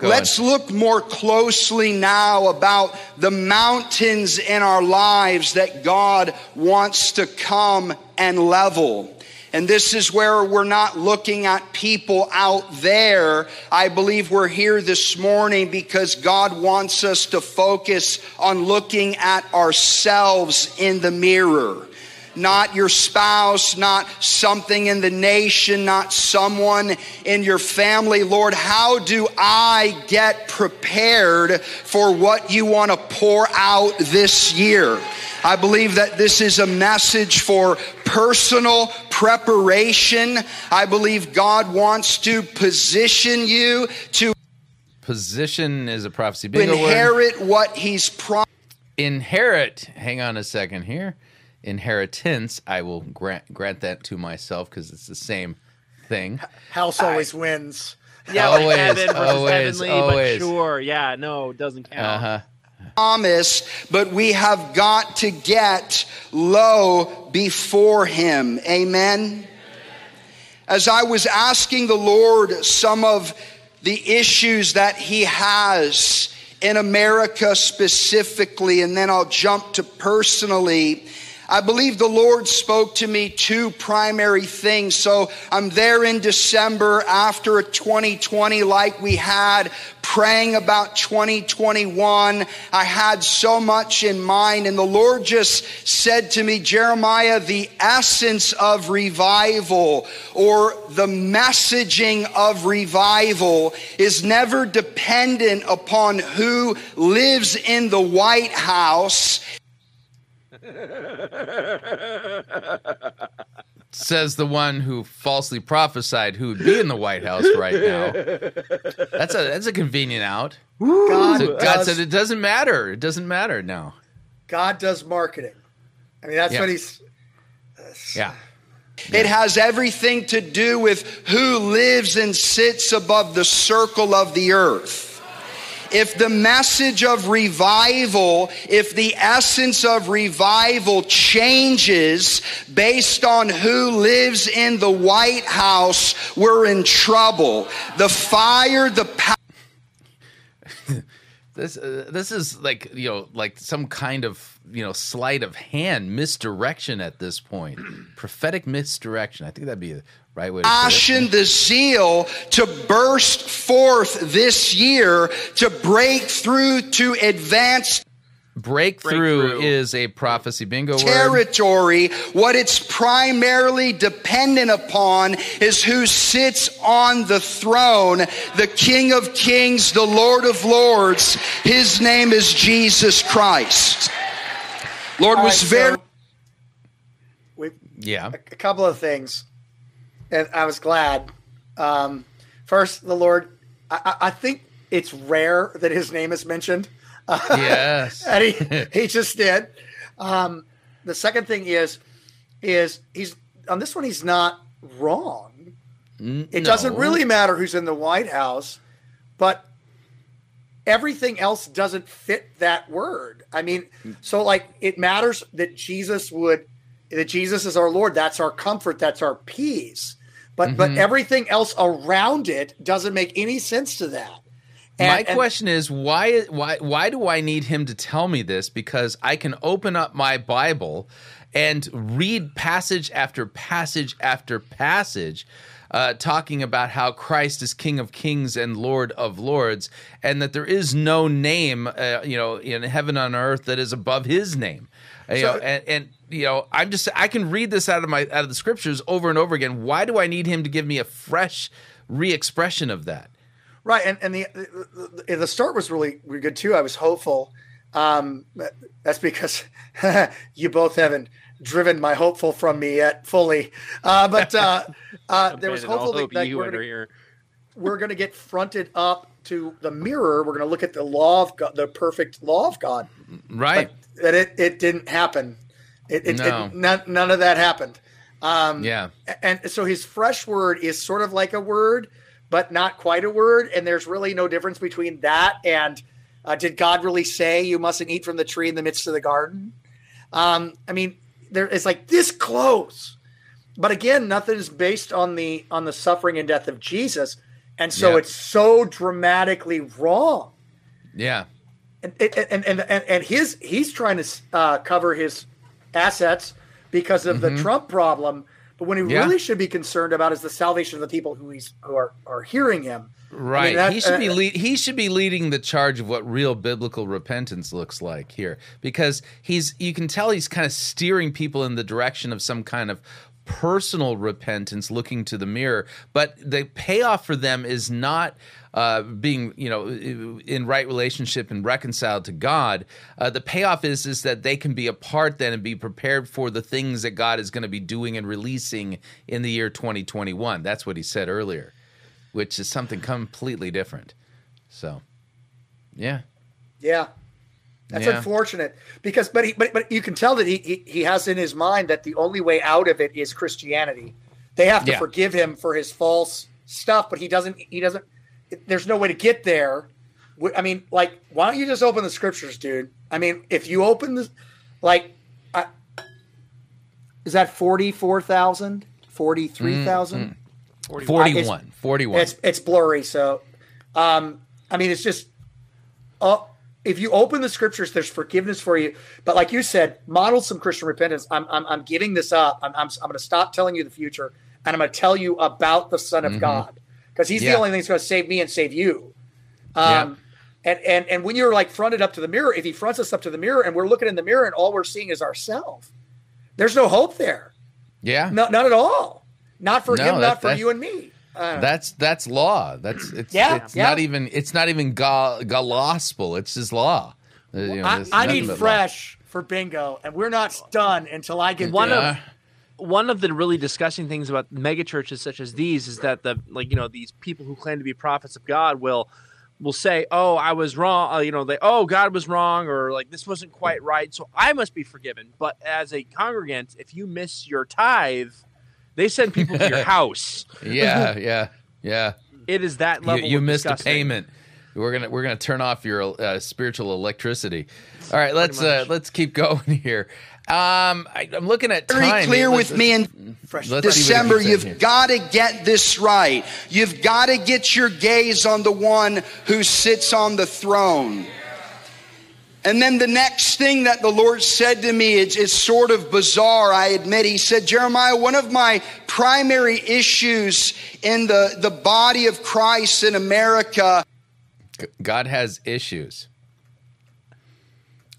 Let's look more closely now about the mountains in our lives that God wants to come and level. And this is where we're not looking at people out there. I believe we're here this morning because God wants us to focus on looking at ourselves in the mirror. Not your spouse, not something in the nation, not someone in your family. Lord, how do I get prepared for what you want to pour out this year? I believe that this is a message for personal preparation. I believe God wants to position you to... Position is a prophecy. Big inherit word. What he's... Pro- inherit. Hang on a second here. Inheritance, I will grant grant that to myself because it's the same thing. House always I, wins. Yeah, always, like heaven versus always, heavenly, always. But sure, yeah, no, it doesn't count. Uh-huh. Promise, but we have got to get low before him. Amen? As I was asking the Lord some of the issues that he has in America specifically, and then I'll jump to personally, I believe the Lord spoke to me two primary things. So I'm there in December after a twenty twenty like we had, praying about twenty twenty-one. I had so much in mind, and the Lord just said to me, Jeremiah, the essence of revival or the messaging of revival is never dependent upon who lives in the White House. Says the one who falsely prophesied who would be in the White House right now. That's a that's a convenient out. God, so God does, said it doesn't matter. It doesn't matter now. God does marketing. I mean, that's yeah. what he's... Uh, yeah. It has everything to do with who lives and sits above the circle of the earth. If the message of revival, if the essence of revival changes based on who lives in the White House, we're in trouble. The fire, the power. This uh, this is like, you know, like some kind of, you know, sleight of hand misdirection at this point. Prophetic misdirection. I think that'd be a right way to passion, the zeal to burst forth this year, to break through, to advance. Breakthrough, Breakthrough is a prophecy bingo territory. Word. What it's primarily dependent upon is who sits on the throne, the King of Kings, the Lord of Lords. His name is Jesus Christ. Lord All was right, very. So we yeah, a, a couple of things, and I was glad. Um, first, the Lord. I, I think it's rare that his name is mentioned. Yes. And he, he just did. Um, the second thing is, is he's on this one, he's not wrong. N- it no. doesn't really matter who's in the White House, but everything else doesn't fit that word. I mean, so like it matters that Jesus would, that Jesus is our Lord. That's our comfort. That's our peace. But, mm-hmm. but everything else around it doesn't make any sense to that. And, My question and, is, why why why do I need him to tell me this? Because I can open up my Bible and read passage after passage after passage uh, talking about how Christ is King of Kings and Lord of Lords, and that there is no name uh, you know, in heaven on earth that is above his name. You so, know, and, and you know, I'm just I can read this out of my out of the scriptures over and over again. Why do I need him to give me a fresh re-expression of that? Right, and and the the, the start was really good too. I was hopeful. Um, that's because you both haven't driven my hopeful from me yet fully. Uh, but uh, uh, there was hopeful that, that we're gonna, here. we're going to get fronted up to the mirror. We're going to look at the law of God, the perfect law of God. Right, but that it it didn't happen. It, it, no. it none, none of that happened. Um, yeah, and so his fresh word is sort of like a word, but not quite a word. And there's really no difference between that and uh, did God really say you mustn't eat from the tree in the midst of the garden? Um, I mean, there it's like this close, but again, nothing is based on the, on the suffering and death of Jesus. And so yeah. it's so dramatically wrong. Yeah. And, and, and, and, and his, he's trying to uh, cover his assets because of mm-hmm. the Trump problem. But what he yeah. really should be concerned about is the salvation of the people who he's who are, are hearing him. Right. I mean, that, he should uh, be lead, he should be leading the charge of what real biblical repentance looks like here, because he's you can tell he's kind of steering people in the direction of some kind of personal repentance, looking to the mirror. But the payoff for them is not uh, being, you know, in right relationship and reconciled to God. Uh, the payoff is is that they can be apart then and be prepared for the things that God is going to be doing and releasing in the year twenty twenty-one. That's what he said earlier, which is something completely different. So, yeah, yeah, that's yeah. unfortunate because, but he, but but you can tell that he, he he has in his mind that the only way out of it is Christianity. They have to yeah. forgive him for his false stuff, but he doesn't. He doesn't. There's no way to get there. I mean, like, why don't you just open the scriptures, dude? I mean, if you open the, like, I, is that forty-four thousand, forty-three thousand, mm-hmm. forty-one, forty-one? It's it's blurry. So, um, I mean, it's just, oh. If you open the scriptures, there's forgiveness for you. But like you said, model some Christian repentance. I'm I'm, I'm giving this up. I'm I'm, I'm going to stop telling you the future, and I'm going to tell you about the Son of mm-hmm. God, because he's yeah. the only thing that's going to save me and save you. Um, yeah. and, and and when you're like fronted up to the mirror, if he fronts us up to the mirror and we're looking in the mirror and all we're seeing is ourselves, there's no hope there. Yeah, no, none at all. Not for no, him. Not for you and me. Uh, that's that's law. That's it's yeah, it's yeah. not even it's not even go, go gospel. It's just law. Well, you know, I, I need fresh law for bingo, and we're not done until I get one yeah. of one of the really disgusting things about megachurches such as these is that the like you know these people who claim to be prophets of God will will say, oh, I was wrong. Uh, you know, they oh God was wrong, or like this wasn't quite right, so I must be forgiven. But as a congregant, if you miss your tithe, they send people to your house. yeah, yeah, yeah. It is that level. You, you of missed disgusting. a payment. We're gonna we're gonna turn off your uh, spiritual electricity. All right, let's uh, let's keep going here. Um, I, I'm looking at time. Very clear let's, with me in December. You've got to get this right. You've got to get your gaze on the one who sits on the throne. And then the next thing that the Lord said to me is, is sort of bizarre, I admit. He said, Jeremiah, one of my primary issues in the, the body of Christ in America. God has issues.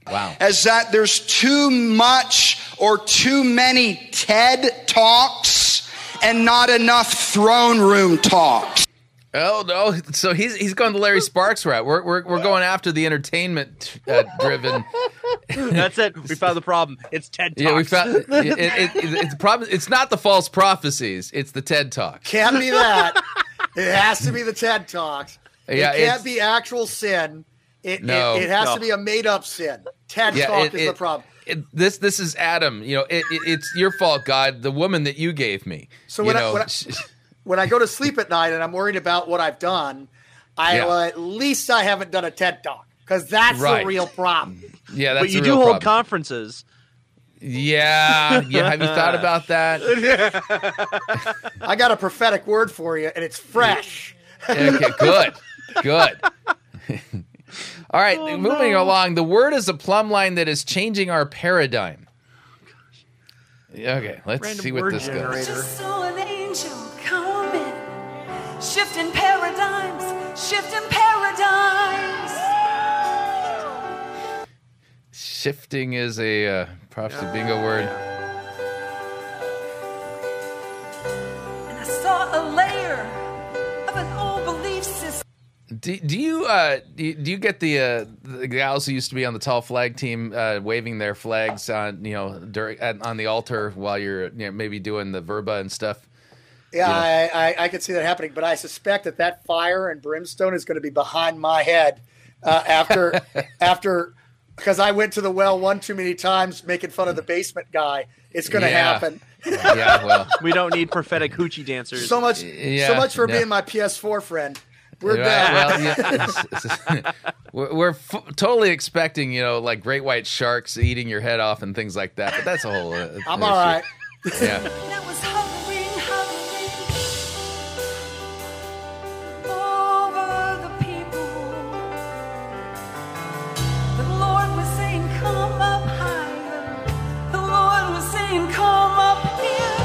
Wow. Is that there's too much or too many TED Talks and not enough throne room talks. Oh no! So he's he's going to Larry Sparks route. We're we're we're going after the entertainment uh, driven. That's it. We found the problem. It's TED Talks. Yeah, we found it, it, it, it's the problem. It's not the false prophecies. It's the TED Talk. Can't be that. It has to be the TED Talks. Yeah, it can't be actual sin. It no, it, it has no. to be a made up sin. TED yeah, Talk it, is it, the problem. It, this this is Adam. You know, it, it, it's your fault, God. The woman that you gave me. So when you know, I. When I when I go to sleep at night and I'm worried about what I've done, I yeah. uh, at least I haven't done a TED Talk, because that's right. the real problem. Yeah, that's but you do hold problem. conferences. Yeah, yeah. Have you thought about that? I got a prophetic word for you, and it's fresh. Okay, good, good. All right, oh, moving no. along. The word is a plumb line that is changing our paradigm. Oh, gosh. Okay, let's Random see what this generator. goes. I just saw an angel coming, shifting paradigms, shifting paradigms. Shifting is a uh, prophecy bingo word. And I saw a layer of an old belief system. Do, do you uh do you, do you get the uh the gals who used to be on the tall flag team uh waving their flags on you know during at, on the altar while you're you know, maybe doing the verba and stuff? Yeah, you know? I, I I could see that happening, but I suspect that that fire and brimstone is going to be behind my head uh, after after because I went to the well one too many times making fun of the basement guy. It's going to yeah. happen. Yeah, well, we don't need prophetic hoochie dancers. So much, yeah, so much for no. being my P S four friend. We're right. well, yeah. We're f- totally expecting, you know, like great white sharks eating your head off and things like that. But that's a whole. Uh, I'm all right. Yeah. That was hovering, hovering over the people. The Lord was saying, "Come up higher." The Lord was saying, "Come up here."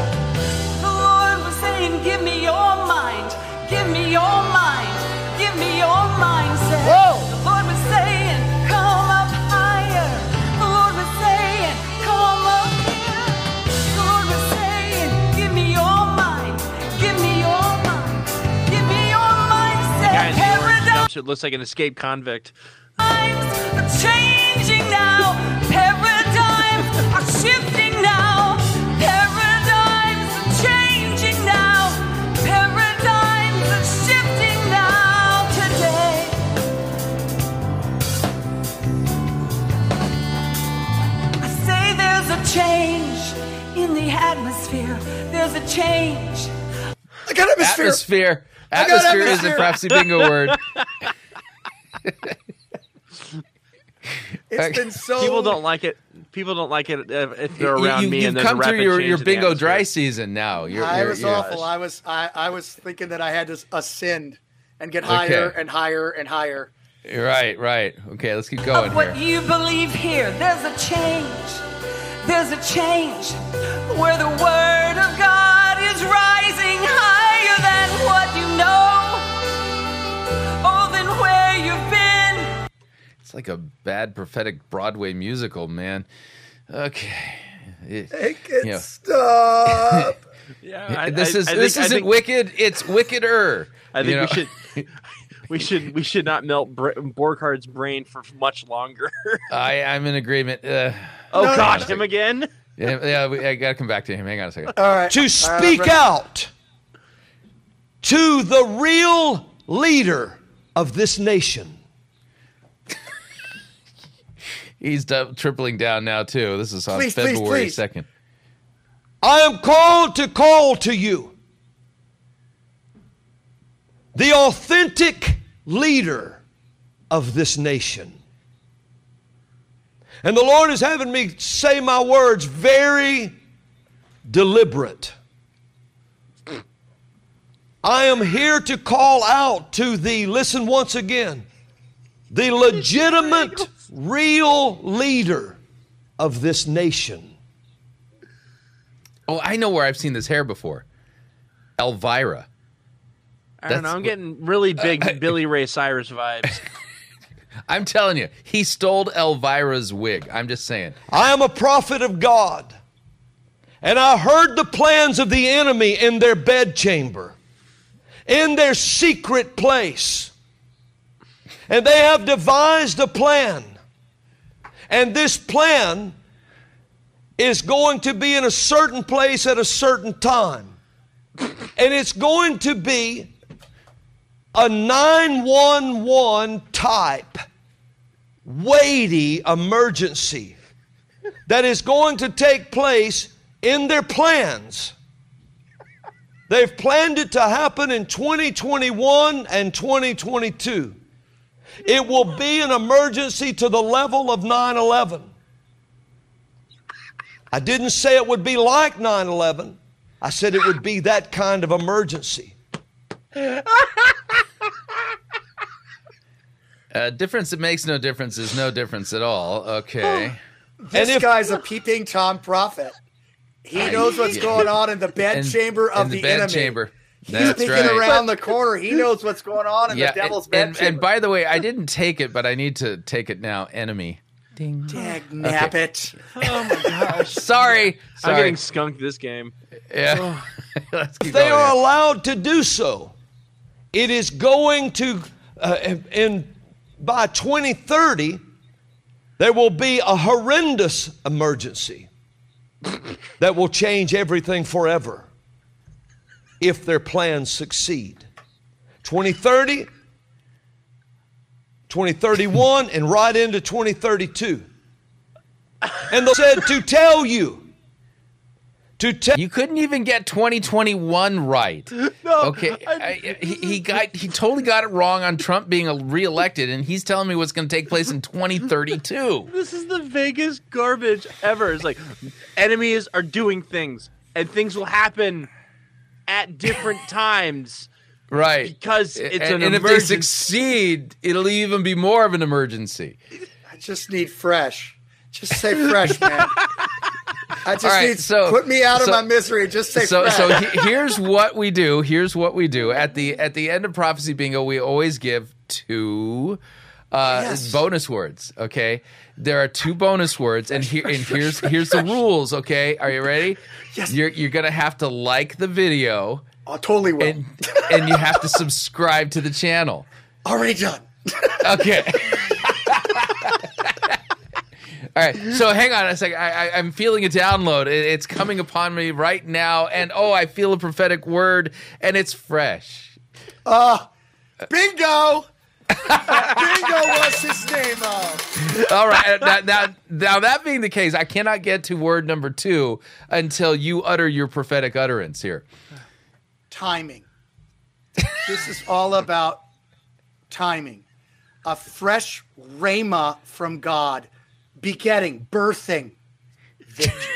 The Lord was saying, "Give me your mind. Give me your mind." Mindset. Whoa. The Lord was saying, "Come up higher." The Lord was saying, "Come up here." The Lord was saying, "Give me your mind. Give me your mind. Give me your mindset." Guys, paradigm. It looks like an escaped convict. Are changing now. Paradigms are shifting now. Paradigms are changing now. Paradigms are shifting now. Change in the atmosphere. There's a change. I got atmosphere. Atmosphere. Atmosphere, atmosphere. Is a prophecy bingo word. It's been so. People don't like it. People don't like it if they're around you, you, me. You've and come through your, your bingo dry season now. You're, I you're, was you're, awful. I was. I, I was thinking that I had to ascend and get higher okay. and higher and higher. Right. Right. Okay. Let's keep going. Of what here. you believe here? There's a change. There's a change where the word of God is rising higher than what you know, oh, than where you've been. It's like a bad prophetic Broadway musical, man. Okay. It, it can you know. stop. yeah, I, this is I, I this think, isn't think, wicked. It's wickeder. I think you know? we should. We should we should not melt Br- Borghardt's brain for much longer. I, I'm in agreement. Uh, oh, no, gosh, him again? Yeah, yeah we, I got to come back to him. Hang on a second. All right. To speak All right, out to the real leader of this nation. He's d- tripling down now, too. This is on please, February please, please. second. I am called to call to you the authentic leader of this nation. And the Lord is having me say my words very deliberate. I am here to call out to the, listen once again, the legitimate, real leader of this nation. Oh, I know where I've seen this hair before. Elvira. I don't That's, know. I'm getting really big uh, Billy Ray Cyrus vibes. I'm telling you, he stole Elvira's wig. I'm just saying. I am a prophet of God, and I heard the plans of the enemy in their bedchamber, in their secret place. And they have devised a plan. And this plan is going to be in a certain place at a certain time. And it's going to be a nine one one type weighty emergency that is going to take place in their plans. They've planned it to happen in twenty twenty-one and twenty twenty-two. It will be an emergency to the level of nine eleven. I didn't say it would be like nine eleven. I said it would be that kind of emergency. Uh, difference that makes no difference is no difference at all. Okay. Oh, this and if, guy's a peeping Tom prophet. He I, knows what's yeah. going on in the bedchamber of in the, the bed enemy. Chamber. He's That's peeking right. around the corner. He knows what's going on in yeah, the devil's bedchamber. And, and by the way, I didn't take it, but I need to take it now. Enemy. Ding. Dag nap okay. it. Oh, my gosh. Sorry. Sorry. I'm getting skunked this game. Yeah. Oh. Let's keep they are here. allowed to do so. It is going to, uh, in, in by twenty thirty, there will be a horrendous emergency that will change everything forever if their plans succeed. twenty thirty, twenty thirty-one, and right into twenty thirty-two. And they said to tell you. To te- you couldn't even get twenty twenty-one right. No, okay, I, I, he, he got he totally got it wrong on Trump being reelected, and he's telling me what's going to take place in twenty thirty-two. This is the vaguest garbage ever. It's like enemies are doing things, and things will happen at different times, right? Because it's and, an and emergency. And if they succeed, it'll even be more of an emergency. I just need fresh. Just say fresh, man. I just right, need so, put me out of so, my misery. Just say so. Fred. So he, here's what we do. Here's what we do at the at the end of Prophecy Bingo. We always give two uh, yes. bonus words. Okay, there are two bonus words, and here and here's here's the rules. Okay, are you ready? Yes. You're you're gonna have to like the video. I totally will. And, and you have to subscribe to the channel. Already done. Okay. All right, so hang on a second. I, I, I'm feeling a download. It, it's coming upon me right now, and oh, I feel a prophetic word, and it's fresh. Uh, bingo! Bingo was his name. Oh. All right, now, now, now that being the case, I cannot get to word number two until you utter your prophetic utterance here. Timing. This is all about timing. A fresh rhema from God. Begetting, birthing, victory.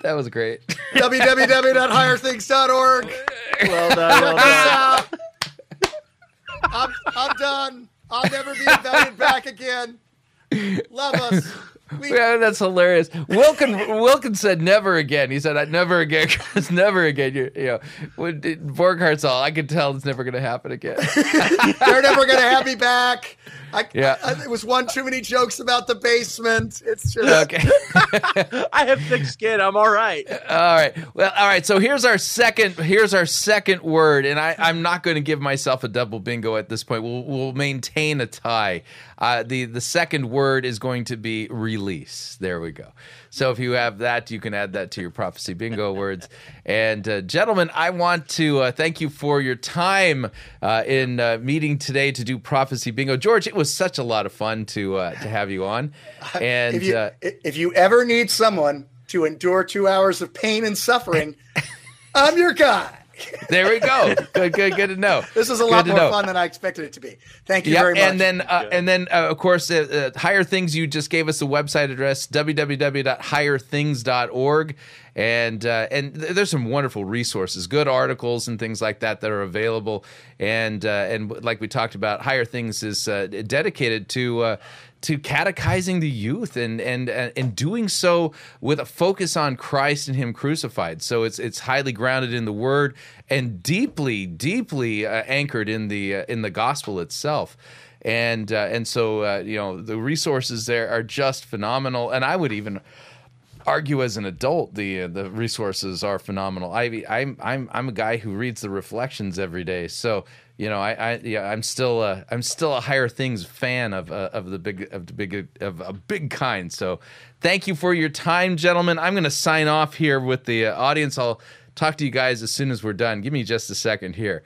That was great. w w w dot higher things dot org. Well done. Well done. I'm, I'm done. I'll never be invited back again. Love us. We- yeah, that's hilarious. Wilkin Wilkin said never again. He said I never again. It's never again. You, you know, when, Borghardt's all I can tell it's never going to happen again. They're never going to have me back. I, yeah, I, I, it was one too many jokes about the basement. It's just okay. I have thick skin. I'm all right. All right. Well, all right. So here's our second. Here's our second word, and I, I'm not going to give myself a double bingo at this point. We'll we'll maintain a tie. Uh, the the second word is going to be release. There we go. So if you have that, you can add that to your Prophecy Bingo words. And uh, gentlemen, I want to uh, thank you for your time uh, in uh, meeting today to do Prophecy Bingo. George, it was such a lot of fun to uh, to have you on. And if you, uh, if you ever need someone to endure two hours of pain and suffering, I'm your guy. There we go. Good, good, good to know. This is a lot more know. fun than I expected it to be. Thank you yep. very much. And then, uh, and then, uh, of course, uh, uh, Higher Things. You just gave us the website address: w w w dot higher things dot org. And uh, and th- there's some wonderful resources, good articles and things like that that are available. And uh, and like we talked about, Higher Things is uh, dedicated to. Uh, To catechizing the youth and and and doing so with a focus on Christ and Him crucified. So it's it's highly grounded in the Word and deeply, deeply uh, anchored in the uh, in the gospel itself. And uh, and so uh, you know the resources there are just phenomenal. And I would even argue as an adult the uh, the resources are phenomenal. I I'm I'm I'm a guy who reads the Reflections every day. So. You know, I, I, yeah, I'm still, a, I'm still a Higher Things fan of, uh, of the big, of the big, of a big kind. So, thank you for your time, gentlemen. I'm going to sign off here with the uh, audience. I'll talk to you guys as soon as we're done. Give me just a second here.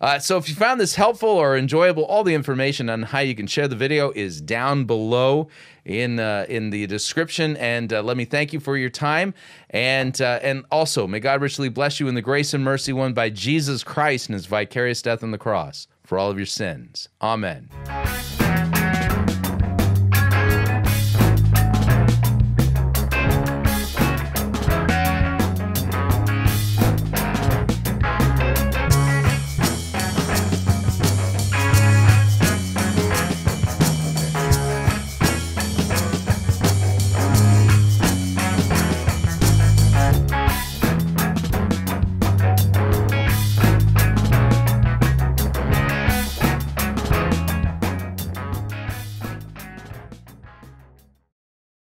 Uh, so, if you found this helpful or enjoyable, all the information on how you can share the video is down below in uh, in the description. And uh, let me thank you for your time. And uh, and also, may God richly bless you in the grace and mercy won by Jesus Christ and His vicarious death on the cross for all of your sins. Amen.